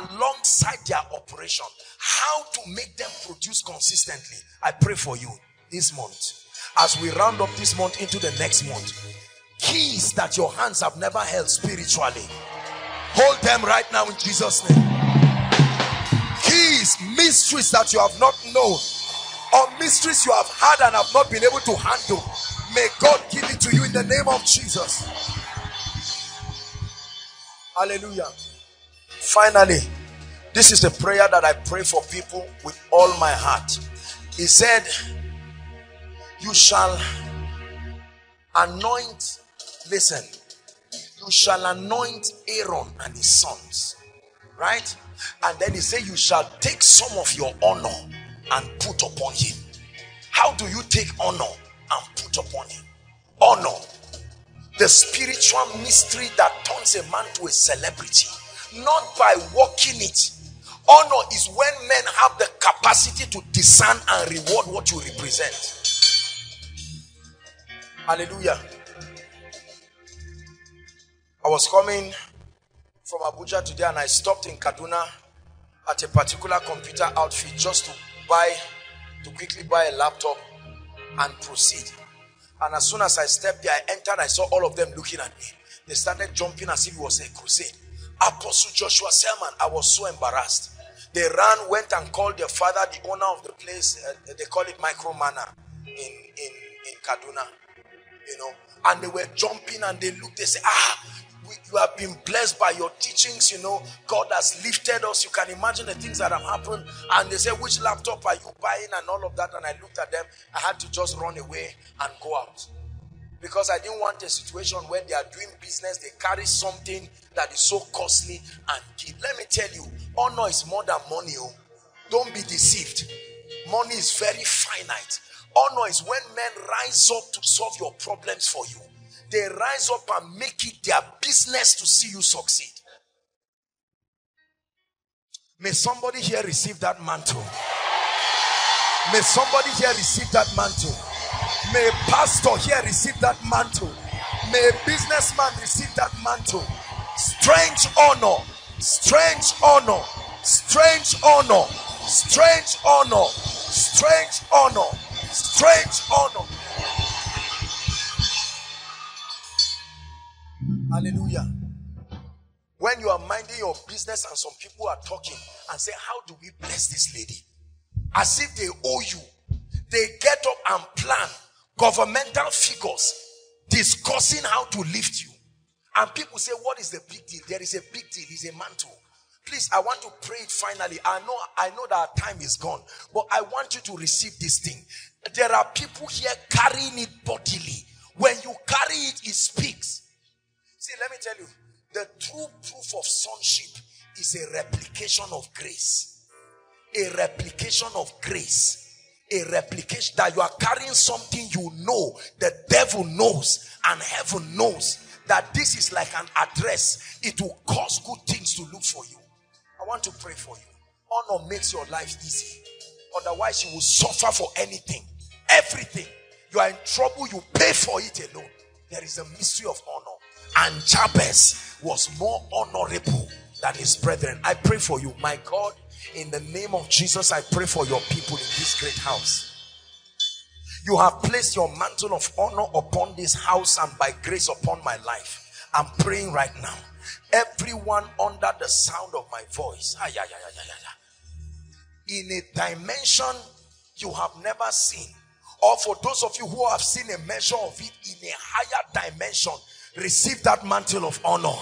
alongside their operation. How to make them produce consistently. I pray for you this month, as we round up this month into the next month, keys that your hands have never held spiritually, hold them right now in Jesus' name. Keys, mysteries that you have not known, or mysteries you have had and have not been able to handle, may God give it to you in the name of Jesus. Hallelujah. Finally, this is the prayer that I pray for people with all my heart. He said, you shall anoint, listen, you shall anoint Aaron and his sons, right? And then he said, you shall take some of your honor and put upon him. How do you take honor and put upon him? Honor, the spiritual mystery that turns a man to a celebrity, not by walking it. Honor is when men have the capacity to discern and reward what you represent. Hallelujah. I was coming from Abuja today and I stopped in Kaduna at a particular computer outfit just to quickly buy a laptop and proceed. And as soon as I stepped there, I entered, I saw all of them looking at me. They started jumping as if it was a crusade. Apostle Joshua Selman, I was so embarrassed. They ran, went and called their father, the owner of the place, they call it Micro Manor in Kaduna. You know, and they were jumping and they looked, they said, ah, You have been blessed by your teachings, you know. God has lifted us. You can imagine the things that have happened. And they say, which laptop are you buying and all of that? And I looked at them. I had to just run away and go out. Because I didn't want a situation where they are doing business, they carry something that is so costly and cheap. Let me tell you, honor is more than money. Oh. Don't be deceived. Money is very finite. Honor is when men rise up to solve your problems for you. They rise up and make it their business to see you succeed. May somebody here receive that mantle. May somebody here receive that mantle. May a pastor here receive that mantle. May a businessman receive that mantle. Strange honor. Strange honor. Strange honor. Strange honor. Strange honor. Strange honor. Hallelujah. When you are minding your business and some people are talking and say, how do we bless this lady? As if they owe you. They get up and plan governmental figures discussing how to lift you. And people say, what is the big deal? There is a big deal. It's a mantle. Please, I want to pray it finally. I know that our time is gone, but I want you to receive this thing. There are people here carrying it bodily. When you carry it, it speaks. See, let me tell you, the true proof of sonship is a replication of grace. A replication of grace. A replication that you are carrying something you know, the devil knows and heaven knows that this is like an address. It will cause good things to look for you. I want to pray for you. Honor makes your life easy. Otherwise, you will suffer for anything, everything. You are in trouble, you pay for it alone. There is a mystery of honor. And Jabez was more honorable than his brethren. I pray for you, my God. In the name of Jesus, I pray for your people in this great house. You have placed your mantle of honor upon this house and by grace upon my life. I'm praying right now. Everyone under the sound of my voice, in a dimension you have never seen, or for those of you who have seen a measure of it in a higher dimension, receive that mantle of honor.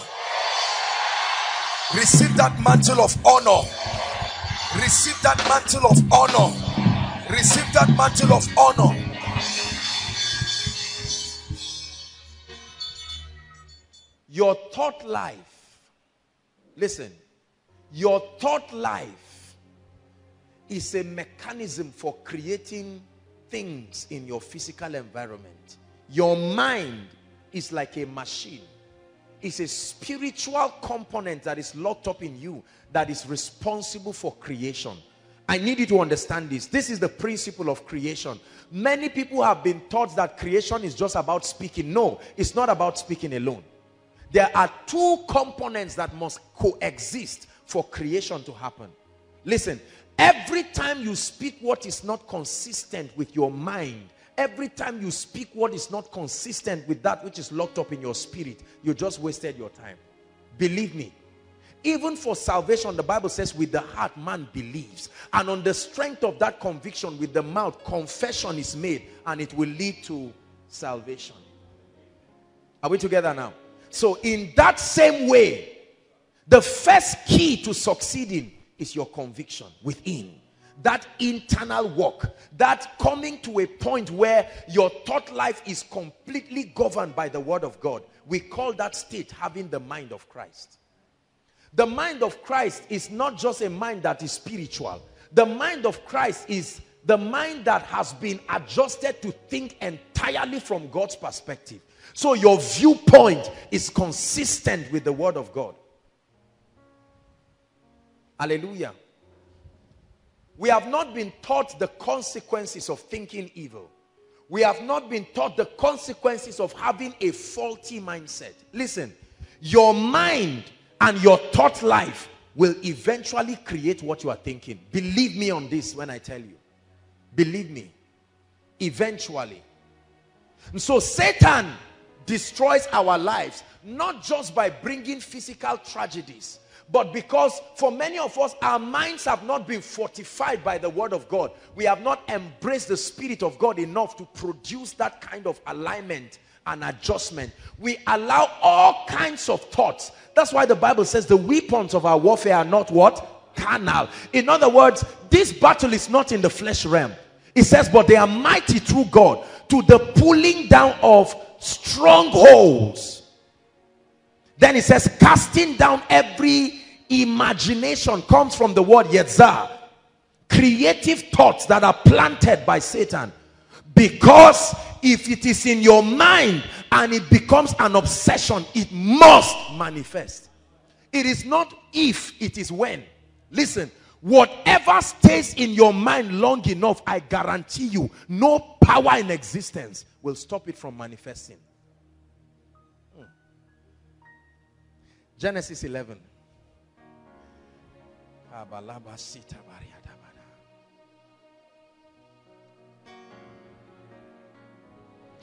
Receive that mantle of honor. Receive that mantle of honor. Receive that mantle of honor. Your thought life, listen, your thought life is a mechanism for creating things in your physical environment. Your mind is like a machine. It's a spiritual component that is locked up in you that is responsible for creation. I need you to understand this. This is the principle of creation. Many people have been taught that creation is just about speaking. No, it's not about speaking alone. There are two components that must coexist for creation to happen. Listen, every time you speak what is not consistent with your mind, every time you speak what is not consistent with that which is locked up in your spirit, you just wasted your time. Believe me. Even for salvation, the Bible says, with the heart man believes. And on the strength of that conviction, with the mouth, confession is made and it will lead to salvation. Are we together now? So in that same way, the first key to succeeding is your conviction within. That internal work, that coming to a point where your thought life is completely governed by the word of God. We call that state having the mind of Christ. The mind of Christ is not just a mind that is spiritual. The mind of Christ is the mind that has been adjusted to think entirely from God's perspective. So your viewpoint is consistent with the word of God. Hallelujah. We have not been taught the consequences of thinking evil. We have not been taught the consequences of having a faulty mindset. Listen, your mind and your thought life will eventually create what you are thinking. Believe me on this when I tell you. Believe me. Eventually. And so Satan destroys our lives, not just by bringing physical tragedies, but because for many of us, our minds have not been fortified by the word of God. We have not embraced the Spirit of God enough to produce that kind of alignment an adjustment. We allow all kinds of thoughts. That's why the Bible says the weapons of our warfare are not what? Carnal. In other words, this battle is not in the flesh realm. It says, but they are mighty through God to the pulling down of strongholds. Then it says, casting down every imagination, comes from the word yetzar, creative thoughts that are planted by Satan. Because if it is in your mind and it becomes an obsession, it must manifest. It is not if, it is when. Listen, whatever stays in your mind long enough, I guarantee you, no power in existence will stop it from manifesting. Genesis 11.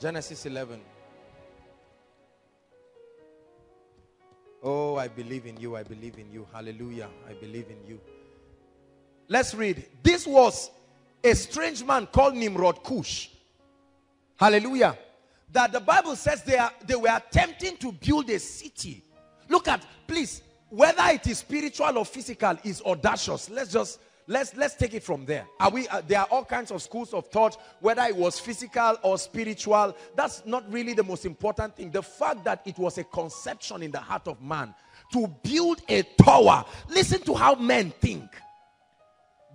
Genesis 11. Oh, I believe in you. I believe in you. Hallelujah. I believe in you. Let's read. This was a strange man called Nimrod Cush. Hallelujah. That the Bible says they were attempting to build a city. Look at, please, whether it is spiritual or physical is audacious. Let's take it from there. There are all kinds of schools of thought, whether it was physical or spiritual. That's not really the most important thing. The fact that it was a conception in the heart of man to build a tower. Listen to how men think.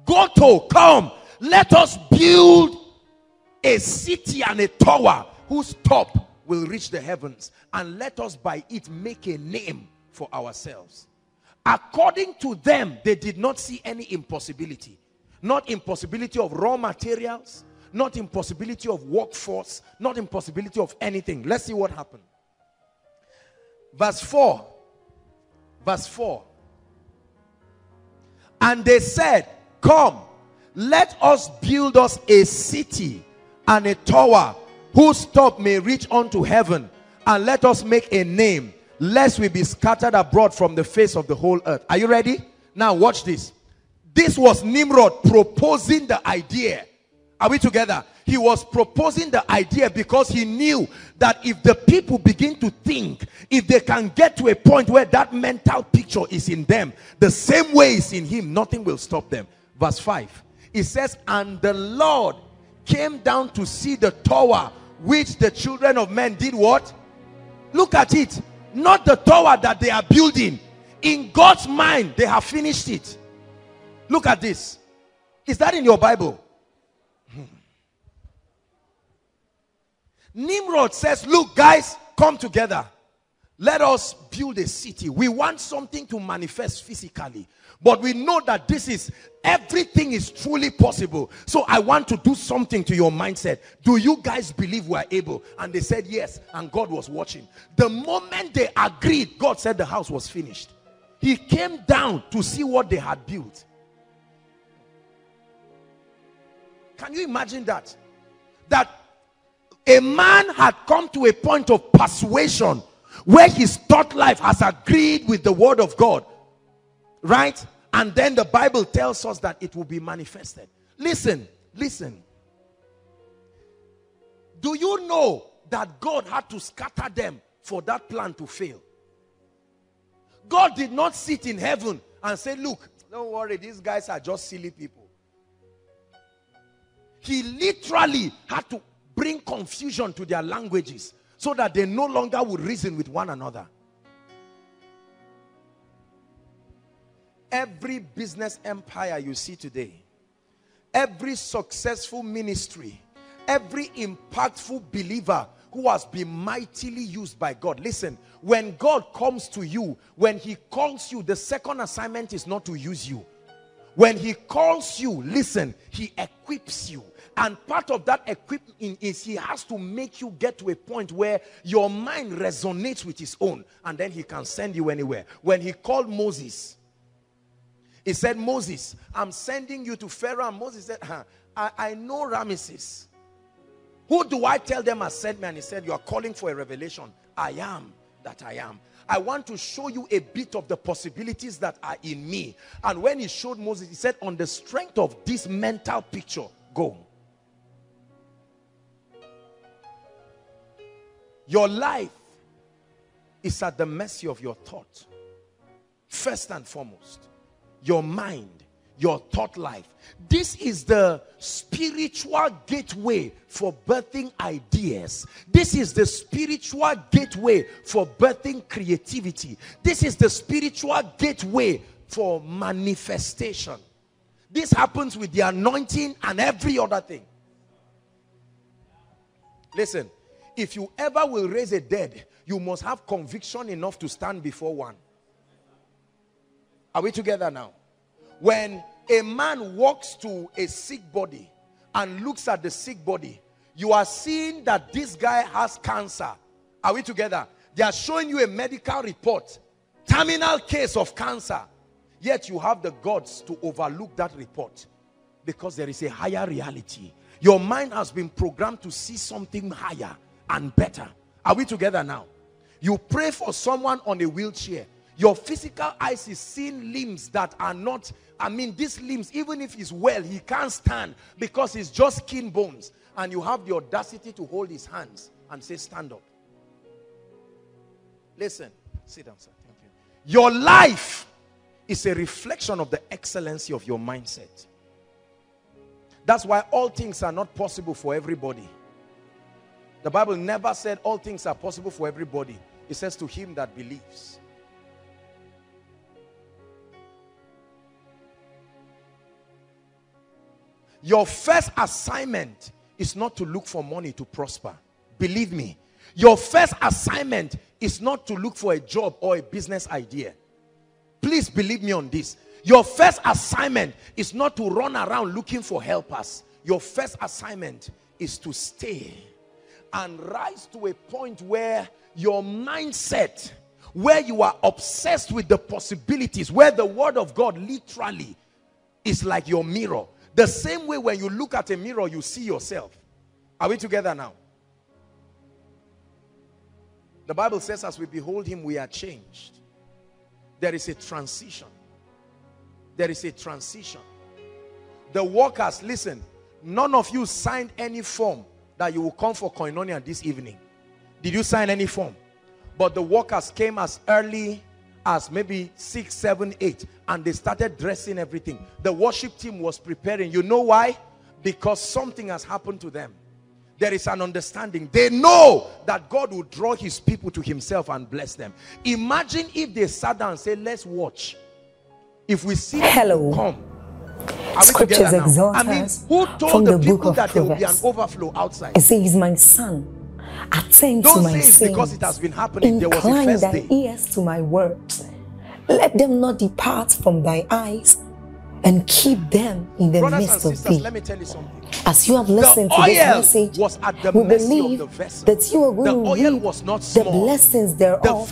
Goto, come, let us build a city and a tower whose top will reach the heavens, and let us by it make a name for ourselves. According to them, they did not see any impossibility. Not impossibility of raw materials, not impossibility of workforce, not impossibility of anything. Let's see what happened. Verse 4. Verse 4. And they said, come, let us build us a city and a tower whose top may reach unto heaven, and let us make a name, lest we be scattered abroad from the face of the whole earth. Are you ready? Now watch this. This was Nimrod proposing the idea. Are we together? He was proposing the idea because he knew that if the people begin to think, if they can get to a point where that mental picture is in them, the same way is in him, nothing will stop them. Verse 5. It says, and the Lord came down to see the tower which the children of men did what? Look at it. Not the tower that they are building. In God's mind, they have finished it. Look at this. Is that in your Bible? Nimrod says, look guys, come together. Let us build a city. We want something to manifest physically. But we know that everything is truly possible. So I want to do something to your mindset. Do you guys believe we are able? And they said yes. And God was watching. The moment they agreed, God said the house was finished. He came down to see what they had built. Can you imagine that? That a man had come to a point of persuasion where his thought life has agreed with the word of God. Right? And then the Bible tells us that it will be manifested. Listen. Do you know that God had to scatter them for that plan to fail? God did not sit in heaven and say, look, don't worry, these guys are just silly people. He literally had to bring confusion to their languages so that they no longer would reason with one another. Every business empire you see today, every successful ministry, every impactful believer who has been mightily used by God. Listen, when God comes to you, when he calls you, the second assignment is not to use you. When he calls you, listen, he equips you. And part of that equipping is he has to make you get to a point where your mind resonates with his own. And then he can send you anywhere. When he called Moses, he said, Moses, I'm sending you to Pharaoh. And Moses said, I know Ramesses. Who do I tell them has sent me? And he said, you are calling for a revelation. I am that I am. I want to show you a bit of the possibilities that are in me. And when he showed Moses, he said, on the strength of this mental picture, go. Your life is at the mercy of your thought. First and foremost, your mind, your thought life. This is the spiritual gateway for birthing ideas. This is the spiritual gateway for birthing creativity. This is the spiritual gateway for manifestation. This happens with the anointing and every other thing. Listen, if you ever will raise a dead, you must have conviction enough to stand before one. Are we together now? When a man walks to a sick body and looks at the sick body, you are seeing that this guy has cancer. Are we together? They are showing you a medical report, terminal case of cancer. Yet you have the guts to overlook that report because there is a higher reality. Your mind has been programmed to see something higher and better. Are we together now? You pray for someone on a wheelchair. Your physical eyes is seeing limbs that are not, these limbs, even if he's well, he can't stand because it's just skin bones. And you have the audacity to hold his hands and say, stand up. Listen, sit down, sir. Thank you. Your life is a reflection of the excellency of your mindset. That's why all things are not possible for everybody. The Bible never said all things are possible for everybody. It says to him that believes. Your first assignment is not to look for money to prosper. Believe me. Your first assignment is not to look for a job or a business idea. Please believe me on this. Your first assignment is not to run around looking for helpers. Your first assignment is to stay and rise to a point where your mindset, where you are obsessed with the possibilities, where the word of God literally is like your mirror. The same way when you look at a mirror, you see yourself. Are we together now? The Bible says as we behold him, we are changed. There is a transition. There is a transition. The workers, listen, none of you signed any form that you will come for Koinonia this evening. Did you sign any form? But the workers came as early as maybe 6, 7, 8, and they started dressing everything. The worship team was preparing. You know why? Because something has happened to them. There is an understanding. They know that God will draw his people to himself and bless them. Imagine if they sat down and said, let's watch. If we see hello, come. Scriptures exhort us who told from the book of that Proverbs. There will be an overflow outside. It says, my son, attend to my sayings, because it has been happening. There was a first day. Incline thy ears to my words. Let them not depart from thy eyes, and keep them in the midst of thee. Let me tell you something. As you have listened to this message, we believe that you are going to reap the blessings thereof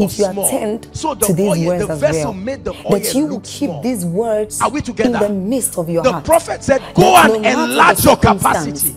if you attend to these words as well. That you will keep these words in the midst of your heart. The prophet said, go and enlarge your capacity.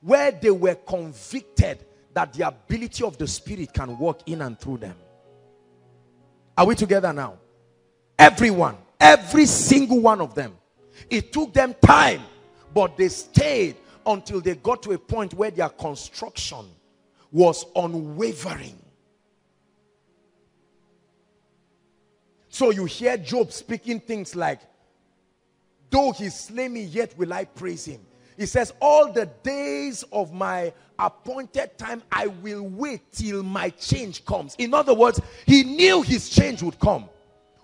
where they were convicted that the ability of the Spirit can work in and through them. Are we together now? Everyone, every single one of them. It took them time, but they stayed until they got to a point where their construction was unwavering. So you hear Job speaking things like, though he slay me, yet will I praise him. He says, all the days of my appointed time, I will wait till my change comes. In other words, he knew his change would come.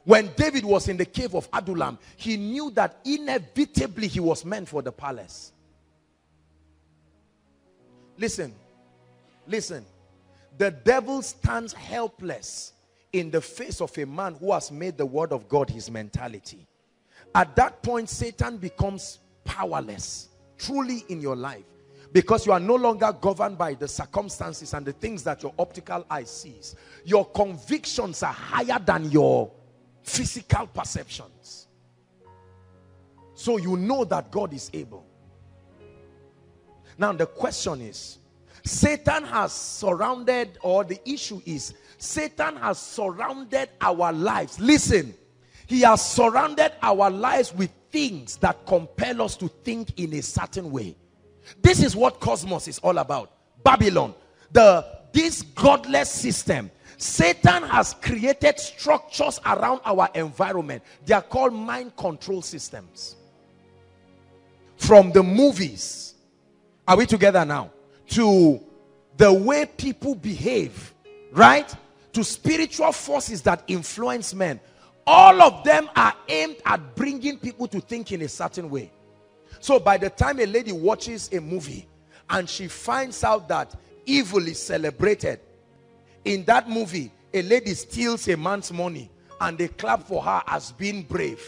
When David was in the cave of Adullam, he knew that inevitably he was meant for the palace. Listen, listen. The devil stands helpless in the face of a man who has made the word of God his mentality. At that point, Satan becomes powerless. Truly in your life, Because you are no longer governed by the circumstances and the things that your optical eye sees. Your convictions are higher than your physical perceptions. So you know that God is able. Now the question is, Satan has surrounded, or the issue is, Satan has surrounded our lives. Listen, he has surrounded our lives with things that compel us to think in a certain way. This is what cosmos is all about. Babylon, this godless system. Satan has created structures around our environment. They are called mind control systems. From the movies, are we together now? To the way people behave, right? To spiritual forces that influence men. All of them are aimed at bringing people to think in a certain way. So by the time a lady watches a movie and she finds out that evil is celebrated, in that movie, a lady steals a man's money and they clap for her as being brave.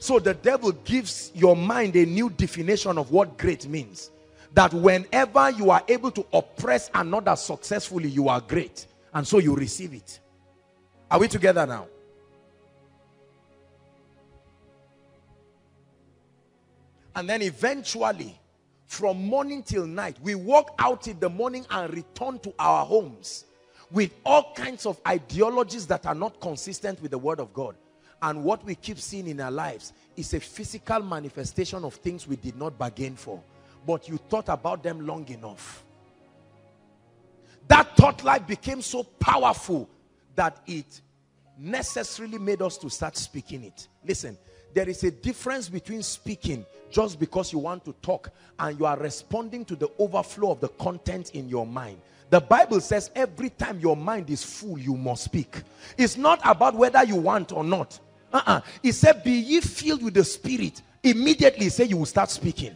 So the devil gives your mind a new definition of what great means. That whenever you are able to oppress another successfully, you are great. And so you receive it. Are we together now? And then eventually, from morning till night, we walk out in the morning and return to our homes with all kinds of ideologies that are not consistent with the Word of God. And what we keep seeing in our lives is a physical manifestation of things we did not bargain for. But you thought about them long enough. That thought life became so powerful that it necessarily made us to start speaking it. Listen, there is a difference between speaking just because you want to talk and you are responding to the overflow of the content in your mind. The Bible says every time your mind is full, you must speak. It's not about whether you want or not. It said, be ye filled with the Spirit. Immediately, it said you will start speaking.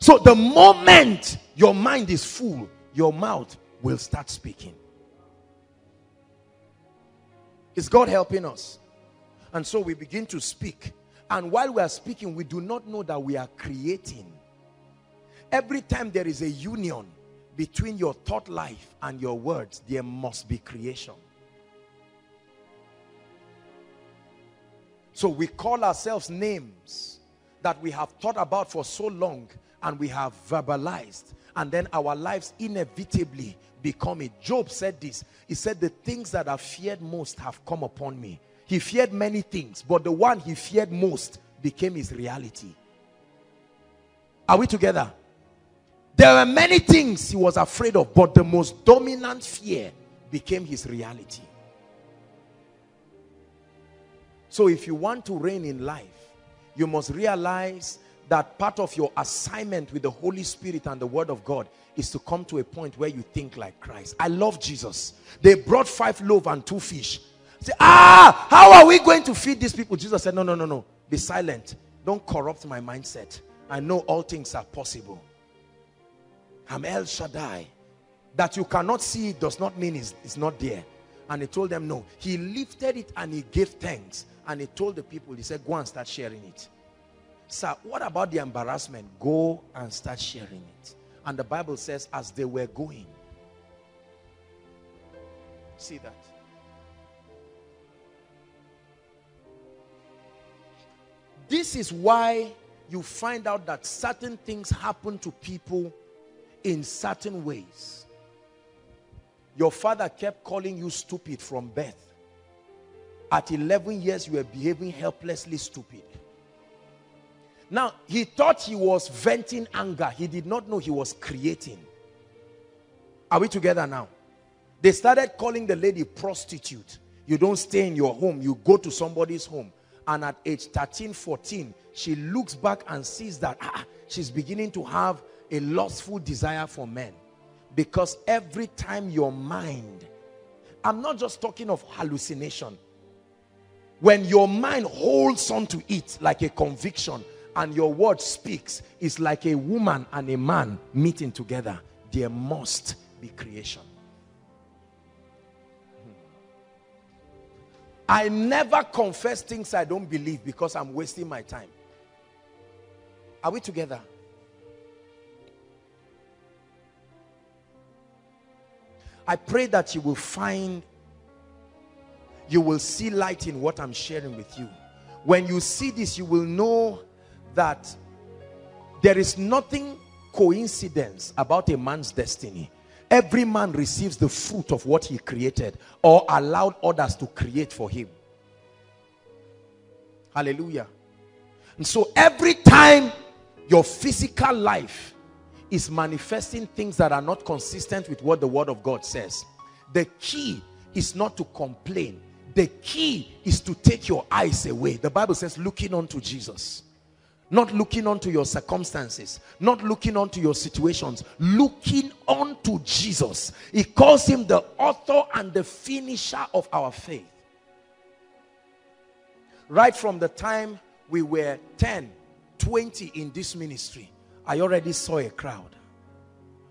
So the moment your mind is full, your mouth will start speaking. Is God helping us? And so we begin to speak. And while we are speaking, we do not know that we are creating. Every time there is a union between your thought life and your words, there must be creation. So we call ourselves names that we have thought about for so long and we have verbalized. And then our lives inevitably become it. Job said this. He said, the things that I feared most have come upon me. He feared many things, but the one he feared most became his reality. Are we together? There were many things he was afraid of, but the most dominant fear became his reality. So if you want to reign in life, you must realize that part of your assignment with the Holy Spirit and the Word of God is to come to a point where you think like Christ. I love Jesus. They brought 5 loaves and 2 fish. Say, how are we going to feed these people? Jesus said, no. Be silent. Don't corrupt my mindset. I know all things are possible. I'm El Shaddai. That you cannot see it does not mean it's not there. And he told them no. He lifted it and he gave thanks. And he told the people, he said, go and start sharing it. Sir, what about the embarrassment? Go and start sharing it. And the Bible says, as they were going. See that? This is why you find out that certain things happen to people in certain ways. Your father kept calling you stupid from birth. At 11 years, you were behaving helplessly stupid. Now, he thought he was venting anger. He did not know he was creating. Are we together now? They started calling the lady prostitute. You don't stay in your home. You go to somebody's home. And at age 13, 14, she looks back and sees that she's beginning to have a lustful desire for men. Because every time your mind, I'm not just talking of hallucination. When your mind holds on to it like a conviction and your word speaks, it's like a woman and a man meeting together. There must be creation. I never confess things I don't believe because I'm wasting my time. Are we together? I pray that you will find, you will see light in what I'm sharing with you. When you see this, you will know that there is nothing coincidence about a man's destiny. Every man receives the fruit of what he created or allowed others to create for him. Hallelujah. And so every time your physical life is manifesting things that are not consistent with what the Word of God says, the key is not to complain. The key is to take your eyes away. The Bible says, looking unto Jesus. Not looking unto your circumstances. Not looking unto your situations. Looking unto Jesus. He calls him the author and the finisher of our faith. Right from the time we were 10, 20 in this ministry, I already saw a crowd.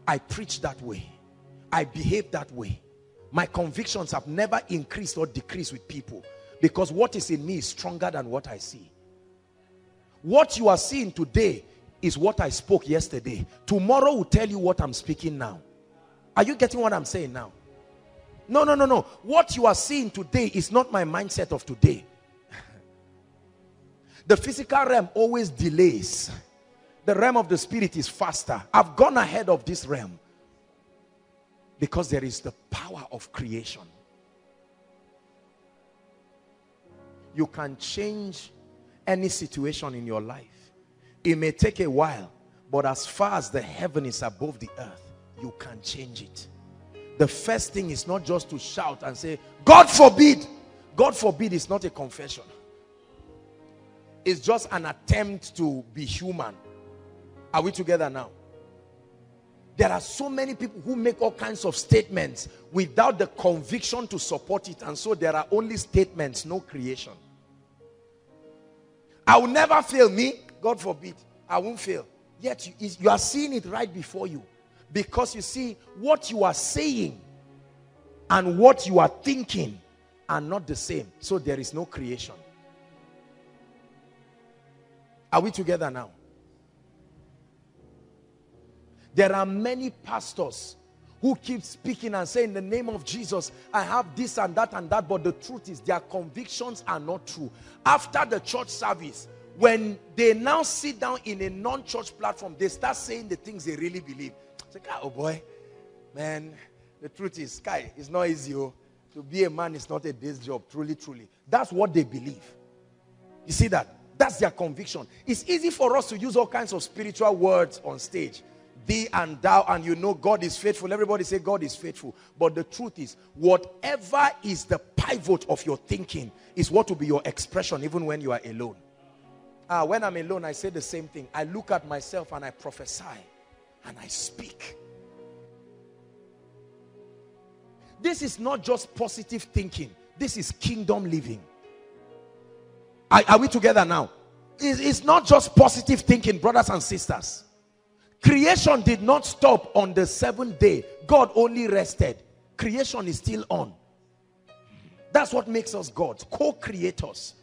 I preached that way. I behaved that way. My convictions have never increased or decreased with people, because what is in me is stronger than what I see. What you are seeing today is what I spoke yesterday. Tomorrow will tell you what I'm speaking now. Are you getting what I'm saying now? No. What you are seeing today is not my mindset of today. The physical realm always delays. The realm of the spirit is faster. I've gone ahead of this realm, because there is the power of creation. You can change any situation in your life. It may take a while, but as far as the heaven is above the earth, you can change it. The first thing is not just to shout and say, God forbid. God forbid is not a confession. It's just an attempt to be human. Are we together now? There are so many people who make all kinds of statements without the conviction to support it. And so there are only statements, no creation. I will never fail. Me? God forbid. I won't fail. Yet you are seeing it right before you. Because you see, what you are saying and what you are thinking are not the same. So there is no creation. Are we together now? There are many pastors who keep speaking and saying, in the name of Jesus, I have this and that, but the truth is their convictions are not true. After the church service, when they now sit down in a non-church platform, they start saying the things they really believe. It's like, oh boy, man, the truth is, Sky, it's not easy. Oh. To be a man is not a day's job, truly, truly. That's what they believe. You see that? That's their conviction. It's easy for us to use all kinds of spiritual words on stage. Thee and thou, and you know God is faithful. Everybody say God is faithful. But the truth is, whatever is the pivot of your thinking is what will be your expression even when you are alone. When I'm alone, I say the same thing. I look at myself and I prophesy and I speak. This is not just positive thinking. This is kingdom living. Are we together now? It's not just positive thinking, brothers and sisters. Creation did not stop on the seventh day. God only rested. Creation is still on. That's what makes us God, co-creators.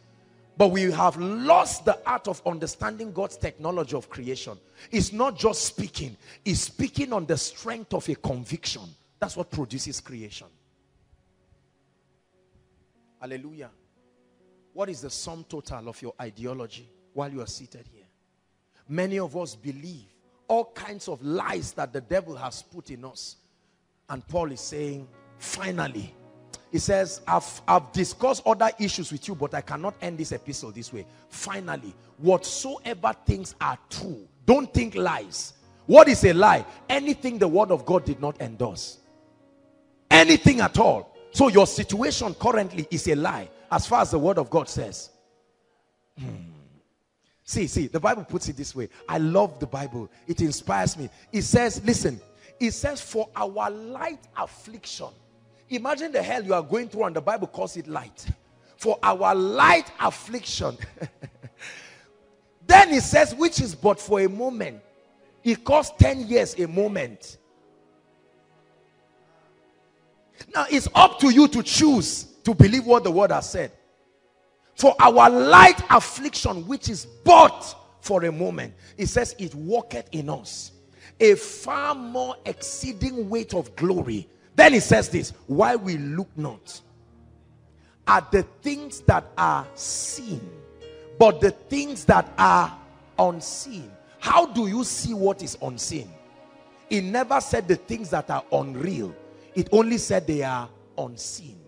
But we have lost the art of understanding God's technology of creation. It's not just speaking. It's speaking on the strength of a conviction. That's what produces creation. Hallelujah. What is the sum total of your ideology while you are seated here? Many of us believe all kinds of lies that the devil has put in us. And Paul is saying, finally, he says, I've discussed other issues with you, but I cannot end this epistle this way. Finally, whatsoever things are true, don't think lies. What is a lie? Anything the Word of God did not endorse. Anything at all. So your situation currently is a lie, as far as the Word of God says. See, the Bible puts it this way. I love the Bible. It inspires me. It says, listen, it says, for our light affliction. Imagine the hell you are going through and the Bible calls it light. For our light affliction. Then it says, which is but for a moment. It costs 10 years a moment. Now, it's up to you to choose to believe what the Word has said. For our light affliction, which is but for a moment, it says it worketh in us a far more exceeding weight of glory Then he says this, why we look not at the things that are seen, but the things that are unseen. How do you see what is unseen? It never said the things that are unreal. It only said they are unseen.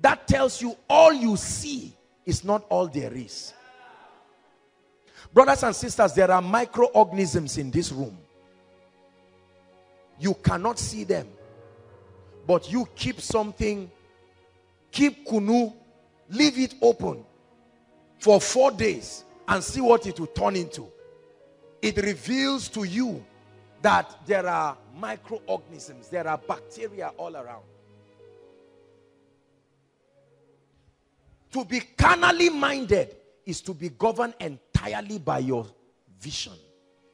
That tells you all you see is not all there is. Brothers and sisters, there are microorganisms in this room. You cannot see them, but you keep something, keep kunu, leave it open for 4 days and see what it will turn into. It reveals to you that there are microorganisms, there are bacteria all around. To be carnally minded is to be governed entirely by your vision,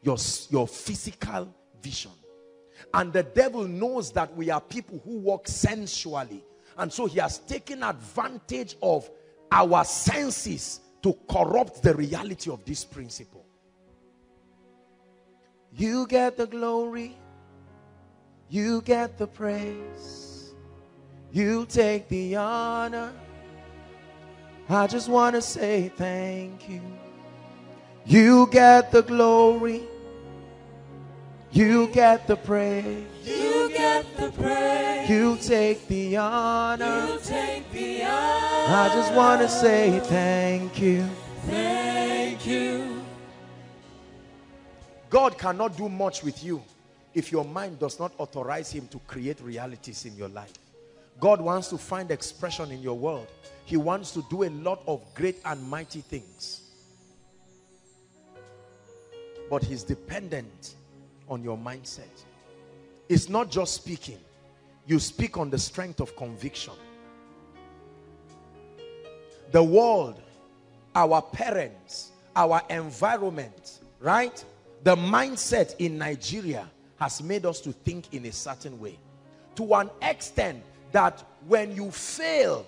your physical vision. And the devil knows that we are people who walk sensually. And so he has taken advantage of our senses to corrupt the reality of this principle. You get the glory. You get the praise. You take the honor. I just want to say thank you. You get the glory. You get the praise. You get the praise. You take the honor. You take the honor. I just want to say thank you. Thank you. God cannot do much with you if your mind does not authorize him to create realities in your life. God wants to find expression in your world. He wants to do a lot of great and mighty things. But he's dependent on your mindset. It's not just speaking. You speak on the strength of conviction. The world, our parents, our environment, right? The mindset in Nigeria has made us to think in a certain way, to an extent that when you fail,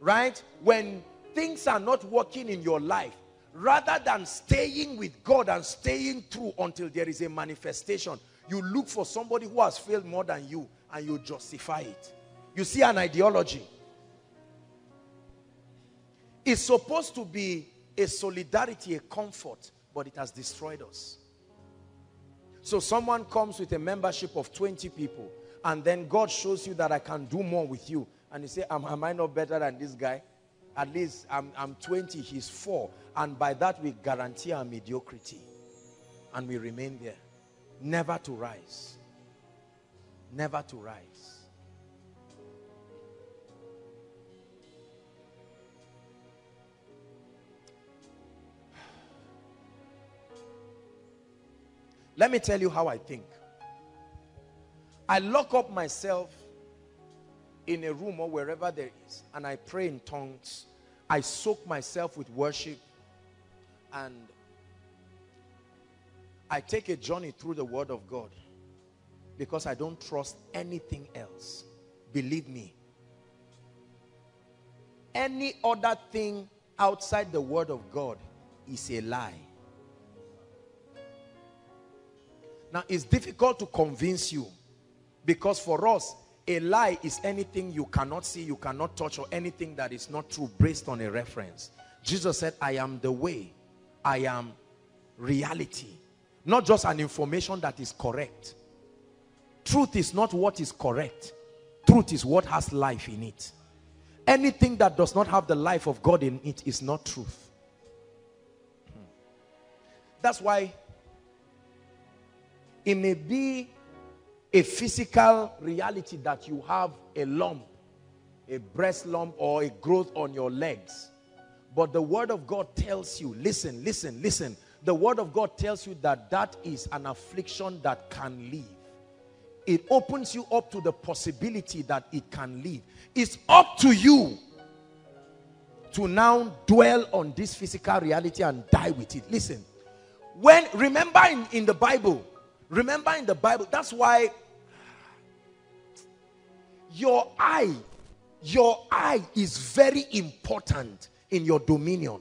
right, when things are not working in your life, rather than staying with God and staying true until there is a manifestation, you look for somebody who has failed more than you and you justify it. You see an ideology. It's supposed to be a solidarity, a comfort, but it has destroyed us. So someone comes with a membership of 20 people and then God shows you that I can do more with you. And you say, am I not better than this guy? At least I'm 20, he's 4. And by that we guarantee our mediocrity. And we remain there. Never to rise. Never to rise. Let me tell you how I think. I lock up myself in a room or wherever there is, and I pray in tongues. I soak myself with worship. And I take a journey through the Word of God because I don't trust anything else. Believe me. Any other thing outside the Word of God is a lie. Now, it's difficult to convince you because for us, a lie is anything you cannot see, you cannot touch, or anything that is not true based on a reference. Jesus said, I am the way. I am reality. Not just an information that is correct. Truth is not what is correct. Truth is what has life in it. Anything that does not have the life of God in it is not truth. That's why it may be a physical reality that you have a lump, a breast lump, or a growth on your legs. But the Word of God tells you, listen, listen, listen. The Word of God tells you that that is an affliction that can leave. It opens you up to the possibility that it can leave. It's up to you to now dwell on this physical reality and die with it. Listen, remember in the Bible, that's why your eye is very important in your dominion.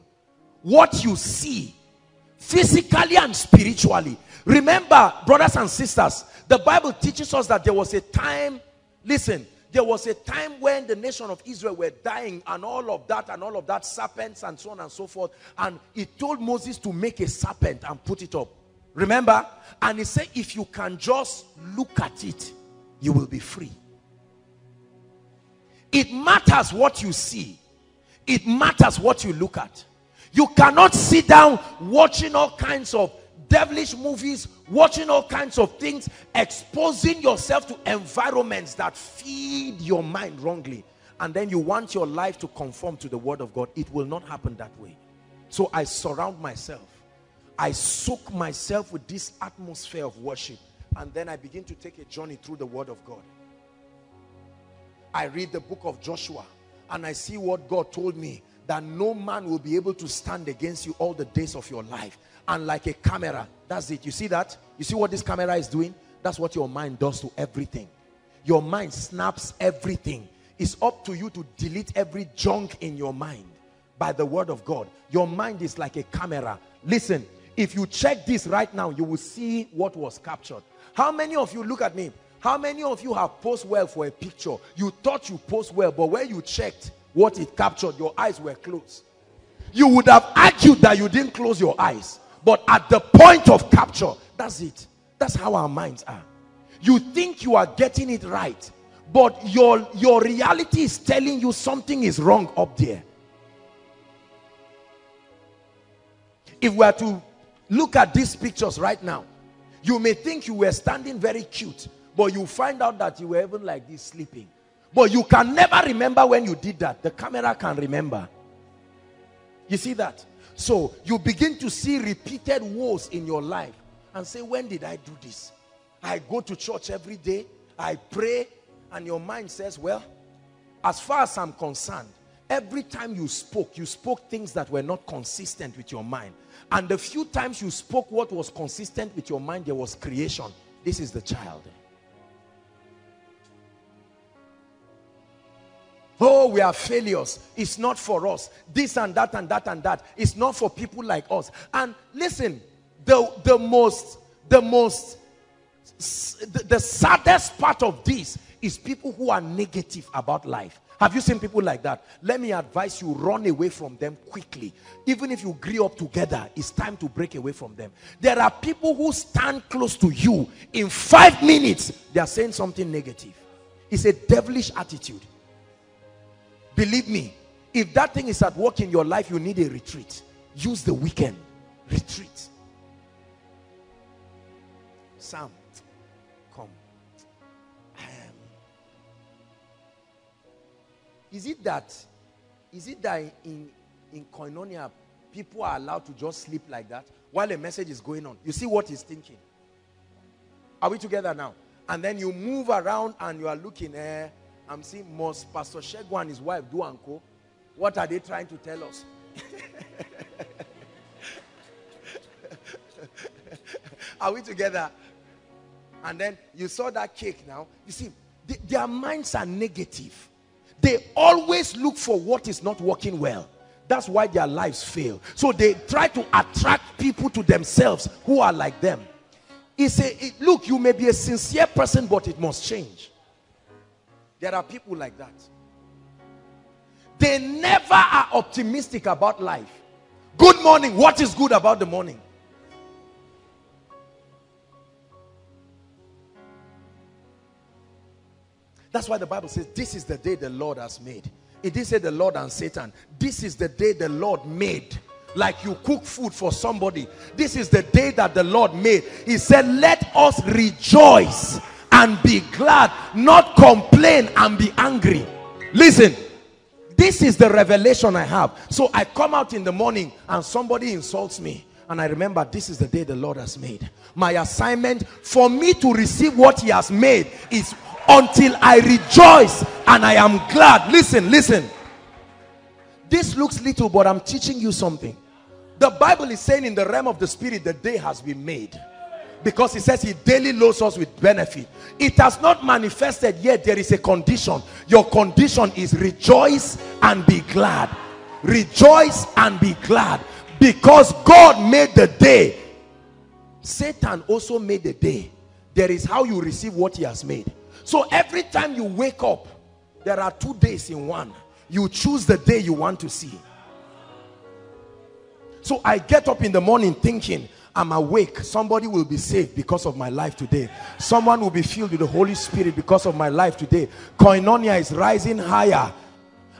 What you see physically and spiritually. Remember, brothers and sisters, the Bible teaches us that there was a time, listen, there was a time when the nation of Israel were dying and all of that, serpents and so on and so forth. And he told Moses to make a serpent and put it up. Remember? And he said, if you can just look at it, you will be free. It matters what you see. It matters what you look at. You cannot sit down watching all kinds of devilish movies, watching all kinds of things, exposing yourself to environments that feed your mind wrongly, and then you want your life to conform to the word of God. It will not happen that way. So I surround myself, I soak myself with this atmosphere of worship, and then I begin to take a journey through the word of God. I read the book of Joshua and I see what God told me, that no man will be able to stand against you all the days of your life. And like a camera, that's it. You see that? You see what this camera is doing? That's what your mind does to everything. Your mind snaps everything. It's up to you to delete every junk in your mind by the word of God. Your mind is like a camera. Listen, if you check this right now, you will see what was captured. How many of you, look at me, how many of you have posed well for a picture? You thought you posed well, but when you checked what it captured, your eyes were closed. You would have argued that you didn't close your eyes, but at the point of capture, that's it. That's how our minds are. You think you are getting it right, but your reality is telling you something is wrong up there. If we are to look at these pictures right now, you may think you were standing very cute, but you find out that you were even like this, sleeping. But you can never remember when you did that. The camera can remember. You see that? So you begin to see repeated woes in your life and say, when did I do this? I go to church every day, I pray, and your mind says, well, as far as I'm concerned, every time you spoke things that were not consistent with your mind. And the few times you spoke what was consistent with your mind, there was creation. This is the child. Oh, we are failures. It's not for us. This and that and that and that. It's not for people like us. And listen, the saddest part of this is people who are negative about life. Have you seen people like that? Let me advise you, run away from them quickly. Even if you grew up together, it's time to break away from them. There are people who stand close to you. In 5 minutes, they are saying something negative. It's a devilish attitude. Believe me, if that thing is at work in your life, you need a retreat. Use the weekend. Retreat. Sam, come. Is it that in Koinonia, people are allowed to just sleep like that while a message is going on? You see what he's thinking. Are we together now? And then you move around and you are looking, I'm seeing, must Pastor Shegu and his wife do and co? What are they trying to tell us? Are we together? And then you saw that cake now. You see, their minds are negative. They always look for what is not working well. That's why their lives fail. So they try to attract people to themselves who are like them. Look, you may be a sincere person, but it must change. There are people like that. They never are optimistic about life. Good morning. What is good about the morning? That's why the Bible says, this is the day the Lord has made. It didn't say the Lord and Satan. This is the day the Lord made. Like you cook food for somebody. This is the day that the Lord made. He said, let us rejoice and be glad, not complain and be angry. Listen, this is the revelation I have. So I come out in the morning and somebody insults me, and I remember this is the day the Lord has made. My assignment for me to receive what he has made is until I rejoice and I am glad. Listen, this looks little, but I'm teaching you something. The Bible is saying in the realm of the spirit, the day has been made. Because it says he daily loads us with benefit. It has not manifested yet. There is a condition. Your condition is rejoice and be glad. Rejoice and be glad. Because God made the day, Satan also made the day. There is how you receive what he has made. So every time you wake up, there are 2 days in one. You choose the day you want to see. So I get up in the morning thinking, I'm awake. Somebody will be saved because of my life today. Someone will be filled with the Holy Spirit because of my life today. Koinonia is rising higher.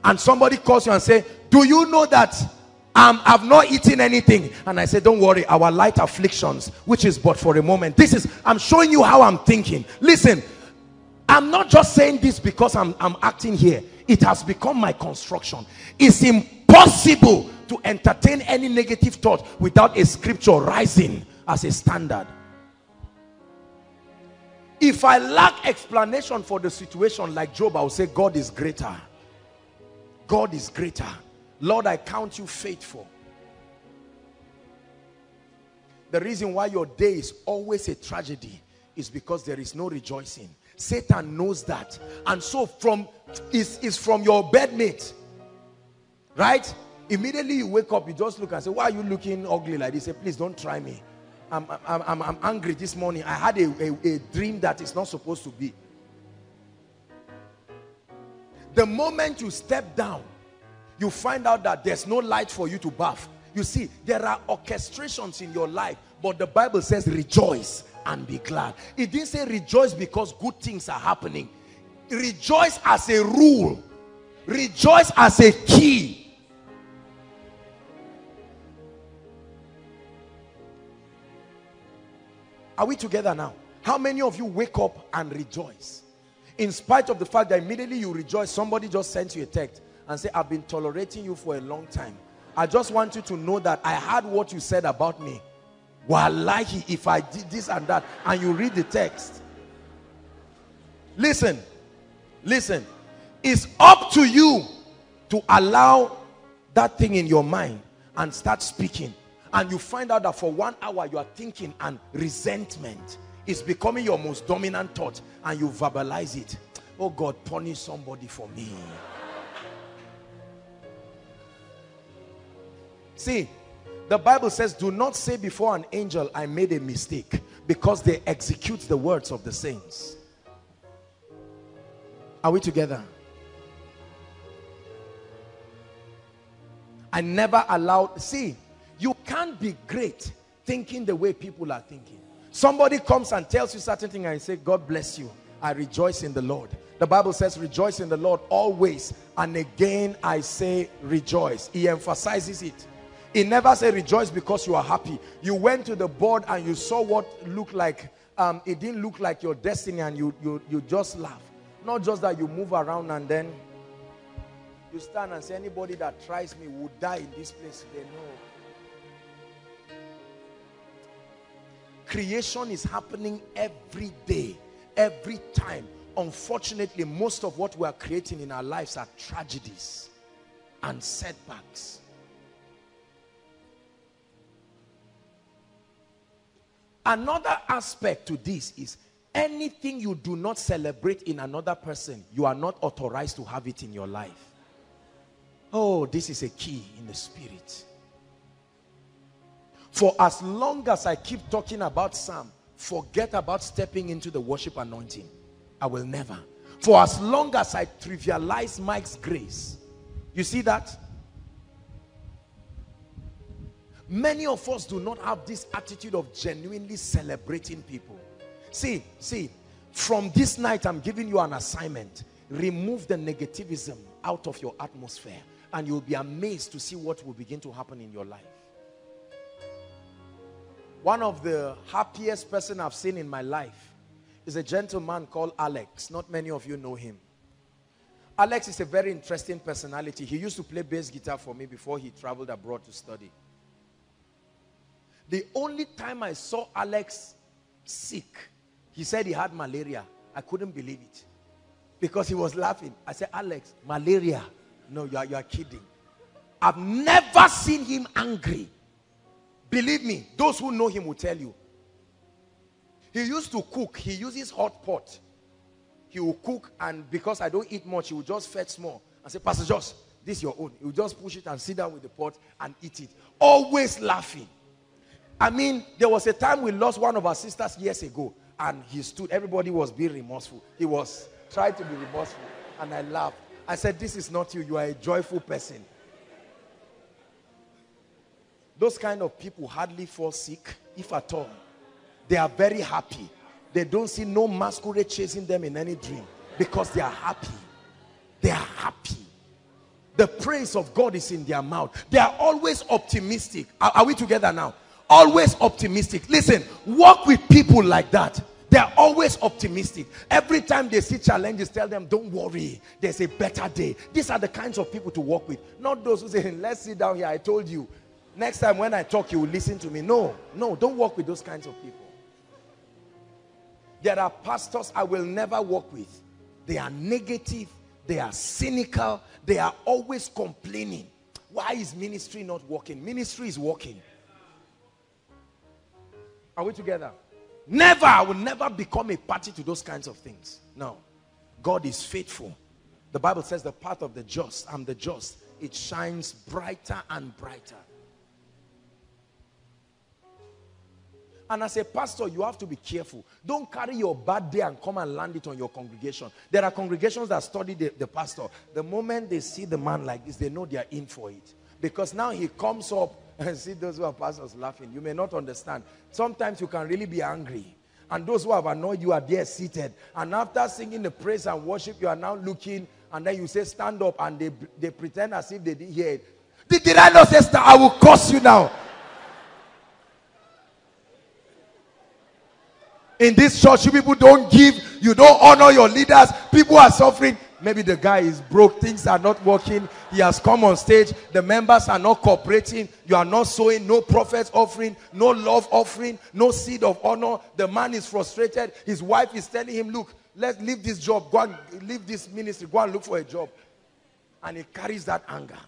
And somebody calls you and says, do you know that I've not eaten anything? And I say, don't worry, our light afflictions, which is but for a moment. This is, I'm showing you how I'm thinking. Listen, I'm not just saying this because I'm acting here. It has become my construction. It's impossible to entertain any negative thought without a scripture rising as a standard. If I lack explanation for the situation like Job, I will say God is greater. God is greater. Lord, I count you faithful. The reason why your day is always a tragedy is because there is no rejoicing. Satan knows that. And so from your bedmate, right? Immediately you wake up, you just look and say, why are you looking ugly like this? Say, please don't try me. I'm angry this morning. I had a dream that is not supposed to be. The moment you step down, you find out that there's no light for you to bath. You see, there are orchestrations in your life, but the Bible says rejoice and be glad. It didn't say rejoice because good things are happening. Rejoice as a rule. Rejoice as a key. Are we together now? How many of you wake up and rejoice? In spite of the fact that immediately you rejoice, somebody just sent you a text and say, I've been tolerating you for a long time. I just want you to know that I heard what you said about me. Wallahi, if I did this and that, and you read the text. Listen, listen. It's up to you to allow that thing in your mind and start speaking. And you find out that for 1 hour you are thinking and resentment is becoming your most dominant thought, and you verbalize it. Oh God, punish somebody for me. See, the Bible says, do not say before an angel, I made a mistake, because they execute the words of the saints. Are we together? I never allowed, see, you can't be great thinking the way people are thinking. Somebody comes and tells you certain thing and you say, God bless you. I rejoice in the Lord. The Bible says, rejoice in the Lord always. And again, I say rejoice. He emphasizes it. He never said rejoice because you are happy. You went to the board and you saw what looked like, it didn't look like your destiny, and you just laugh. Not just that you move around and then you stand and say, anybody that tries me will die in this place. They know. Creation is happening every day, every time. Unfortunately, most of what we are creating in our lives are tragedies and setbacks. Another aspect to this is anything you do not celebrate in another person, you are not authorized to have it in your life. Oh, this is a key in the spirit. For as long as I keep talking about Psalm, forget about stepping into the worship anointing. I will never. For as long as I trivialize Mike's grace. You see that? Many of us do not have this attitude of genuinely celebrating people. See, from this night I'm giving you an assignment. Remove the negativism out of your atmosphere, and you'll be amazed to see what will begin to happen in your life. One of the happiest person I've seen in my life is a gentleman called Alex. Not many of you know him. Alex is a very interesting personality. He used to play bass guitar for me before he traveled abroad to study. The only time I saw Alex sick, he said he had malaria. I couldn't believe it because he was laughing. I said, Alex, malaria? No, you are kidding. I've never seen him angry. Believe me, those who know him will tell you. He used to cook. He uses hot pot. He will cook, and because I don't eat much, he will just fetch more and say, Pastor Josh, This is your own. You just push it and sit down with the pot and eat it. Always laughing. I mean, there was a time we lost one of our sisters years ago, and he stood. Everybody was being remorseful. He was trying to be remorseful, and I laughed. I said, this is not you. You are a joyful person. Those kind of people hardly fall sick, if at all. They are very happy. They don't see no masquerade chasing them in any dream, because they are happy. They are happy. The praise of God is in their mouth. They are always optimistic. Are we together now? Always optimistic. Listen, walk with people like that. They are always optimistic. Every time they see challenges, tell them, don't worry, there's a better day. These are the kinds of people to walk with. Not those who say, let's sit down here, I told you. Next time when I talk, you will listen to me. No, no, don't walk with those kinds of people. There are pastors I will never walk with. They are negative. They are cynical. They are always complaining. Why is ministry not working? Ministry is working. Are we together? Never. I will never become a party to those kinds of things. No. God is faithful. The Bible says the path of the just, and the just, it shines brighter and brighter. And as a pastor, you have to be careful. Don't carry your bad day and come and land it on your congregation. There are congregations that study the pastor. The moment they see the man like this, they know they are in for it. Because now he comes up and see those who are pastors laughing. You may not understand. Sometimes you can really be angry. And those who have annoyed you are there seated. And after singing the praise and worship, you are now looking. And then you say, stand up. And they pretend as if they didn't hear it. Did I not say, I will curse you now? In this church, you people don't give, you don't honor your leaders, people are suffering. Maybe the guy is broke, things are not working, he has come on stage, the members are not cooperating, you are not sowing, no prophet's offering, no love offering, no seed of honor. The man is frustrated, his wife is telling him, look, let's leave this job, go and leave this ministry, go and look for a job. And he carries that anger.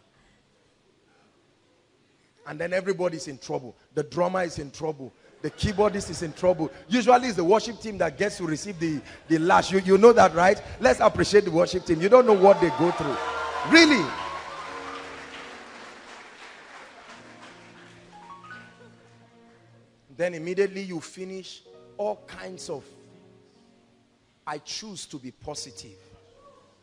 And then everybody's in trouble, the drummer is in trouble. The keyboardist is in trouble. Usually it's the worship team that gets to receive the lash. You know that, right? Let's appreciate the worship team. You don't know what they go through. Really. Then immediately you finish all kinds of, I choose to be positive.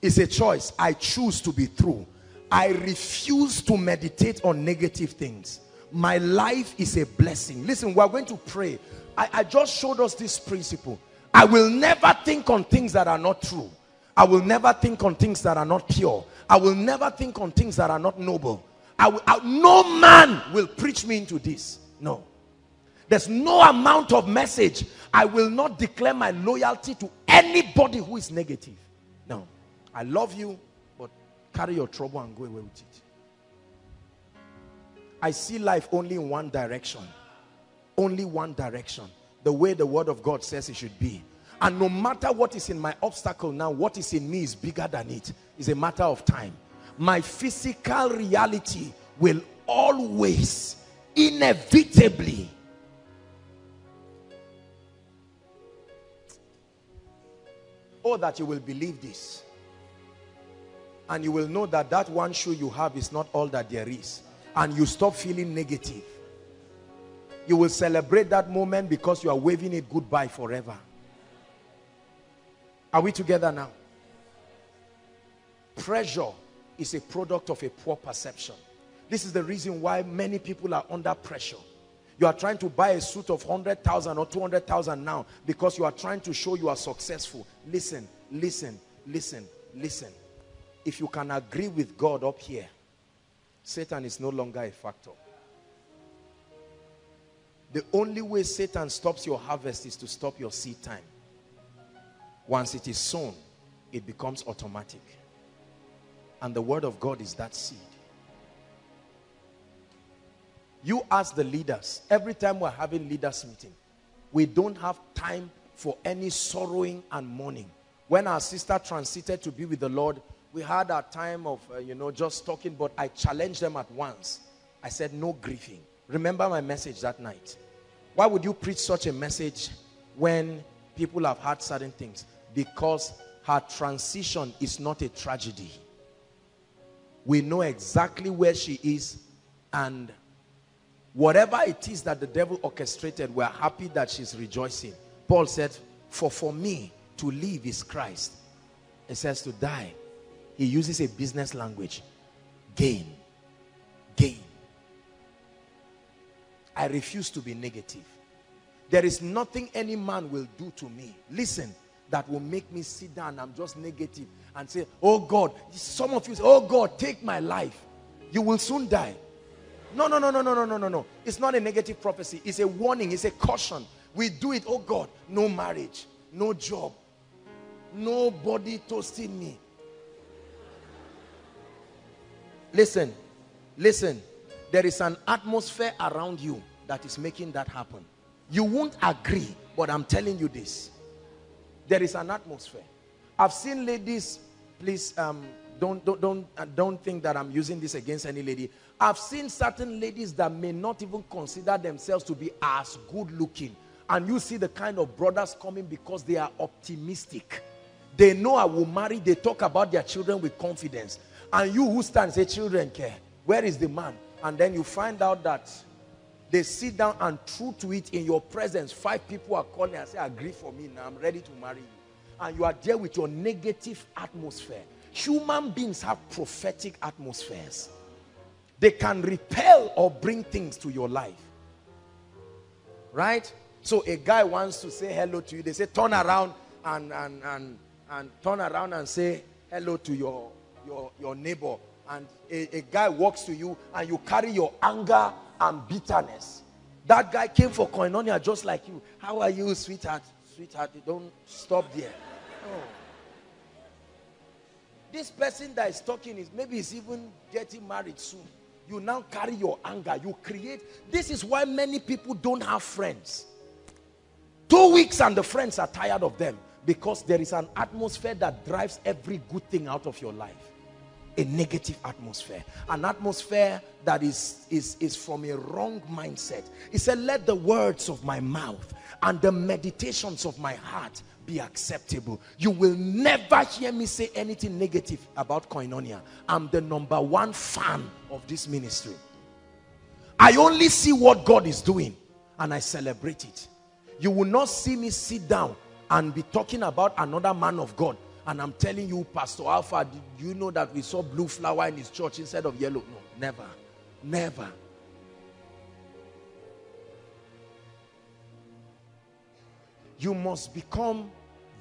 It's a choice. I choose to be true. I refuse to meditate on negative things. My life is a blessing. Listen, we're going to pray. I just showed us this principle. I will never think on things that are not true. I will never think on things that are not pure. I will never think on things that are not noble. No man will preach me into this. No. There's no amount of message. I will not declare my loyalty to anybody who is negative. No. I love you, but carry your trouble and go away with it. I see life only in one direction. Only one direction. The way the word of God says it should be. And no matter what is in my obstacle now, what is in me is bigger than it. It's a matter of time. My physical reality will always, inevitably, oh, that you will believe this. And you will know that that one shoe you have is not all that there is. And you stop feeling negative. You will celebrate that moment because you are waving it goodbye forever. Are we together now? Pressure is a product of a poor perception. This is the reason why many people are under pressure. You are trying to buy a suit of 100,000 or 200,000 now because you are trying to show you are successful. Listen, listen, listen, listen. If you can agree with God up here, Satan is no longer a factor. The only way Satan stops your harvest is to stop your seed time. Once it is sown, it becomes automatic. And the word of God is that seed. You ask the leaders. Every time we're having leaders meeting, we don't have time for any sorrowing and mourning. When our sister transited to be with the Lord, we had our time of, just talking, but I challenged them at once. I said, no grieving. Remember my message that night. Why would you preach such a message when people have had certain things? Because her transition is not a tragedy. we know exactly where she is, and whatever it is that the devil orchestrated, we are happy that she's rejoicing. Paul said, for me to live is Christ. It says to die. He uses a business language. Gain. Gain. I refuse to be negative. There is nothing any man will do to me, listen, that will make me sit down. I'm just negative and say, oh God. Some of you say, oh God, take my life. You will soon die. No, no, no, no, no, no, no, no, no. It's not a negative prophecy. It's a warning. It's a caution. We do it. Oh God, no marriage, no job, nobody toasting me. Listen, listen. There is an atmosphere around you that is making that happen. You won't agree, but I'm telling you this. There is an atmosphere. I've seen ladies, please don't think that I'm using this against any lady. I've seen certain ladies that may not even consider themselves to be as good looking. And you see the kind of brothers coming because they are optimistic. They know I will marry. They talk about their children with confidence. And you who stand say, children care. Where is the man? And then you find out that they sit down and true to it in your presence. 5 people are calling and say, agree for me now. I'm ready to marry you. And you are there with your negative atmosphere. Human beings have prophetic atmospheres. They can repel or bring things to your life. Right? So a guy wants to say hello to you. They say, turn around and turn around and say hello to your neighbor. And a guy walks to you and you carry your anger and bitterness. That guy came for Koinonia just like you. How are you, sweetheart? Sweetheart, you don't stop there. Oh. This person that is talking is maybe is even getting married soon. You now carry your anger. You create. This is why many people don't have friends. 2 weeks and the friends are tired of them, because there is an atmosphere that drives every good thing out of your life. A negative atmosphere, an atmosphere that is from a wrong mindset. He said, let the words of my mouth and the meditations of my heart be acceptable. You will never hear me say anything negative about Koinonia. I'm the #1 fan of this ministry. I only see what God is doing and I celebrate it. You will not see me sit down and be talking about another man of God and I'm telling you, Pastor Alpha, did you know that we saw blue flower in his church instead of yellow? No, never. Never. You must become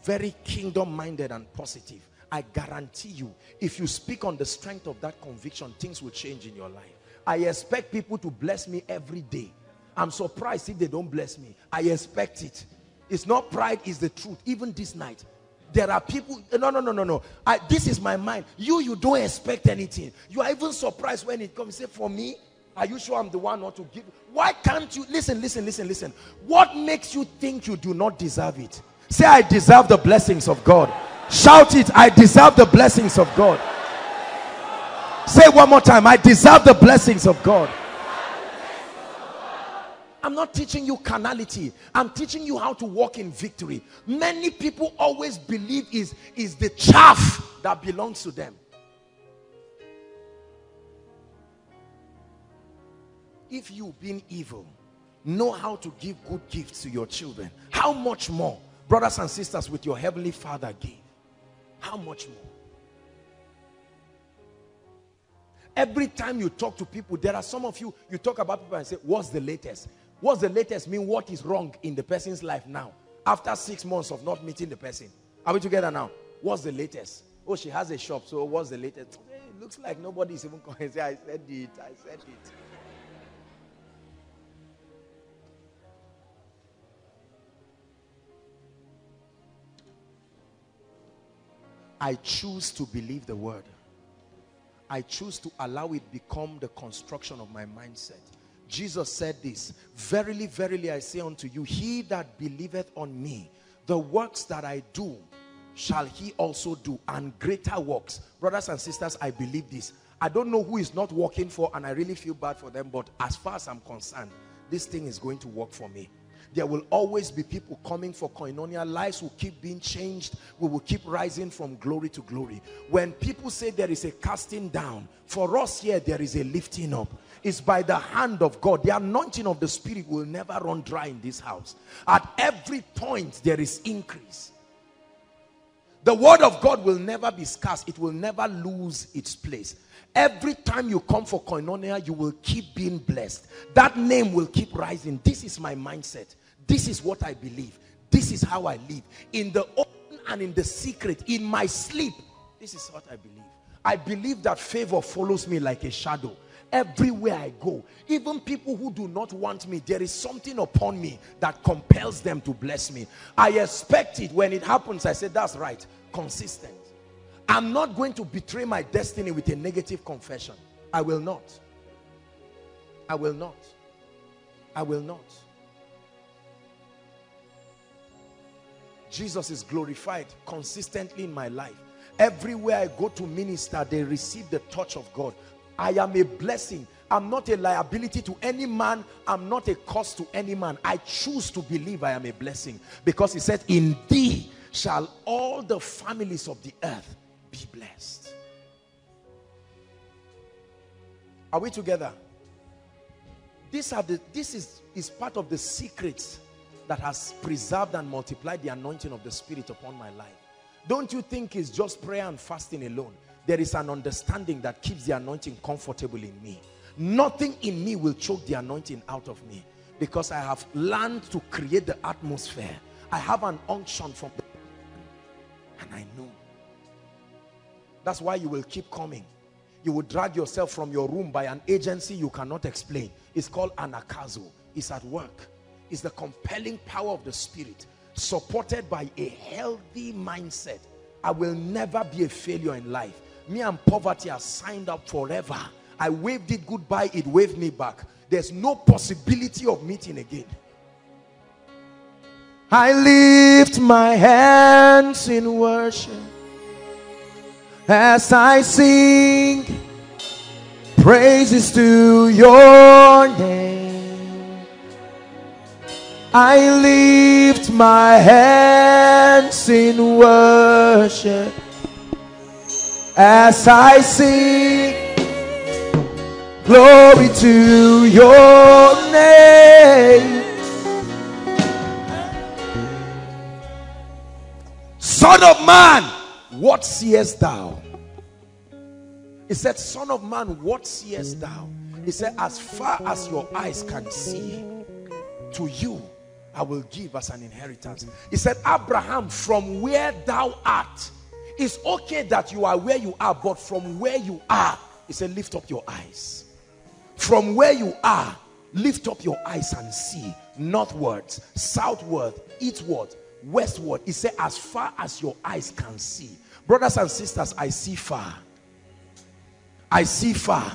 very kingdom-minded and positive. I guarantee you, if you speak on the strength of that conviction, things will change in your life. I expect people to bless me every day. I'm surprised if they don't bless me. I expect it. It's not pride, it's the truth. Even this night, there are people, no. This is my mind. You don't expect anything. You are even surprised when it comes. You say, for me, are you sure I'm the one not to give? Why can't you? Listen. What makes you think you do not deserve it? Say, I deserve the blessings of God. Shout it, I deserve the blessings of God. Say one more time, I deserve the blessings of God. I'm not teaching you carnality. I'm teaching you how to walk in victory. Many people always believe is the chaff that belongs to them. If you, being evil, know how to give good gifts to your children, how much more, brothers and sisters, with your heavenly Father gave? How much more? Every time you talk to people, there are some of you, you talk about people and say, what's the latest? What's the latest mean? What is wrong in the person's life now? After 6 months of not meeting the person. Are we together now? What's the latest? Oh, she has a shop, so what's the latest? Hey, it looks like nobody's even going to say, I said it. I choose to believe the word. I choose to allow it become the construction of my mindset. Jesus said this, verily, verily, I say unto you, he that believeth on me, the works that I do, shall he also do, and greater works. Brothers and sisters, I believe this. I don't know who is not working for, and I really feel bad for them, but as far as I'm concerned, this thing is going to work for me. There will always be people coming for Koinonia. Lives will keep being changed. We will keep rising from glory to glory. When people say there is a casting down, for us here, there is a lifting up. It's by the hand of God. The anointing of the Spirit will never run dry in this house. At every point, there is increase. The word of God will never be scarce. It will never lose its place. Every time you come for Koinonia, you will keep being blessed. That name will keep rising. This is my mindset. This is what I believe. This is how I live. In the open and in the secret, in my sleep, this is what I believe. I believe that favor follows me like a shadow. Everywhere I go, even people who do not want me, there is something upon me that compels them to bless me. I expect it. When it happens, I say, that's right. Consistent. I'm not going to betray my destiny with a negative confession. I will not. I will not. I will not. Jesus is glorified consistently in my life. Everywhere I go to minister, they receive the touch of God. I am a blessing. I'm not a liability to any man. I'm not a cost to any man. I choose to believe I am a blessing, because he said, in thee shall all the families of the earth be blessed. Are we together? This is part of the secrets that has preserved and multiplied the anointing of the Spirit upon my life. Don't you think it's just prayer and fasting alone? There is an understanding that keeps the anointing comfortable in me. Nothing in me will choke the anointing out of me, because I have learned to create the atmosphere. I have an unction from the and I know. That's why you will keep coming. You will drag yourself from your room by an agency you cannot explain. It's called anakazo. It's at work. It's the compelling power of the Spirit, supported by a healthy mindset. I will never be a failure in life. Me and poverty are signed up forever. I waved it goodbye, it waved me back. There's no possibility of meeting again. I lift my hands in worship as I sing praises to your name. I lift my hands in worship as I sing glory to your name. Son of man, what seest thou? He said, son of man, what seest thou? He said, as far as your eyes can see, to you I will give as an inheritance. He said, Abraham, from where thou art, it's okay that you are where you are, but from where you are, he said, lift up your eyes. From where you are, lift up your eyes and see northwards, southward, eastward, westward. He said, as far as your eyes can see. Brothers and sisters, I see far. I see far.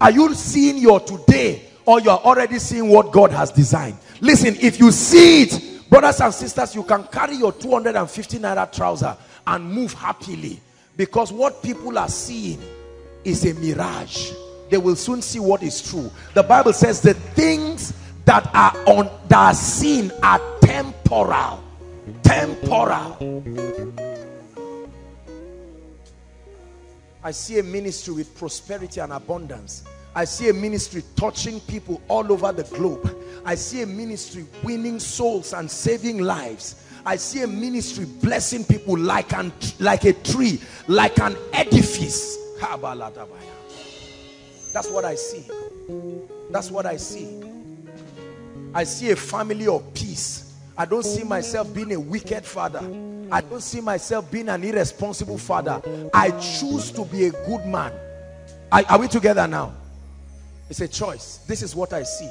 Are you seeing your today, or you are already seeing what God has designed? Listen, if you see it, brothers and sisters, you can carry your 250 Naira trouser and move happily, because what people are seeing is a mirage. They will soon see what is true. The Bible says the things that are seen are temporal. Temporal. I see a ministry with prosperity and abundance. I see a ministry touching people all over the globe. I see a ministry winning souls and saving lives. I see a ministry blessing people like a tree, like an edifice. That's what I see. That's what I see. I see a family of peace. I don't see myself being a wicked father. I don't see myself being an irresponsible father. I choose to be a good man. Are we together now? It's a choice. This is what I see.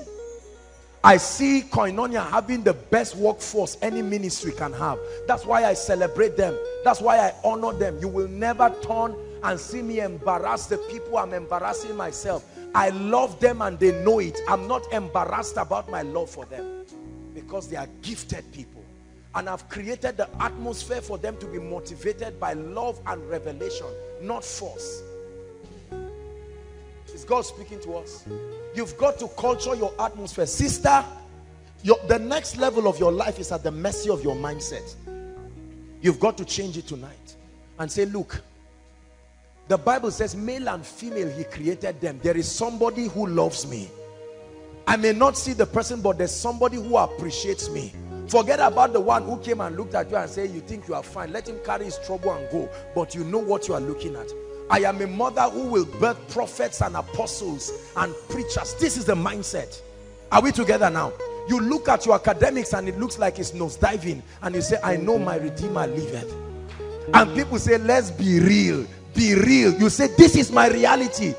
I see Koinonia having the best workforce any ministry can have. That's why I celebrate them. That's why I honor them. You will never turn and see me embarrass the people I'm embarrassing myself. I love them and they know it. I'm not embarrassed about my love for them, because they are gifted people, and I've created the atmosphere for them to be motivated by love and revelation, not force. Is God speaking to us? You've got to culture your atmosphere. Sister, The next level of your life is at the mercy of your mindset. You've got to change it tonight and say, look, the Bible says male and female he created them. There is somebody who loves me. I may not see the person, but there's somebody who appreciates me. Forget about the one who came and looked at you and said, you think you are fine. Let him carry his trouble and go. But you know what you are looking at. I am a mother who will birth prophets and apostles and preachers. This is the mindset. Are we together now? You look at your academics and it looks like it's nose diving. And you say, I know my Redeemer liveth. And people say, let's be real. Be real. You say, this is my reality.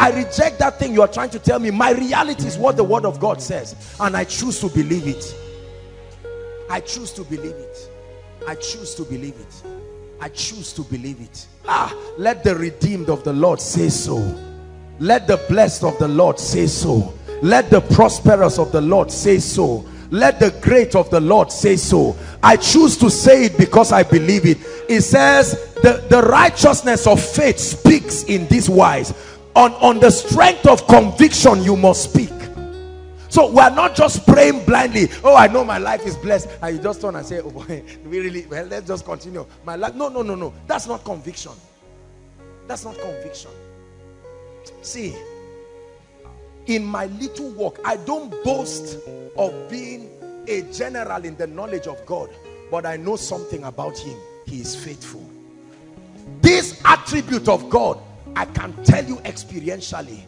I reject that thing you are trying to tell me. My reality is what the Word of God says. And I choose to believe it. I choose to believe it. I choose to believe it. I choose to believe it. Ah, let the redeemed of the Lord say so. Let the blessed of the Lord say so. Let the prosperous of the Lord say so. Let the great of the Lord say so. I choose to say it because I believe it. It says the righteousness of faith speaks in this wise. On the strength of conviction you must speak. So we are not just praying blindly. Oh, I know my life is blessed. And you just turn and say, oh boy, we really, well, let's just continue. My life, no, no, no, no. That's not conviction. That's not conviction. See, in my little work, I don't boast of being a general in the knowledge of God. But I know something about him. He is faithful. This attribute of God, I can tell you experientially,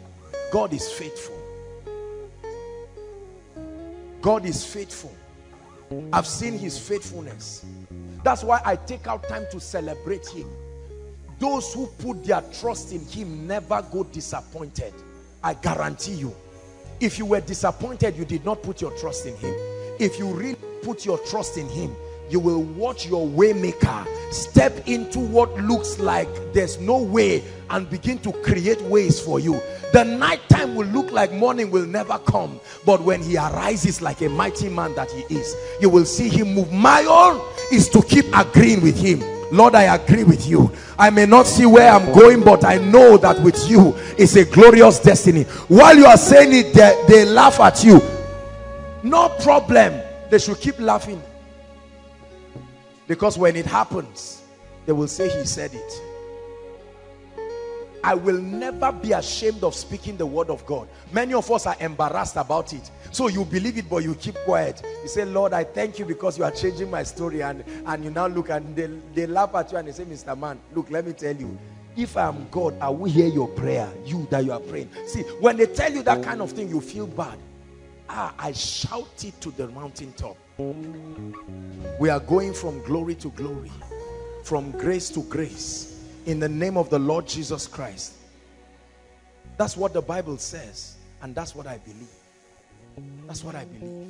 God is faithful. God is faithful. I've seen his faithfulness. That's why I take out time to celebrate him. Those who put their trust in him never go disappointed. I guarantee you. If you were disappointed, you did not put your trust in him. If you really put your trust in him, you will watch your waymaker step into what looks like there's no way and begin to create ways for you. The night time will look like morning will never come, but when he arises like a mighty man that he is, you will see him move. My own is to keep agreeing with him. Lord, I agree with you. I may not see where I'm going, but I know that with you is a glorious destiny. While you are saying it, they laugh at you. No problem. They should keep laughing. Because when it happens, they will say he said it. I will never be ashamed of speaking the word of God. Many of us are embarrassed about it. So you believe it, but you keep quiet. You say, Lord, I thank you because you are changing my story. And you now look and they laugh at you and they say, Mr. Man, look, let me tell you. If I am God, I will hear your prayer, you that you are praying. See, when they tell you that kind of thing, you feel bad. Ah, I shouted to the mountaintop. We are going from glory to glory, from grace to grace, in the name of the Lord Jesus Christ. That's what the Bible says, and that's what I believe. That's what I believe.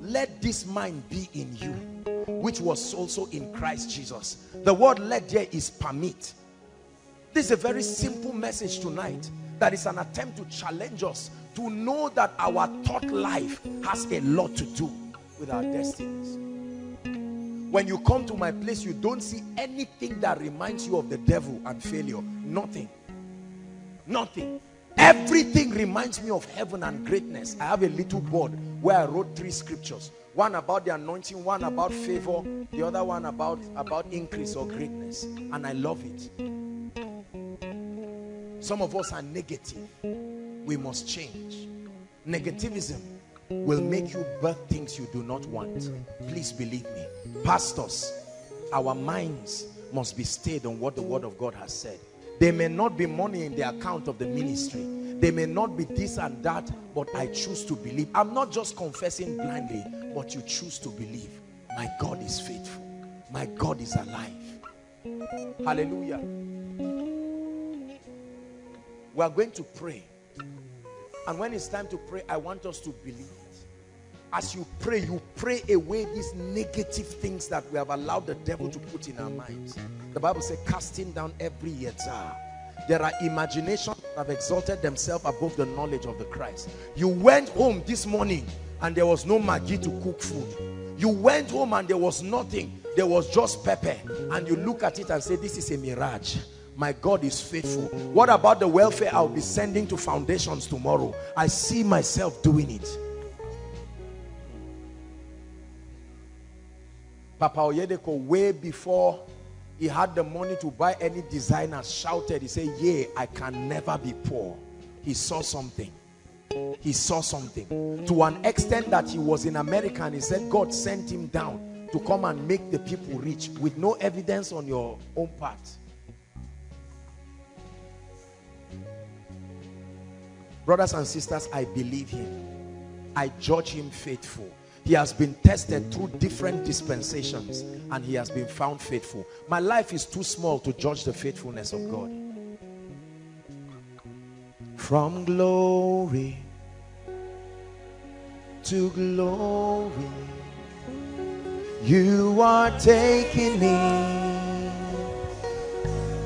Let this mind be in you, which was also in Christ Jesus. The word "let" there is permit. This is a very simple message tonight that is an attempt to challenge us to know that our thought life has a lot to do with our destinies. When you come to my place, you don't see anything that reminds you of the devil and failure. Nothing. Nothing. Everything reminds me of heaven and greatness. I have a little board where I wrote 3 scriptures. One about the anointing, one about favor, the other one about increase or greatness. And I love it. Some of us are negative. We must change. Negativism will make you birth things you do not want. Please believe me. Pastors, our minds must be stayed on what the word of God has said. There may not be money in the account of the ministry. There may not be this and that, but I choose to believe. I'm not just confessing blindly, but you choose to believe. My God is faithful. My God is alive. Hallelujah. We are going to pray. And when it's time to pray, I want us to believe it. As you pray away these negative things that we have allowed the devil to put in our minds. The Bible says, casting down every yetzah. There are imaginations that have exalted themselves above the knowledge of the Christ. You went home this morning and there was no Maggi to cook food. You went home and there was nothing. There was just pepper. And you look at it and say, this is a mirage. My God is faithful. What about the welfare I'll be sending to foundations tomorrow? I see myself doing it. Papa Oyedeko, way before he had the money to buy any designer, shouted, he said, "Yea, I can never be poor." He saw something. He saw something. To an extent that he was in America and he said God sent him down to come and make the people rich with no evidence on your own part. Brothers and sisters, I believe him. I judge him faithful. He has been tested through different dispensations and he has been found faithful. My life is too small to judge the faithfulness of God. From glory to glory, you are taking me.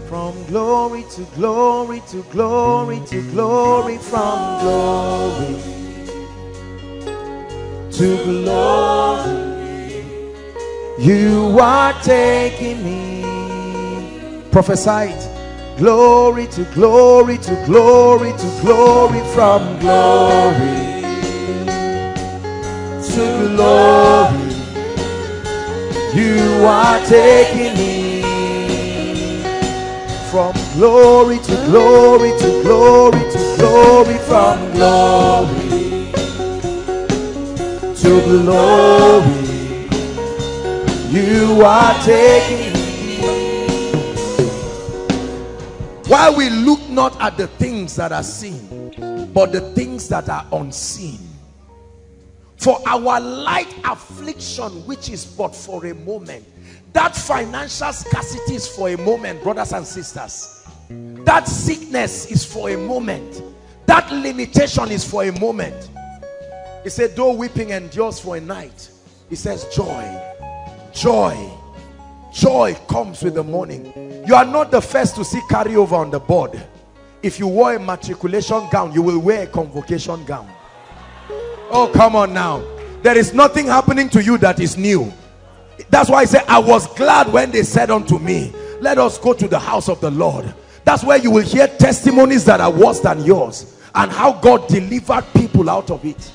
From glory to glory to glory to glory, from glory to glory, you are taking me. Prophesy it. Glory to glory to glory to glory, from glory to glory, you are taking me. From glory to glory to glory to glory, from glory to glory, you are taking me. While we look not at the things that are seen, but the things that are unseen. For our light affliction, which is but for a moment. That financial scarcity is for a moment, brothers and sisters. That sickness is for a moment. That limitation is for a moment. He said, though weeping endures for a night, he says, joy, joy, joy comes with the morning. You are not the first to see carryover on the board. If you wore a matriculation gown, you will wear a convocation gown. Oh, come on now. There is nothing happening to you that is new. That's why I said, I was glad when they said unto me, let us go to the house of the Lord. That's where you will hear testimonies that are worse than yours and how God delivered people out of it.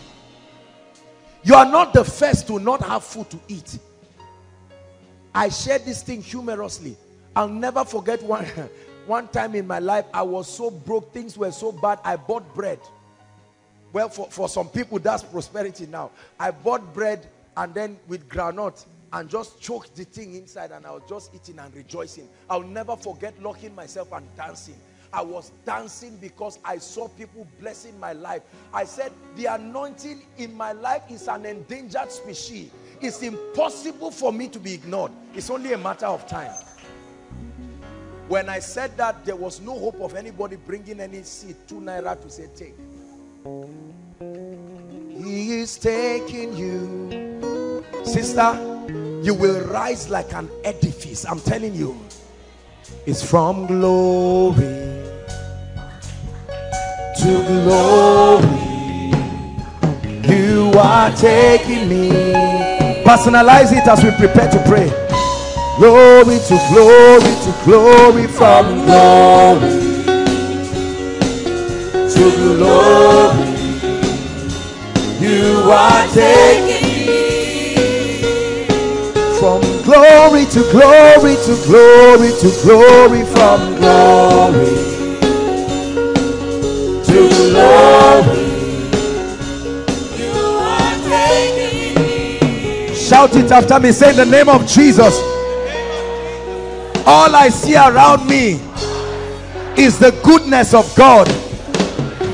You are not the first to not have food to eat. I shared this thing humorously. I'll never forget one time in my life, I was so broke, things were so bad, I bought bread. Well, for some people, that's prosperity now. I bought bread and then with granite and just choked the thing inside and I was just eating and rejoicing. I'll never forget locking myself and dancing. I was dancing because I saw people blessing my life. I said, the anointing in my life is an endangered species. It's impossible for me to be ignored. It's only a matter of time. When I said that, there was no hope of anybody bringing any seed, 2 naira to say, take. He is taking you. Sister, you will rise like an edifice. I'm telling you. It's from glory to glory, you are taking me. Personalize it as we prepare to pray. Glory to glory to glory, from glory to glory, you are taking me. From glory to glory to glory to glory, from glory to glory, you are taking me. Shout it after me. Say, in the name of Jesus, all I see around me is the goodness of God,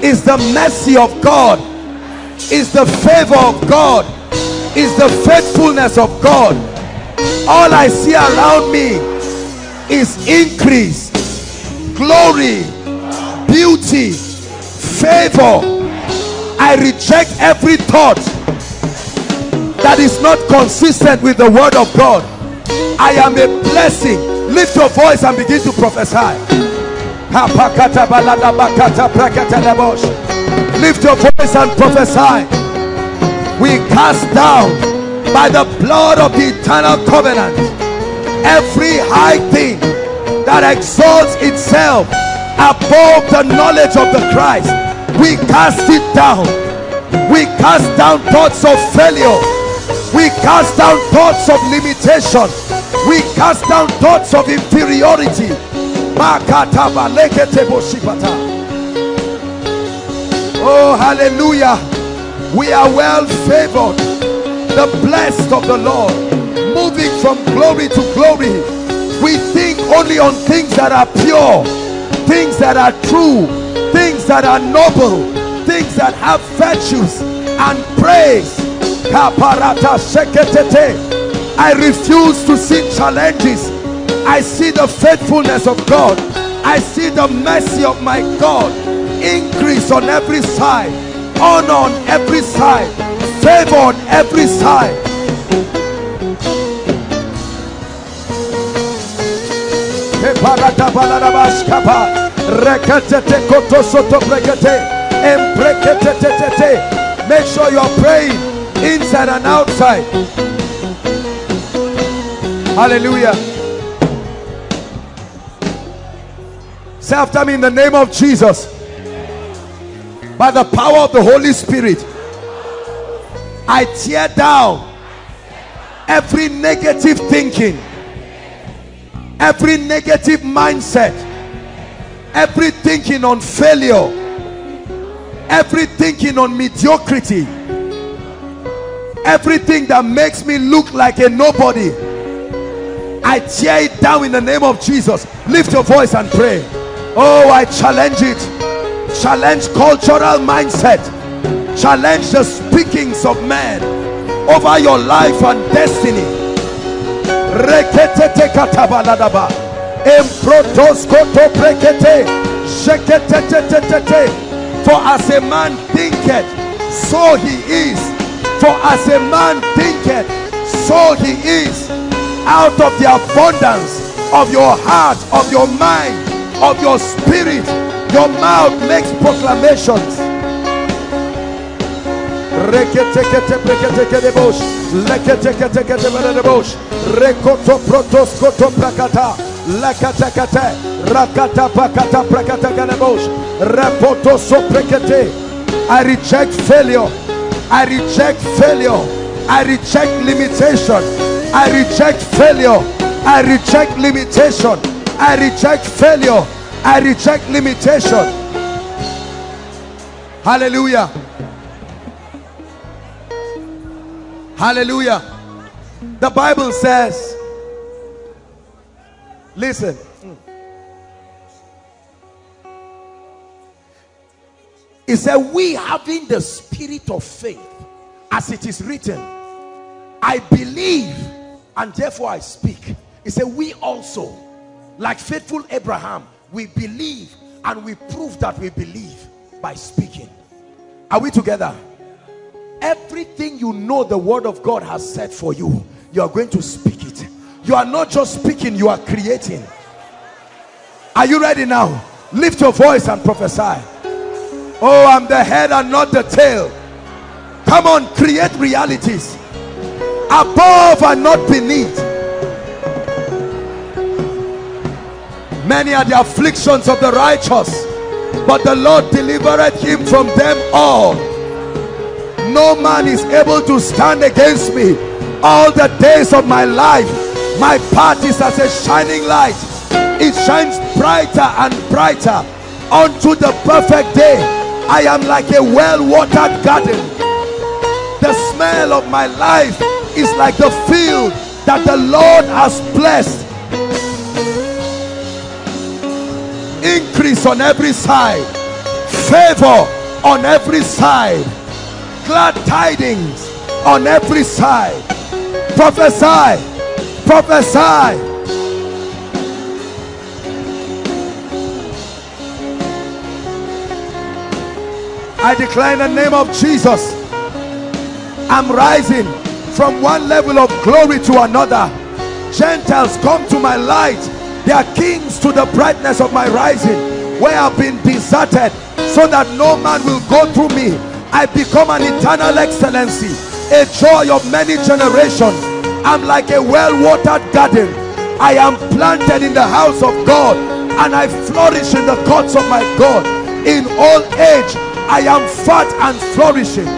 is the mercy of God, is the favor of God, is the faithfulness of God. All I see around me is increase, glory, beauty, favor. I reject every thought that is not consistent with the word of God. I am a blessing. Lift your voice and begin to prophesy. Lift your voice and prophesy. We cast down by the blood of the eternal covenant every high thing that exalts itself above the knowledge of the Christ. We cast it down. We cast down thoughts of failure. We cast down thoughts of limitation. We cast down thoughts of inferiority. Oh, hallelujah. We are well favored, the blessed of the Lord, moving from glory to glory. We think only on things that are pure, things that are true, things that are noble, things that have virtues and praise. I refuse to see challenges. I see the faithfulness of God. I see the mercy of my God. Increase on every side, honor on every side, favor on every side. Make sure you are praying inside and outside. Hallelujah. Say after me, in the name of Jesus, by the power of the Holy Spirit, I tear down every negative thinking, every negative mindset, every thinking on failure, every thinking on mediocrity, everything that makes me look like a nobody. I tear it down in the name of Jesus. Lift your voice and pray. Oh, I challenge it. Challenge cultural mindset. Challenge the speakings of men over your life and destiny. Rekete katabaladaba. Emprotoskoto prekete. Sheketetetetete. For as a man thinketh, so he is. For as a man thinketh, so he is. Out of the abundance of your heart, of your mind, of your spirit, your mouth makes proclamations. I reject failure. I reject failure. I reject limitation. I reject failure. I reject limitation. I reject failure. I reject limitation. Hallelujah. Hallelujah. The Bible says, listen, it said, we having the spirit of faith, as it is written, I believe and therefore I speak. It said, we also, like faithful Abraham, we believe and we prove that we believe by speaking. Are we together? Everything you know the word of God has said for you, you are going to speak it. You are not just speaking, you are creating. Are you ready now? Lift your voice and prophesy. Oh, I'm the head and not the tail. Come on, create realities. Above and not beneath. Many are the afflictions of the righteous, but the Lord delivereth him from them all. No man is able to stand against me all the days of my life. My path is as a shining light. It shines brighter and brighter unto the perfect day. I am like a well-watered garden. The smell of my life is like the field that the Lord has blessed. Increase on every side, favor on every side, glad tidings on every side. Prophesy, prophesy. I declare in the name of Jesus, I'm rising from one level of glory to another. Gentiles, come to my light. They are kings to the brightness of my rising. Where I've been deserted, so that no man will go through me, I become an eternal excellency, a joy of many generations. I'm like a well-watered garden. I am planted in the house of God, and I flourish in the courts of my God. In old age, I am fat and flourishing.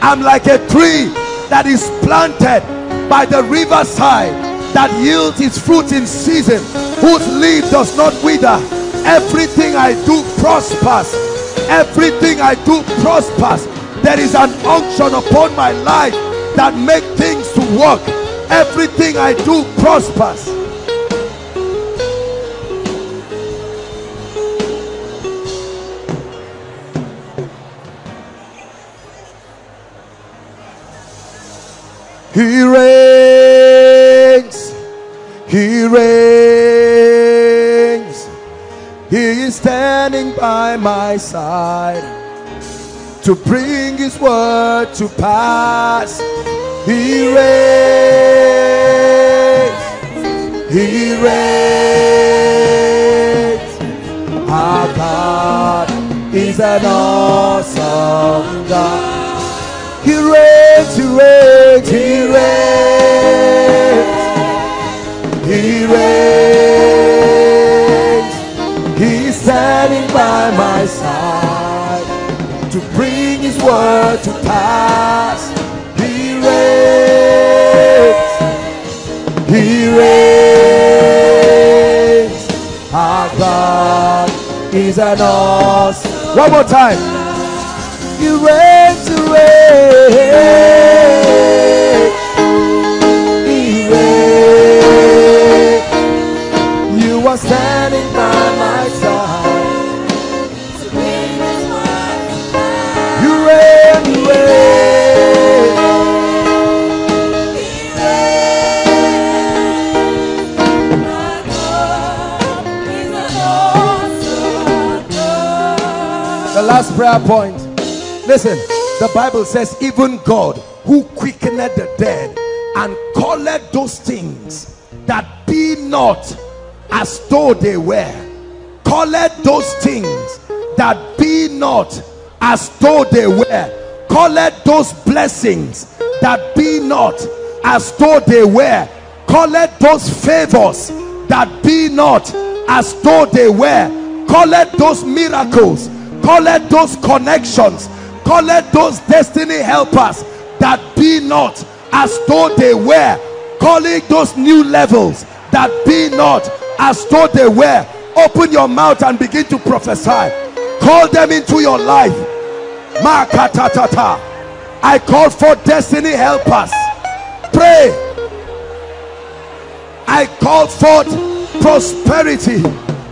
I'm like a tree that is planted by the riverside, that yields its fruit in season, whose leaf does not wither. Everything I do prospers. Everything I do prospers. There is an unction upon my life that makes things to work. Everything I do prospers. He reigns. He reigns. He is standing by my side to bring his word to pass. He reigns. He reigns. Our God is an awesome God. He reigns. He reigns. He reigns. He reigns. He's standing by my side to bring his word to pass. He reigns. Our God is an awesome. One more time. He reigns. He reigns. He reigns. You are standing by my side. You reign. You reign. Last prayer point. Listen, the Bible says, even God who quickened the dead and called those things that be not as though they were. Called those things that be not as though they were. Called those blessings that be not as though they were. Called those favors that be not as though they were. Called those miracles. Call it those connections. Call it those destiny helpers that be not as though they were. Call it those new levels that be not as though they were. Open your mouth and begin to prophesy. Call them into your life. I call for destiny helpers. Pray. I call forth prosperity.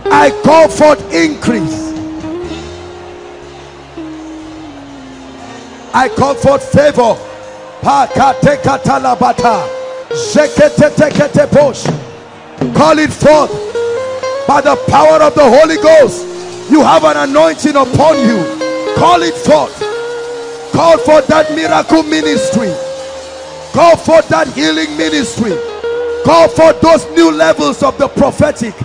I call forth increase. I call forth favor. Call it forth by the power of the Holy Ghost. You have an anointing upon you. Call it forth. Call forth that miracle ministry. Call forth that healing ministry. Call forth those new levels of the prophetic,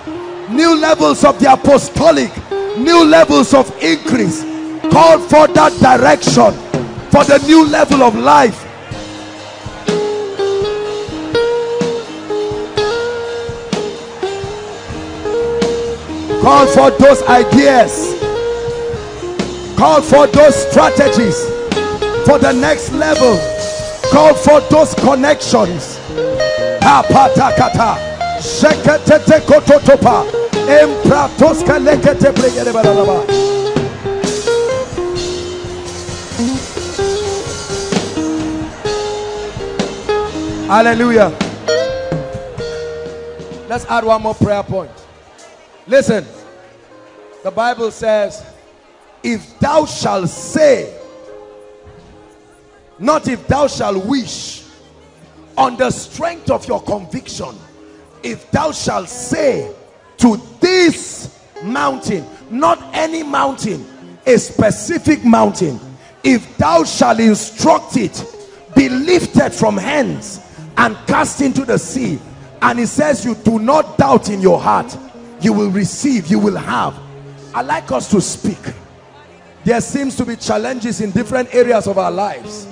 new levels of the apostolic, new levels of increase. Call forth that direction for the new level of life. Call for those ideas. Call for those strategies for the next level. Call for those connections. Hallelujah. Let's add one more prayer point. Listen, the Bible says, if thou shalt say, not if thou shalt wish, on the strength of your conviction, if thou shalt say to this mountain, not any mountain, a specific mountain, if thou shalt instruct it, be lifted from hence and cast into the sea, and it says you do not doubt in your heart, you will receive, you will have. I like us to speak. There seems to be challenges in different areas of our lives.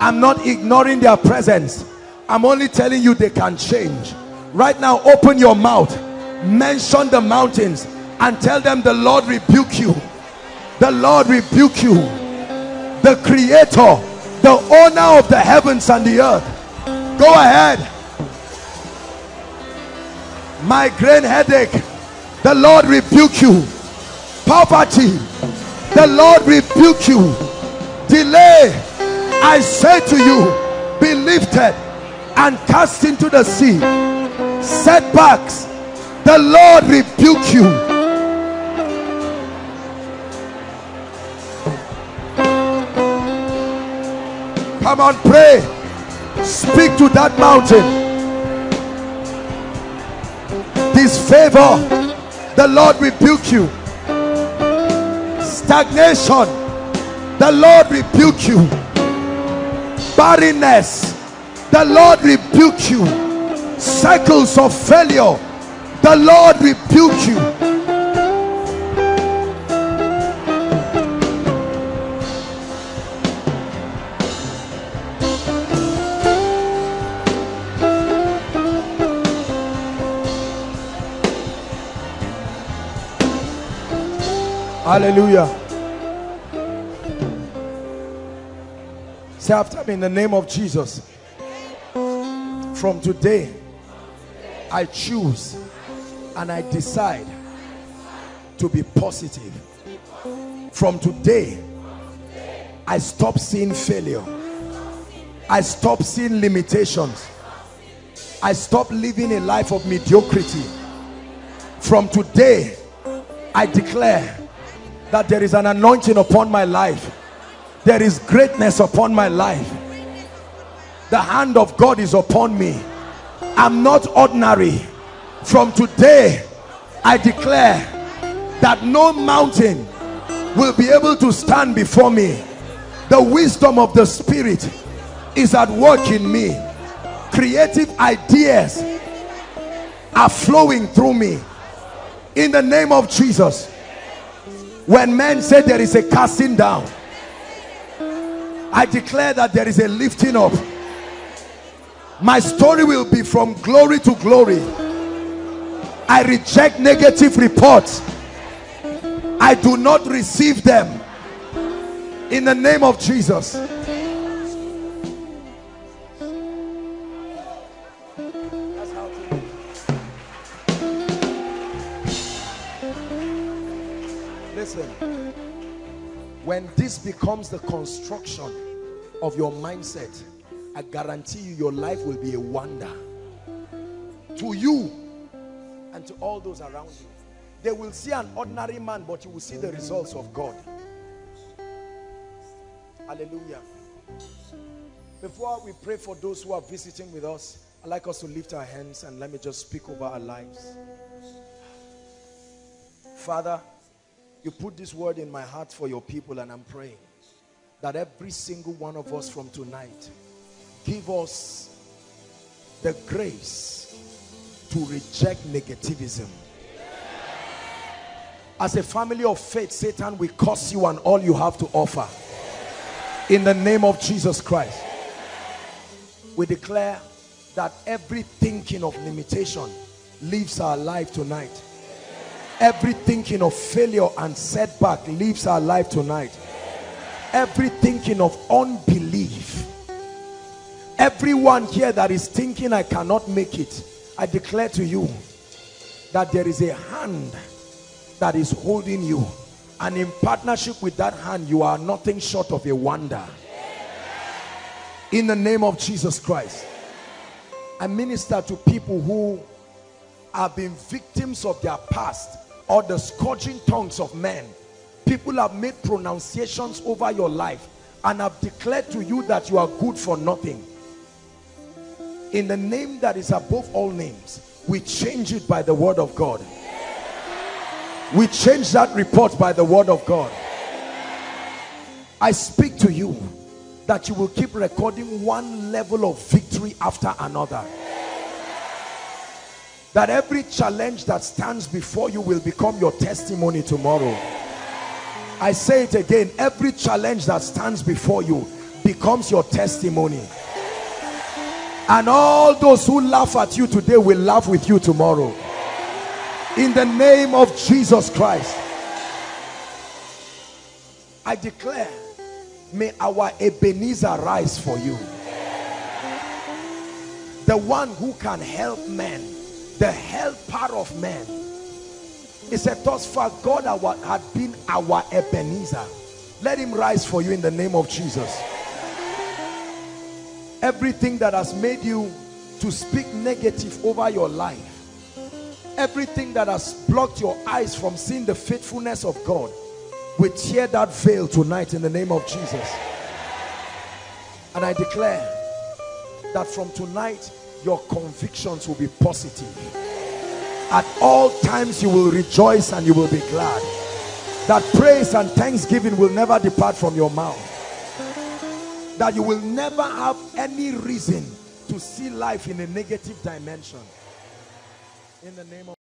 I'm not ignoring their presence. I'm only telling you they can change. Right now, open your mouth, mention the mountains and tell them the Lord rebuke you. The Lord rebuke you. The Creator, the owner of the heavens and the earth. Go ahead. Migraine headache, the Lord rebuke you. Poverty, the Lord rebuke you. Delay, I say to you, be lifted and cast into the sea. Setbacks, the Lord rebuke you. Come on, pray. Speak to that mountain. Disfavor, the Lord rebuke you. Stagnation, the Lord rebuke you. Barrenness, the Lord rebuke you. Cycles of failure, the Lord rebuke you. Hallelujah. Say after me, in the name of Jesus. From today, I choose and I decide to be positive. From today, I stop seeing failure. I stop seeing limitations. I stop living a life of mediocrity. From today, I declare that there is an anointing upon my life. There is greatness upon my life. The hand of God is upon me. I'm not ordinary. From today, I declare that no mountain will be able to stand before me. The wisdom of the Spirit is at work in me. Creative ideas are flowing through me. In the name of Jesus. When men say there is a casting down, I declare that there is a lifting up. My story will be from glory to glory. I reject negative reports. I do not receive them. In the name of Jesus. When this becomes the construction of your mindset, I guarantee you your life will be a wonder to you and to all those around you. They will see an ordinary man, but you will see the results of God. Hallelujah. Before we pray for those who are visiting with us, I'd like us to lift our hands and let me just speak over our lives. Father, you put this word in my heart for your people, and I'm praying that every single one of us from tonight, give us the grace to reject negativism. As a family of faith, Satan will curse you and all you have to offer. In the name of Jesus Christ, we declare that every thinking of limitation leaves our life tonight. Every thinking of failure and setback leaves our life tonight. Every thinking of unbelief. Everyone here that is thinking I cannot make it, I declare to you that there is a hand that is holding you, and in partnership with that hand, you are nothing short of a wonder. In the name of Jesus Christ, I minister to people who have been victims of their past or the scourging tongues of men. People have made pronunciations over your life and have declared to you that you are good for nothing. In the name that is above all names, we change it by the word of God. We change that report by the word of God. I speak to you that you will keep recording one level of victory after another. That every challenge that stands before you will become your testimony tomorrow. I say it again, every challenge that stands before you becomes your testimony. And all those who laugh at you today will laugh with you tomorrow. In the name of Jesus Christ, I declare May our Ebenezer rise for you. The one who can help men, the helper of men. He said, thus far God had been our Ebenezer. Let him rise for you in the name of Jesus. Everything that has made you to speak negative over your life, everything that has blocked your eyes from seeing the faithfulness of God, we tear that veil tonight in the name of Jesus. And I declare that from tonight, your convictions will be positive. At all times you will rejoice and you will be glad. That praise and thanksgiving will never depart from your mouth. That you will never have any reason to see life in a negative dimension. In the name of